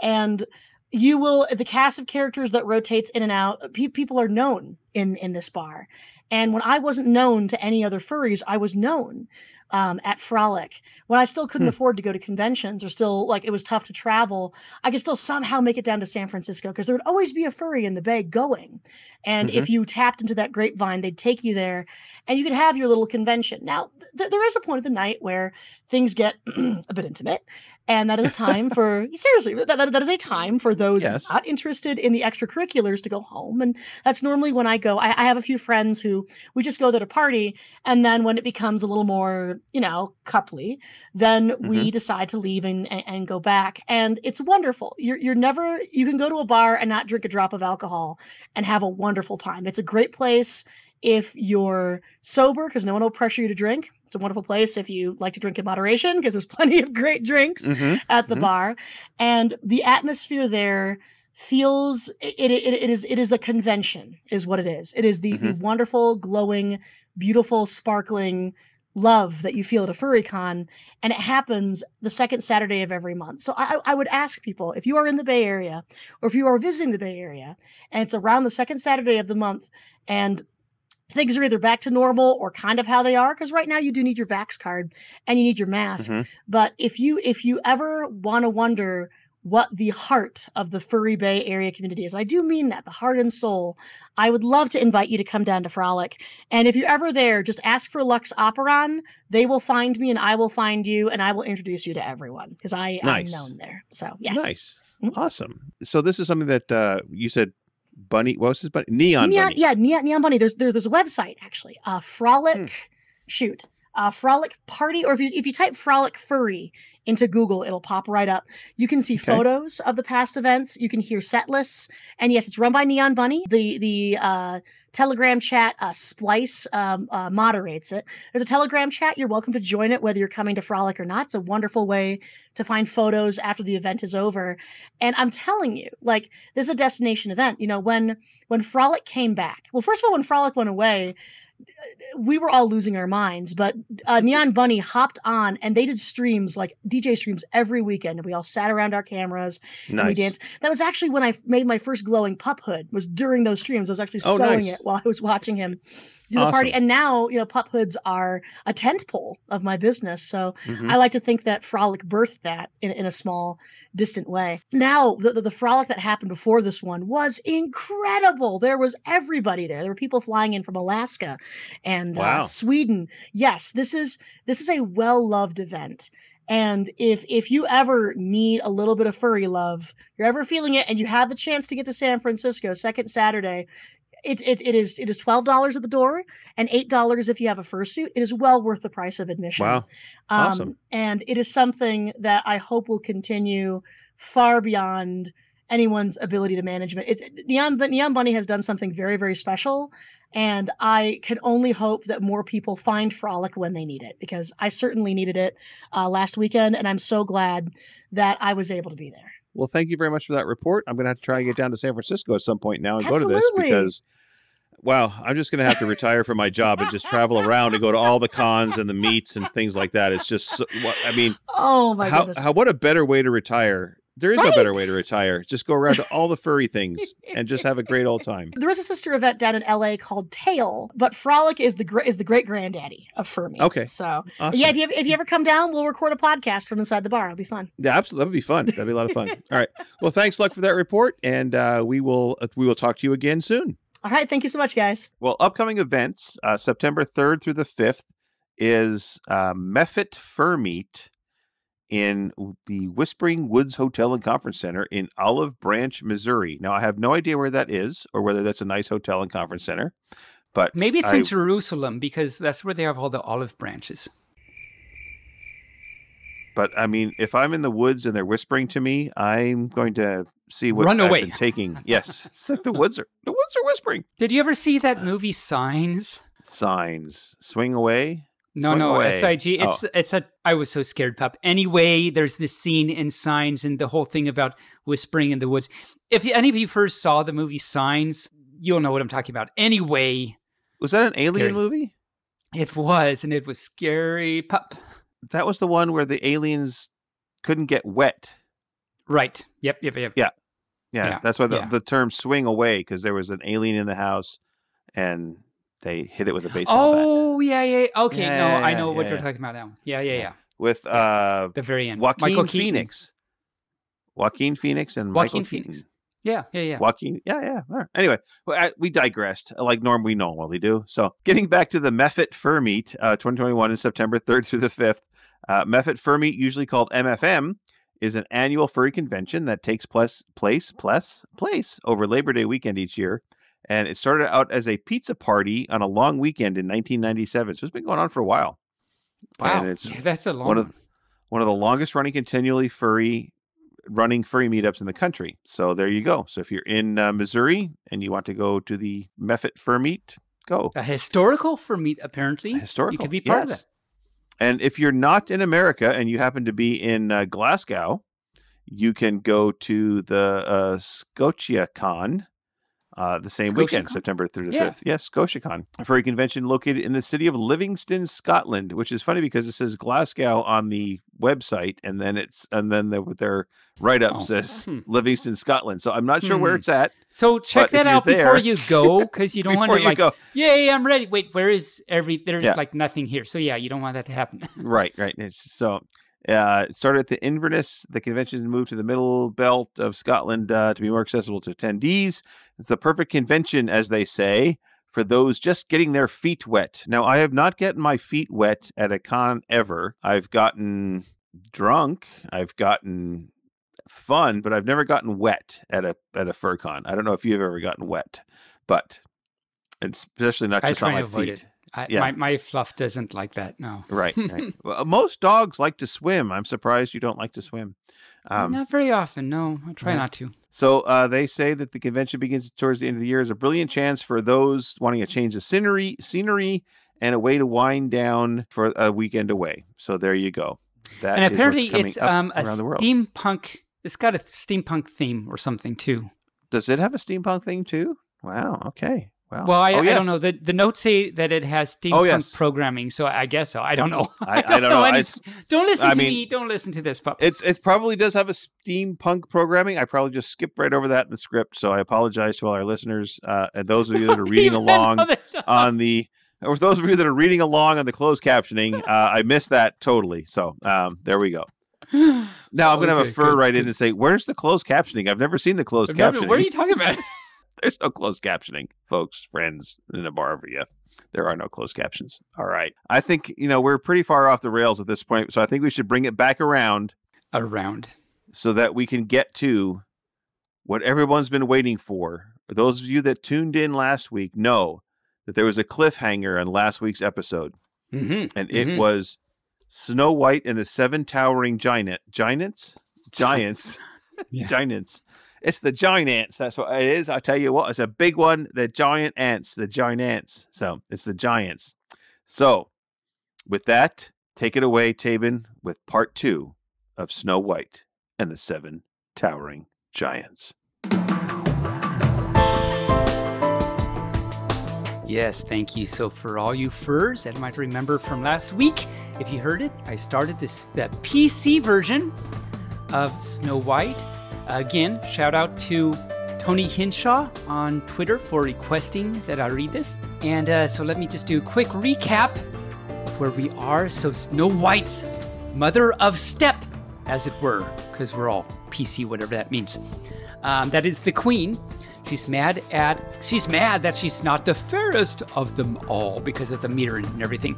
And the cast of characters that rotates in and out, people are known in this bar. And when I wasn't known to any other furries, I was known at Frolic. When I still couldn't afford to go to conventions, or still, like, it was tough to travel, I could still somehow make it down to San Francisco because there would always be a furry in the Bay going. And if you tapped into that grapevine, they'd take you there and you could have your little convention. Now, there is a point of the night where things get a bit intimate. And that is a time for, seriously, that is a time for those not interested in the extracurriculars to go home. And that's normally when I go. I have a few friends who, we just go there to party. And then when it becomes a little more, you know, coupley, then we decide to leave and go back. And it's wonderful. You can go to a bar and not drink a drop of alcohol and have a wonderful time. It's a great place if you're sober, because no one will pressure you to drink. It's a wonderful place if you like to drink in moderation, because there's plenty of great drinks at the bar. And the atmosphere there feels, it is a convention, is what it is. It is the wonderful, glowing, beautiful, sparkling love that you feel at a furry con, and it happens the second Saturday of every month. So I would ask people, if you are in the Bay Area, or if you are visiting the Bay Area, and it's around the second Saturday of the month, and things are either back to normal or kind of how they are, because right now you do need your vax card and you need your mask. But if you ever want to wonder what the heart of the furry Bay Area community is, I do mean that, the heart and soul, I would love to invite you to come down to Frolic. And if you're ever there, just ask for Lux Operon. They will find me and I will find you, and I will introduce you to everyone, because I am known there. So, yes. Nice. Awesome. So this is something that you said, Bunny, what was his bunny? Neon Bunny. Yeah, Neon Bunny. There's a website, actually. Frolic, Frolic Party, or if you type Frolic Furry into Google, it'll pop right up. You can see photos of the past events. You can hear set lists. And yes, it's run by Neon Bunny. The Telegram chat, Splice, moderates it. There's a Telegram chat. You're welcome to join it, whether you're coming to Frolic or not. It's a wonderful way to find photos after the event is over. And I'm telling you, like, this is a destination event. You know, when Frolic came back, well, first of all, when Frolic went away, we were all losing our minds, but Neon Bunny hopped on and they did streams, like DJ streams, every weekend. And we all sat around our cameras and we danced. That was actually when I made my first glowing pup hood, was during those streams. I was actually sewing it while I was watching him do the party. And now, you know, pup hoods are a tent pole of my business. So I like to think that Frolic birthed that in a small, distant way. Now, the Frolic that happened before this one was incredible. There was everybody there. There were people flying in from Alaska and Sweden. Yes, this is a well-loved event. And if you ever need a little bit of furry love, you're ever feeling it, and you have the chance to get to San Francisco, second Saturday, it is $12 at the door and $8 if you have a fursuit. It is well worth the price of admission. Wow. Awesome. And it is something that I hope will continue far beyond anyone's ability to manage it. Neon Bunny has done something very, very special, and I can only hope that more people find Frolic when they need it, because I certainly needed it last weekend, and I'm so glad that I was able to be there. Well, thank you very much for that report. I'm going to have to try and get down to San Francisco at some point now and Absolutely. Go to this, because, wow, I'm just going to have to retire from my job and just travel around and go to all the cons and the meets and things like that. It's just, so, I mean, oh my goodness, what a better way to retire. There is no better way to retire. Just go around to all the furry things and just have a great old time. There is a sister event down in LA called Tail, but Frolic is the great granddaddy of fur meets. Okay. So awesome. Yeah, if you ever come down, we'll record a podcast from inside the bar. It'll be fun. Yeah, absolutely. That'd be fun. That'd be a lot of fun. All right. Well, thanks, Luck, for that report, and we will talk to you again soon. All right. Thank you so much, guys. Well, upcoming events, September 3rd through the 5th is Mephit Fur Meet in the Whispering Woods Hotel and Conference Center in Olive Branch, Missouri. Now, I have no idea where that is or whether that's a nice hotel and conference center, but maybe it's in Jerusalem, because that's where they have all the olive branches. But I mean, if I'm in the woods and they're whispering to me, I'm going to see what I've been taking. Yes, it's like the woods are whispering. Did you ever see that movie Signs? Signs, swing away. No, S-I-G. It's I was so scared, pup. Anyway, there's this scene in Signs and the whole thing about whispering in the woods. If any of you first saw the movie Signs, you'll know what I'm talking about. Anyway. Was that an alien movie? It was, and it was scary, pup. That was the one where the aliens couldn't get wet. Right. Yep. Yeah. That's why the term swing away, because there was an alien in the house and they hit it with a baseball bat. Oh, yeah. Okay, I know what you're talking about now. Yeah. With the very end. Joaquin Phoenix and Michael Keaton. Yeah. Joaquin. All right. Anyway, we digressed. Like Norm, we normally do. So getting back to the Mephit Fur Meet 2021 is September 3rd through the 5th. Mephit Fur Meet, usually called MFM, is an annual furry convention that takes place over Labor Day weekend each year. And it started out as a pizza party on a long weekend in 1997. So it's been going on for a while. Wow. And it's that's a long one of the longest running continually furry meetups in the country. So there you go. So if you're in Missouri and you want to go to the Mephit Fur Meet, go. A historical fur meet, apparently. You could be part of that. And if you're not in America and you happen to be in Glasgow, you can go to the ScotiaCon. The same weekend, September 3rd to 5th. Yes, ScotiaCon, a furry convention located in the city of Livingston, Scotland, which is funny because it says Glasgow on the website, and then their write-up says Livingston, Scotland. So I'm not sure where it's at. So check that out before you go, because you don't want to like, I'm ready. Wait, where is there's like nothing here. So yeah, you don't want that to happen. Right. So it started at the Inverness. The convention moved to the middle belt of Scotland to be more accessible to attendees. It's the perfect convention, as they say, for those just getting their feet wet. Now, I have not gotten my feet wet at a con ever. I've gotten drunk. I've gotten fun, but I've never gotten wet at a fur con. I don't know if you've ever gotten wet, but especially not just on my feet. My fluff doesn't like that, no. Right. Well, most dogs like to swim. I'm surprised you don't like to swim. Not very often, no. I try not to. So they say that the convention begins towards the end of the year is a brilliant chance for those wanting a change of scenery and a way to wind down for a weekend away. So there you go. That and apparently it's it's got a steampunk theme or something too. Does it have a steampunk theme too? Wow, okay. Wow. Well, I don't know. The notes say that it has steampunk programming, so I guess so. I don't know. I don't know. Don't listen to this, pup. It probably does have a steampunk programming. I probably just skipped right over that in the script, so I apologize to all our listeners and those of you that are reading along on the or those of you that are reading along on the closed captioning. I missed that totally. So there we go. Now I'm going to have a fur right in and say, "Where's the closed captioning? I've never seen the closed captioning." What are you talking about? There's no closed captioning, folks, friends, in a bar over you. There are no closed captions. All right. I think, we're pretty far off the rails at this point, so I think we should bring it back around so that we can get to what everyone's been waiting for. Those of you that tuned in last week know that there was a cliffhanger on last week's episode, and it was Snow White and the Seven Towering Giants. It's the giant ants. That's what it is. I tell you what, it's a big one. The giant ants. The giant ants. So it's the giants. So with that, take it away, Tabin, with part two of Snow White and the Seven Towering Giants. Yes, thank you. So for all you furs that might remember from last week, if you heard it, I started that PC version of Snow White. Again, shout out to Tony Hinshaw on Twitter for requesting that I read this. And so let me just do a quick recap of where we are. So Snow White's mother of step, as it were, because we're all PC, whatever that means. That is the queen. She's mad that she's not the fairest of them all because of the mirror and everything.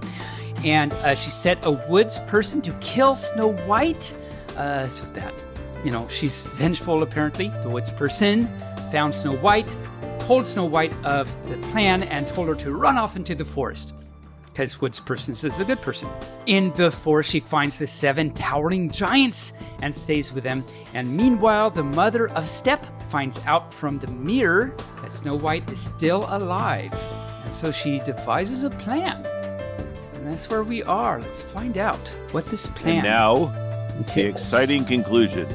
And she sent a woods person to kill Snow White. So that, you know, she's vengeful apparently. The woods person found Snow White, told Snow White of the plan and told her to run off into the forest. Because woods person is a good person. In the forest, she finds the seven towering giants and stays with them. And meanwhile, the mother of Step finds out from the mirror that Snow White is still alive. And so she devises a plan. And that's where we are. Let's find out what this plan is. Now, the exciting conclusion.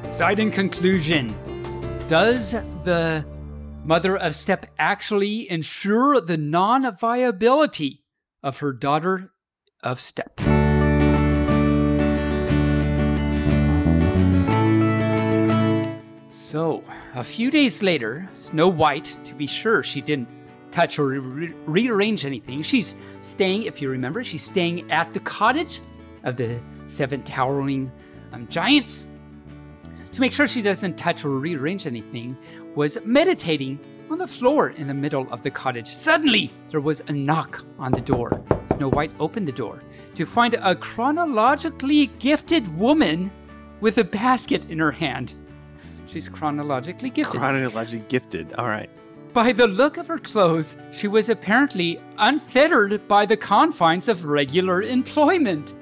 Exciting conclusion. Does the mother of Step actually ensure the non-viability of her daughter of Step? So, a few days later, Snow White, to be sure she didn't touch or rearrange anything, she's staying, if you remember, she's staying at the cottage of the seven towering giants. To make sure she doesn't touch or rearrange anything, was meditating on the floor in the middle of the cottage. Suddenly, there was a knock on the door. Snow White opened the door to find a chronologically gifted woman with a basket in her hand. She's chronologically gifted. Chronologically gifted. All right. By the look of her clothes, she was apparently unfettered by the confines of regular employment.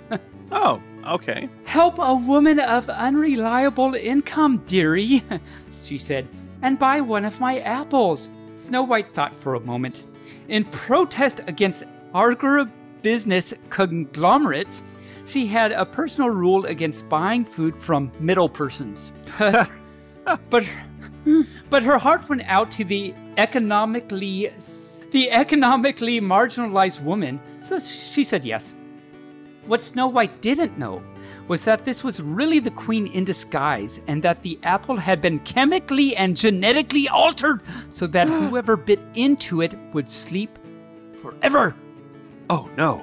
Oh, okay. Help a woman of unreliable income, dearie, she said, and buy one of my apples. Snow White thought for a moment. In protest against agribusiness conglomerates, she had a personal rule against buying food from middle persons. But her heart went out to the economically marginalized woman, so she said yes. What Snow White didn't know was that this was really the queen in disguise and that the apple had been chemically and genetically altered so that whoever bit into it would sleep forever. Oh, no.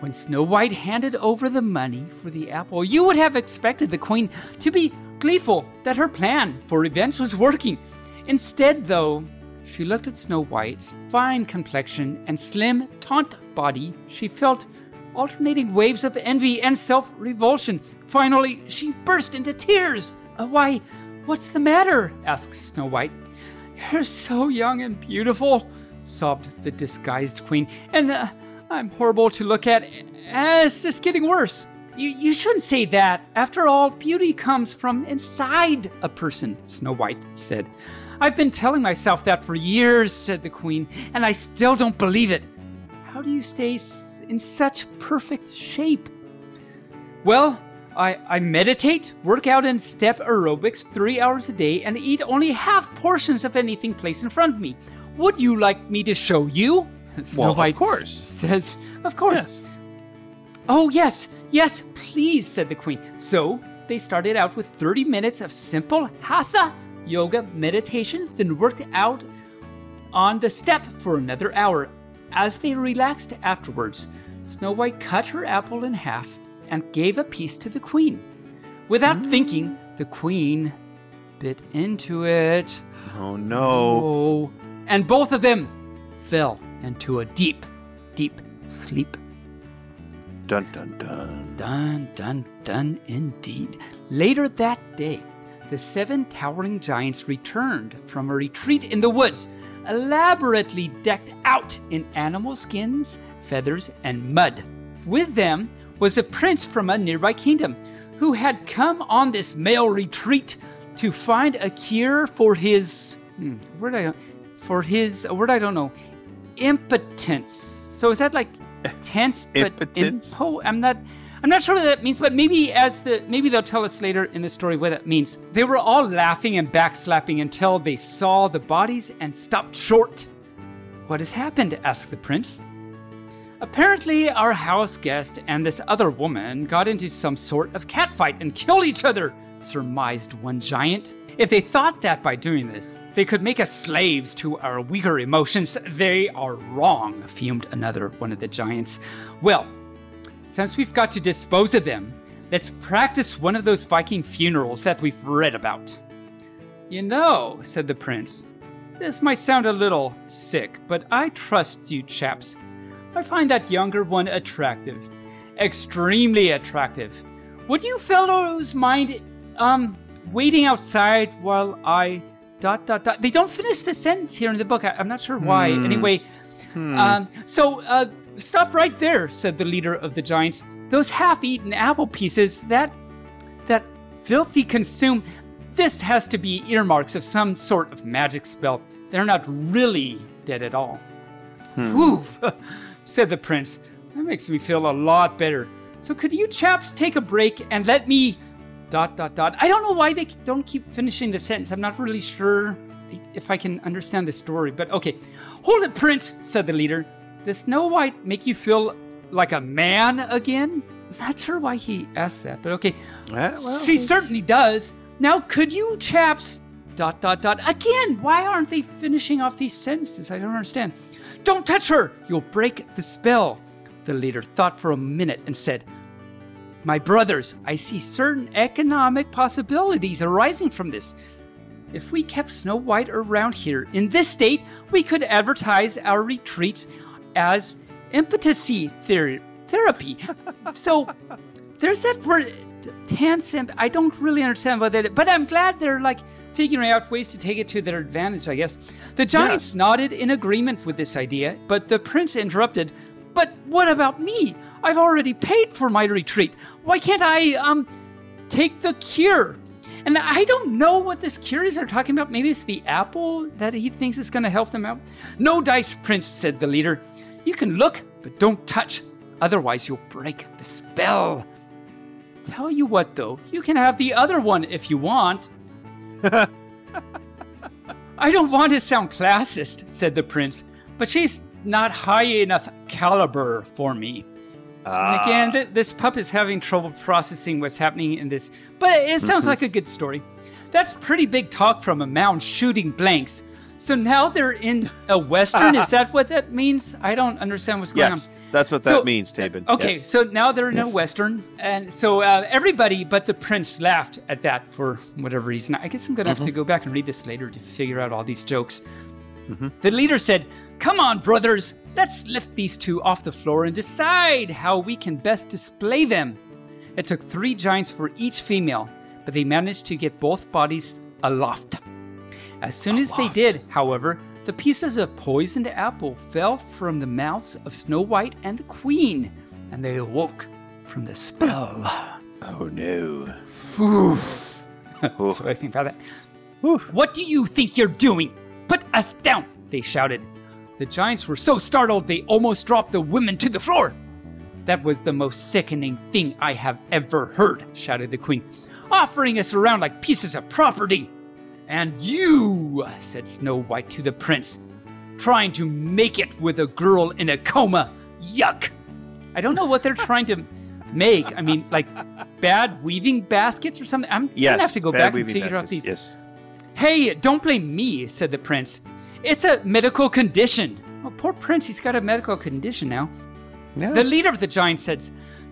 When Snow White handed over the money for the apple, you would have expected the queen to be gleeful that her plan for revenge was working. Instead, though, she looked at Snow White's fine complexion and slim, taut body. She felt alternating waves of envy and self-revulsion. Finally, she burst into tears. Why, what's the matter? Asked Snow White. You're so young and beautiful, sobbed the disguised queen. And I'm horrible to look at. It's just getting worse. You shouldn't say that. After all, beauty comes from inside a person, Snow White said. I've been telling myself that for years, said the queen, and I still don't believe it. How do you stay in such perfect shape? Well, I meditate, work out in step aerobics 3 hours a day, and eat only half portions of anything placed in front of me. Would you like me to show you? Snow White, of course, says, of course. Yes. Oh, yes, yes, please, said the queen. So they started out with 30 minutes of simple hatha yoga meditation, then worked out on the step for another hour. As they relaxed afterwards, Snow White cut her apple in half and gave a piece to the queen. Without thinking, the queen bit into it. Oh, no. Oh, and both of them fell into a deep, deep sleep. Dun, dun, dun. Dun, dun, dun, indeed. Later that day, the seven towering giants returned from a retreat in the woods, elaborately decked out in animal skins, feathers, and mud. With them was a prince from a nearby kingdom who had come on this male retreat to find a cure for his impotence. So is that like tense impotence? But I'm not sure what that means, but maybe they'll tell us later in the story what that means. They were all laughing and backslapping until they saw the bodies and stopped short. What has happened? Asked the prince. Apparently, our house guest and this other woman got into some sort of catfight and killed each other, surmised one giant. If they thought that by doing this, they could make us slaves to our weaker emotions, they are wrong, fumed another one of the giants. Well, since we've got to dispose of them, let's practice one of those Viking funerals that we've read about. You know, said the prince, this might sound a little sick, but I trust you chaps. I find that younger one attractive. Extremely attractive. Would you fellows mind, waiting outside while I ... They don't finish the sentence here in the book. I'm not sure why. Anyway, stop right there, said the leader of the giants. Those half-eaten apple pieces that filthy consume, this has to be earmarks of some sort of magic spell. They're not really dead at all. Whew, said the prince. That makes me feel a lot better. So could you chaps take a break and let me ... I don't know why they don't keep finishing the sentence. I'm not really sure if I can understand the story, but okay. Hold it, prince, said the leader. Does Snow White make you feel like a man again? Not sure why he asked that, but okay. Well, she certainly does. Now, could you chaps ... Again, why aren't they finishing off these sentences? I don't understand. Don't touch her. You'll break the spell. The leader thought for a minute and said, my brothers, I see certain economic possibilities arising from this. If we kept Snow White around here in this state, we could advertise our retreat as impotency therapy. So there's that word, I don't really understand what that is, but I'm glad they're like figuring out ways to take it to their advantage, I guess. The giants nodded in agreement with this idea, but the prince interrupted, but what about me? I've already paid for my retreat. Why can't I, take the cure? And I don't know what this cure is they're talking about. Maybe it's the apple that he thinks is going to help them out. No dice, prince, said the leader. You can look, but don't touch. Otherwise, you'll break the spell. Tell you what, though, you can have the other one if you want. I don't want to sound classist, said the prince, but she's not high enough caliber for me. And again, this pup is having trouble processing what's happening in this, but it sounds like a good story. That's pretty big talk from a mound shooting blanks. So now they're in a Western. Is that what that means? I don't understand what's going on. Yes, that's what that means, Tabin. Okay, so now they're in a Western. And so everybody but the prince laughed at that for whatever reason. I guess I'm going to have to go back and read this later to figure out all these jokes. The leader said, come on, brothers, let's lift these two off the floor and decide how we can best display them. It took 3 giants for each female, but they managed to get both bodies aloft. As soon as they did, however, the pieces of poisoned apple fell from the mouths of Snow White and the Queen, and they awoke from the spell. Oh, no. Oof. That's what I think about that. Oof. What do you think you're doing? Put us down, they shouted. The giants were so startled they almost dropped the women to the floor. That was the most sickening thing I have ever heard, shouted the queen, offering us around like pieces of property. And you, said Snow White to the prince, trying to make it with a girl in a coma. Yuck. I don't know what they're trying to make. I mean, like bad weaving baskets or something. I'm going to have to go back and figure out these. Hey, don't blame me, said the prince. It's a medical condition. Oh, poor prince, he's got a medical condition now. Yeah. The leader of the giants said,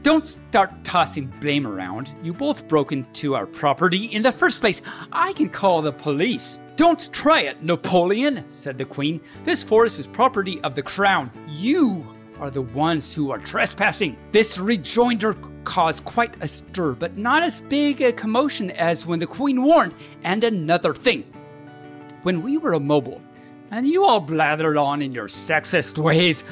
don't start tossing blame around. You both broke into our property in the first place. I can call the police. Don't try it, Napoleon, said the queen. This forest is property of the crown. You are the ones who are trespassing. This rejoinder caused quite a stir, but not as big a commotion as when the queen warned. And another thing, when we were immobile, and you all blathered on in your sexist ways,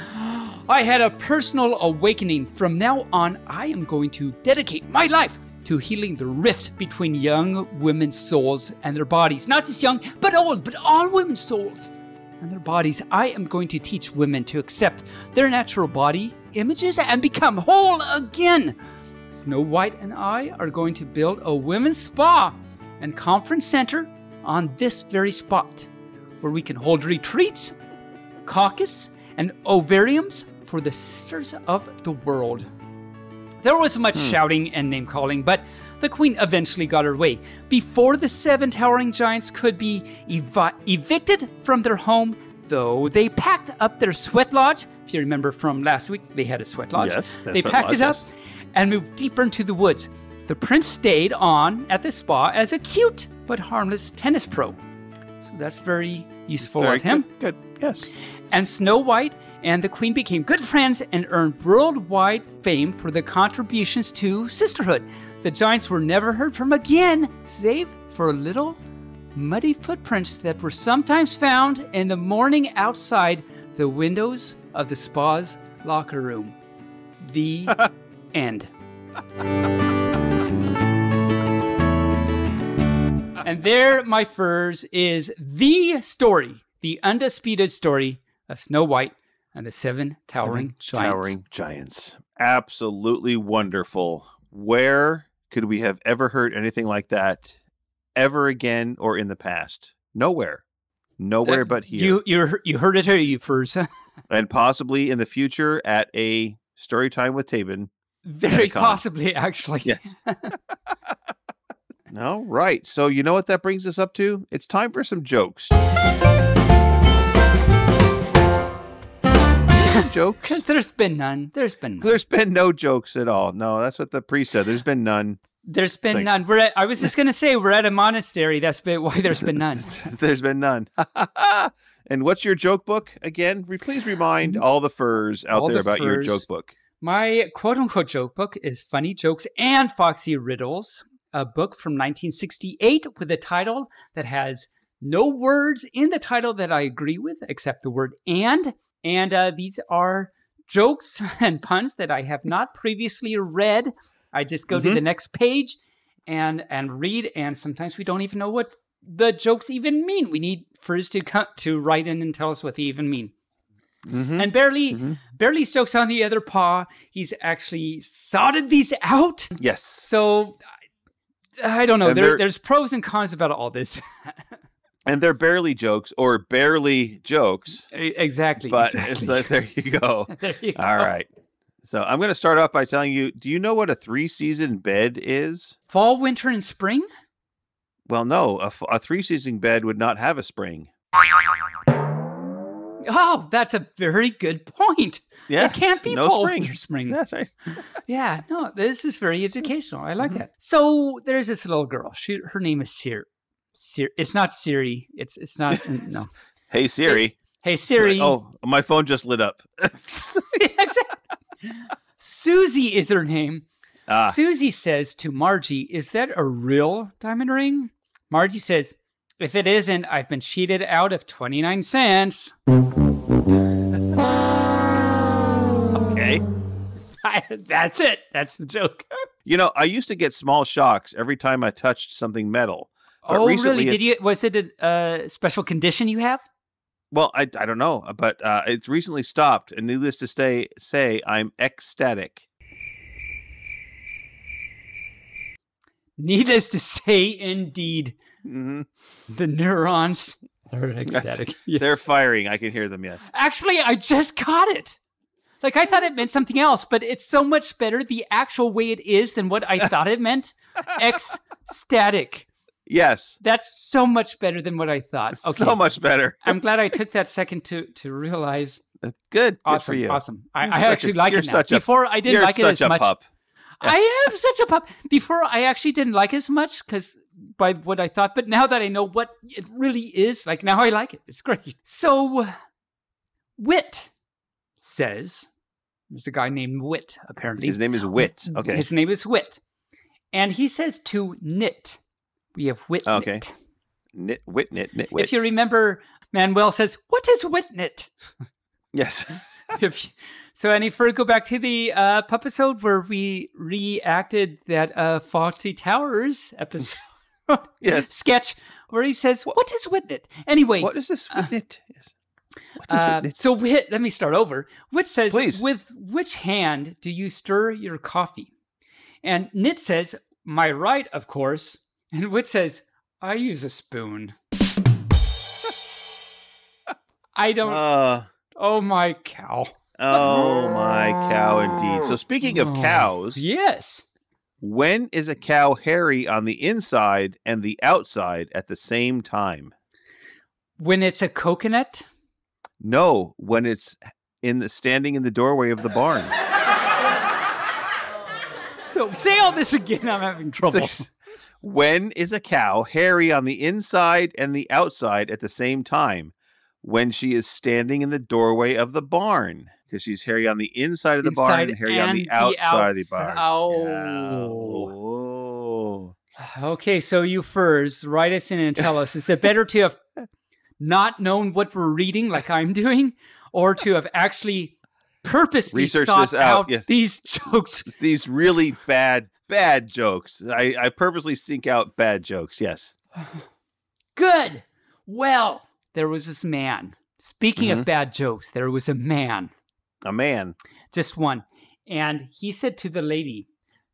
I had a personal awakening. From now on, I am going to dedicate my life to healing the rift between young women's souls and their bodies. Not just young, but old, but all women's souls and their bodies. I am going to teach women to accept their natural body images and become whole again. Snow White and I are going to build a women's spa and conference center on this very spot, where we can hold retreats, caucus, and ovariums for the sisters of the world. There was much shouting and name-calling, but the queen eventually got her way. Before the seven towering giants could be evicted from their home, though, they packed up their sweat lodge. If you remember from last week, they had a sweat lodge. Yes, they packed it up and moved deeper into the woods. The prince stayed on at the spa as a cute but harmless tennis pro. So that's very useful of him. Good, yes. And Snow White and the queen became good friends and earned worldwide fame for their contributions to sisterhood. The giants were never heard from again, save for little muddy footprints that were sometimes found in the morning outside the windows of the spa's locker room. The end. And there, my furs, is the story, the undisputed story of Snow White and the Seven Towering Giants. Absolutely wonderful. Where could we have ever heard anything like that ever again or in the past? Nowhere. Nowhere but here. You heard it here, you furs. And possibly in the future at a story time with Taebyn. Very possibly, actually. Yes. All right. So you know what that brings us up to? It's time for some jokes. Jokes? Because there's been none. There's been no jokes at all. No, that's what the priest said. There's been none. There's been none. I was just going to say, we're at a monastery. That's why there's been none. There's been none. And what's your joke book? Again, please remind all the furs out there about your joke book. My quote-unquote joke book is Funny Jokes and Foxy Riddles, a book from 1968 with a title that has no words in the title that I agree with except the word and. And these are jokes and puns that I have not previously read. I just go to the next page and read. And sometimes we don't even know what the jokes even mean. We need furs to write in and tell us what they even mean. And barely jokes on the other paw. He's actually sorted these out. Yes. So I don't know. There's pros and cons about all this. And they're barely jokes. Exactly. But so there you go. All right. So I'm going to start off by telling you, do you know what a three-season bed is? Fall, winter, and spring? Well, no. A three-season bed would not have a spring. Oh, that's a very good point. Yes, it can't be fall, winter, spring. That's right. Yeah. No, this is very educational. I like that. So there's this little girl. Her name is Siri. It's not Siri. It's not. No. Hey, Siri. Hey, Siri. Oh, my phone just lit up. Susie is her name. Susie says to Margie, is that a real diamond ring? Margie says, if it isn't, I've been cheated out of 29 cents. Okay. That's it. That's the joke. You know, I used to get small shocks every time I touched something metal. But recently, really? Was it a special condition you have? Well, I don't know, but it's recently stopped, and needless to say, I'm ecstatic. Needless to say, indeed. The neurons are ecstatic. Yes. They're firing. I can hear them, yes. Actually, I just got it. Like, I thought it meant something else, but it's so much better the actual way it is than what I thought it meant. Ecstatic. Yes. That's so much better than what I thought. Okay. So much better. I'm glad I took that second to realize. Good. Awesome. Good for you. Awesome. I actually like it now. Before I didn't like it as much. You're such a pup. Yeah. I am such a pup. Before I actually didn't like it as much because by what I thought. But now that I know what it really is, like now I like it. It's great. So Wit says, there's a guy named Wit apparently. His name is Wit. Okay. His name is Wit. And he says to knit. We have Witnit. Okay. Knitwit. If you remember, Manuel says, what is Witnit? Yes. So, and if we go back to the pup episode where we reacted that Fawlty Towers episode, yes, sketch where he says, "What is Witnit?" Anyway, what is this Witnit? Yes. So let me start over. Wit says, please. With which hand do you stir your coffee? And Nit says, my right, of course. And Wit says, I use a spoon. I don't. Oh, my cow. Oh, my cow, indeed. So speaking of cows. Yes. When is a cow hairy on the inside and the outside at the same time? When it's a coconut? No, when it's standing in the doorway of the barn. So say all this again, I'm having trouble. When is a cow hairy on the inside and the outside at the same time? When she is standing in the doorway of the barn. Because she's hairy on the inside of the barn and hairy on the outside of the barn. Oh. Yeah. Oh. Okay, so you furs, write us in and tell us. Is it better to have not known what we're reading like I'm doing, or to have actually purposely sought out these jokes? These really bad jokes. I purposely seek out bad jokes, yes. Good. Well, there was this man. Speaking of bad jokes, there was a man. A man. Just one. And he said to the lady,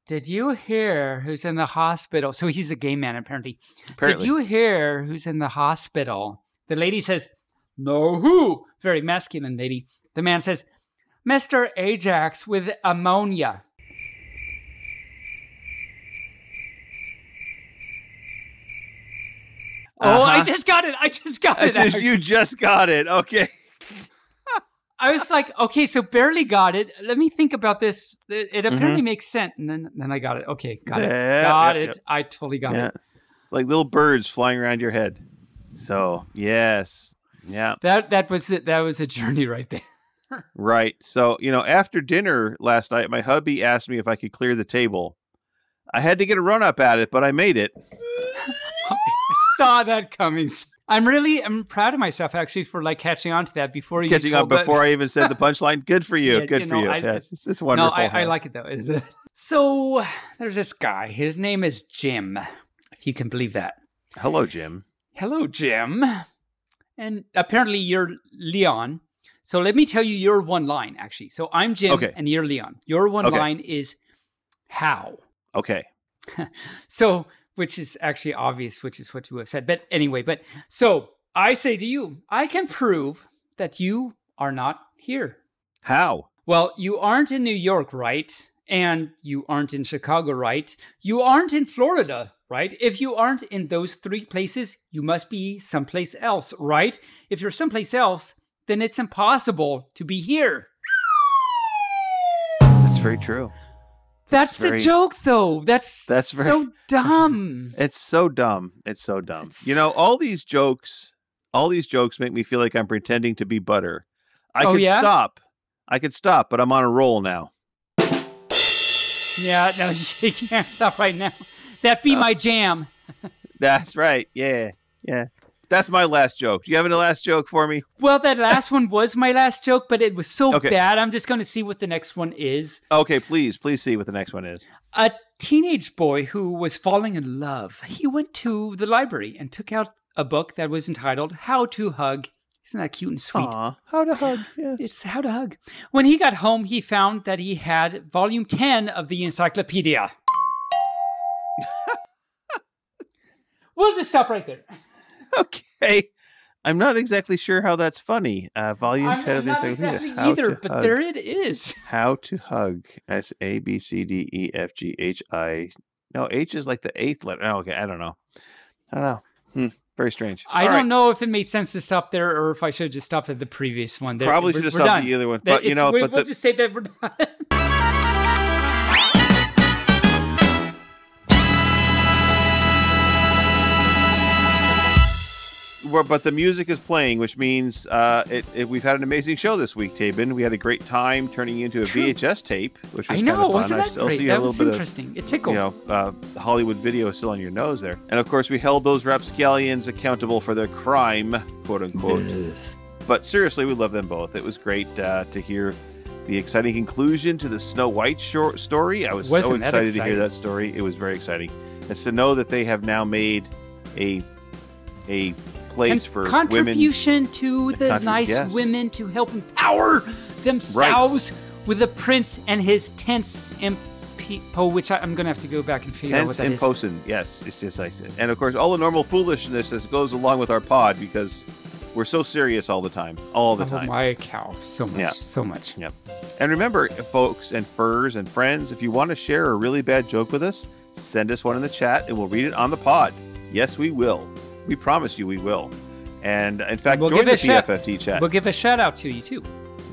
did you hear who's in the hospital? So he's a gay man, apparently. Did you hear who's in the hospital? The lady says, no who? Very masculine lady. The man says, Mr. Ajax with ammonia. Oh, I just got it. You just got it. Okay. I was like, okay, so barely got it. Let me think about this. It apparently makes sense. And then I got it. Okay, got it. I totally got it. It's like little birds flying around your head. So yes, yeah. That was it. That was a journey right there. Right. So after dinner last night, my hubby asked me if I could clear the table. I had to get a run up at it, but I made it. I saw that coming. I'm proud of myself actually for catching on to that before you before I even said the punchline. Good for you. Yeah, good for you. It's wonderful. No, I like it though. So there's this guy. His name is Jim. If you can believe that. Hello, Jim. Hello, Jim. And apparently you're Leon. So let me tell you your one line, actually. So I'm Jim and you're Leon. Your one line is how. Okay. So, which is actually obvious, which is what you have said. But anyway, so I say to you, I can prove that you are not here. How? Well, you aren't in New York, right? And you aren't in Chicago, right? You aren't in Florida, right? If you aren't in those three places, you must be someplace else, right? If you're someplace else, then it's impossible to be here. That's very true. That's the joke, though. That's very, so dumb. It's so dumb. It's so dumb. All these jokes make me feel like I'm pretending to be butter. I could stop, but I'm on a roll now. Yeah, no, you can't stop right now. That be my jam. That's right. Yeah, yeah. That's my last joke. Do you have any last joke for me? Well, that last one was my last joke, but it was so bad. I'm just going to see what the next one is. Okay, please see what the next one is. A teenage boy who was falling in love, he went to the library and took out a book that was entitled How to Hug. Isn't that cute and sweet? Aw, How to Hug, yes. It's How to Hug. When he got home, he found that he had volume 10 of the encyclopedia. We'll just stop right there. Okay. I'm not exactly sure how that's funny. Volume 10 of the encyclopedia. I'm not exactly either, but there it is. How to Hug. S-A-B-C-D-E-F-G-H-I. No, H is like the 8th letter. Oh, okay. I don't know. Very strange. I don't know if it made sense to stop there or if I should have just stopped at the previous one. Probably should have stopped at the other one. But, we'll just say that we're done. But the music is playing, which means we've had an amazing show this week, Tabin. We had a great time turning you into a VHS tape, which was kind of fun. Wasn't that great? That was interesting. It tickled. Hollywood video is still on your nose there. And, of course, we held those rapscallions accountable for their crime, quote-unquote. But seriously, we love them both. It was great to hear The exciting conclusion to the Snow White story. I was so excited to hear that story. It was very exciting. It's to know that they have now made a place for contribution to the nice women to help empower themselves with the prince and his tense and People, which I'm going to have to go back and figure out what that is. Tense and Posen, yes, it's just like it. And of course, all the normal foolishness that goes along with our pod because we're so serious all the time, all the time. My cow, so much, so much. Yep. And remember, folks and furs and friends, if you want to share a really bad joke with us, send us one in the chat and we'll read it on the pod. Yes, we will. We promise you we will. And in fact, we'll join the BFFT chat. We'll give a shout out to you too.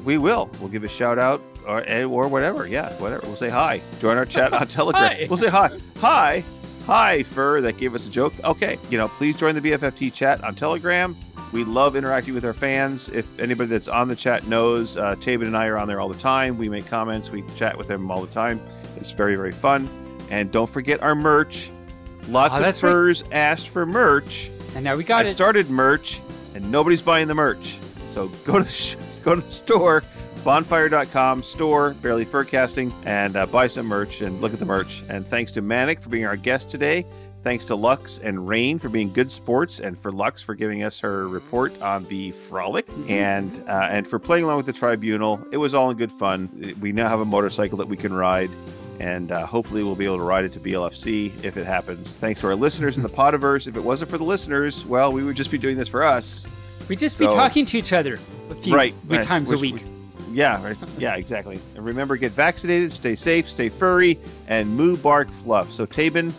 We will. We'll give a shout out. Or whatever, yeah, whatever. We'll say hi. Join our chat on Telegram. We'll say hi. Hi. Hi, Fur, that gave us a joke. Okay, you know, please join the BFFT chat on Telegram. We love interacting with our fans. If anybody that's on the chat knows, Taben and I are on there all the time. We make comments. We chat with them all the time. It's very, very fun. And don't forget our merch. Lots of Furs asked for merch. And now we got it. I started merch, and nobody's buying the merch. So go to the store. Bonfire.com store, Barely Furcasting, and buy some merch and look at the merch. And thanks to Manic for being our guest today. Thanks to Lux and Rain for being good sports, and for Lux for giving us her report on the Frolic, and for playing along with the Tribunal. It was all in good fun. We now have a motorcycle that we can ride, and hopefully we'll be able to ride it to BLFC if it happens. Thanks to our listeners in the Podiverse. If it wasn't for the listeners, well, we would just be doing this for us. We'd just be talking to each other a few times a week. Yeah, exactly. And remember, get vaccinated, stay safe, stay furry, and moo bark fluff. So, Taben,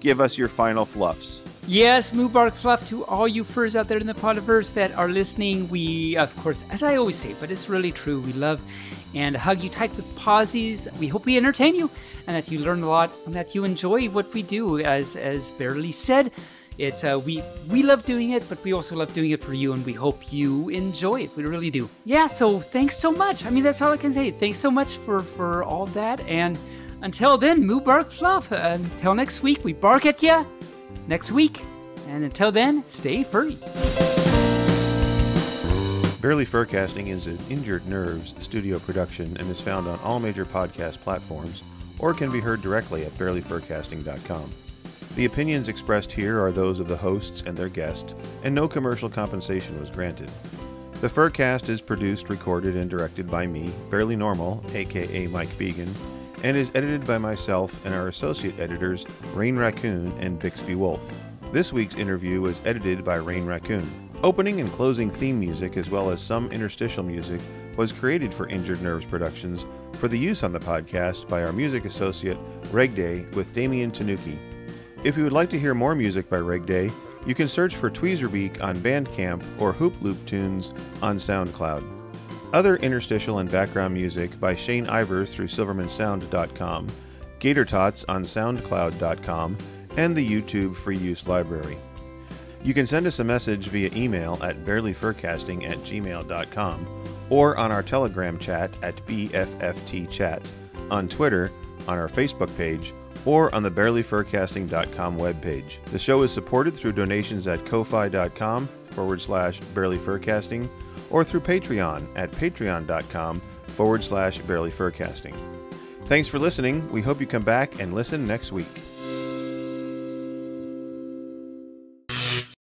give us your final fluffs. Yes, moo bark fluff to all you furs out there in the Podiverse that are listening. We, of course, as I always say, but it's really true, we love and hug you tight with pawsies. We hope we entertain you and that you learn a lot and that you enjoy what we do. As Barely said, it's we love doing it, but we also love doing it for you, and we hope you enjoy it. We really do. Yeah, so thanks so much. I mean, that's all I can say. Thanks so much for all that, and until then, moo bark fluff. Until next week, we bark at ya next week, and until then, stay furry. Barely Furcasting is an Injured Nerves studio production and is found on all major podcast platforms, or can be heard directly at barelyfurcasting.com. The opinions expressed here are those of the hosts and their guests, and no commercial compensation was granted. The Furcast is produced, recorded, and directed by me, Barely Normal, a.k.a. Mike Began, and is edited by myself and our associate editors, Rain Raccoon and Bixby Wolf. This week's interview was edited by Rain Raccoon. Opening and closing theme music, as well as some interstitial music, was created for Injured Nerves Productions for the use on the podcast by our music associate, Reg Day, with Damian Tanuki. If you would like to hear more music by Reg Day, you can search for Tweezerbeak on Bandcamp or Hoop Loop Tunes on SoundCloud. Other interstitial and background music by Shane Ivers through silvermansound.com, Gator Tots on soundcloud.com, and the YouTube Free Use Library. You can send us a message via email at barelyfurcasting@gmail.com or on our Telegram chat at BFFTchat, on Twitter, on our Facebook page, or on the barelyfurcasting.com webpage. The show is supported through donations at ko-fi.com/barelyfurcasting or through Patreon at patreon.com/barelyfurcasting. Thanks for listening. We hope you come back and listen next week.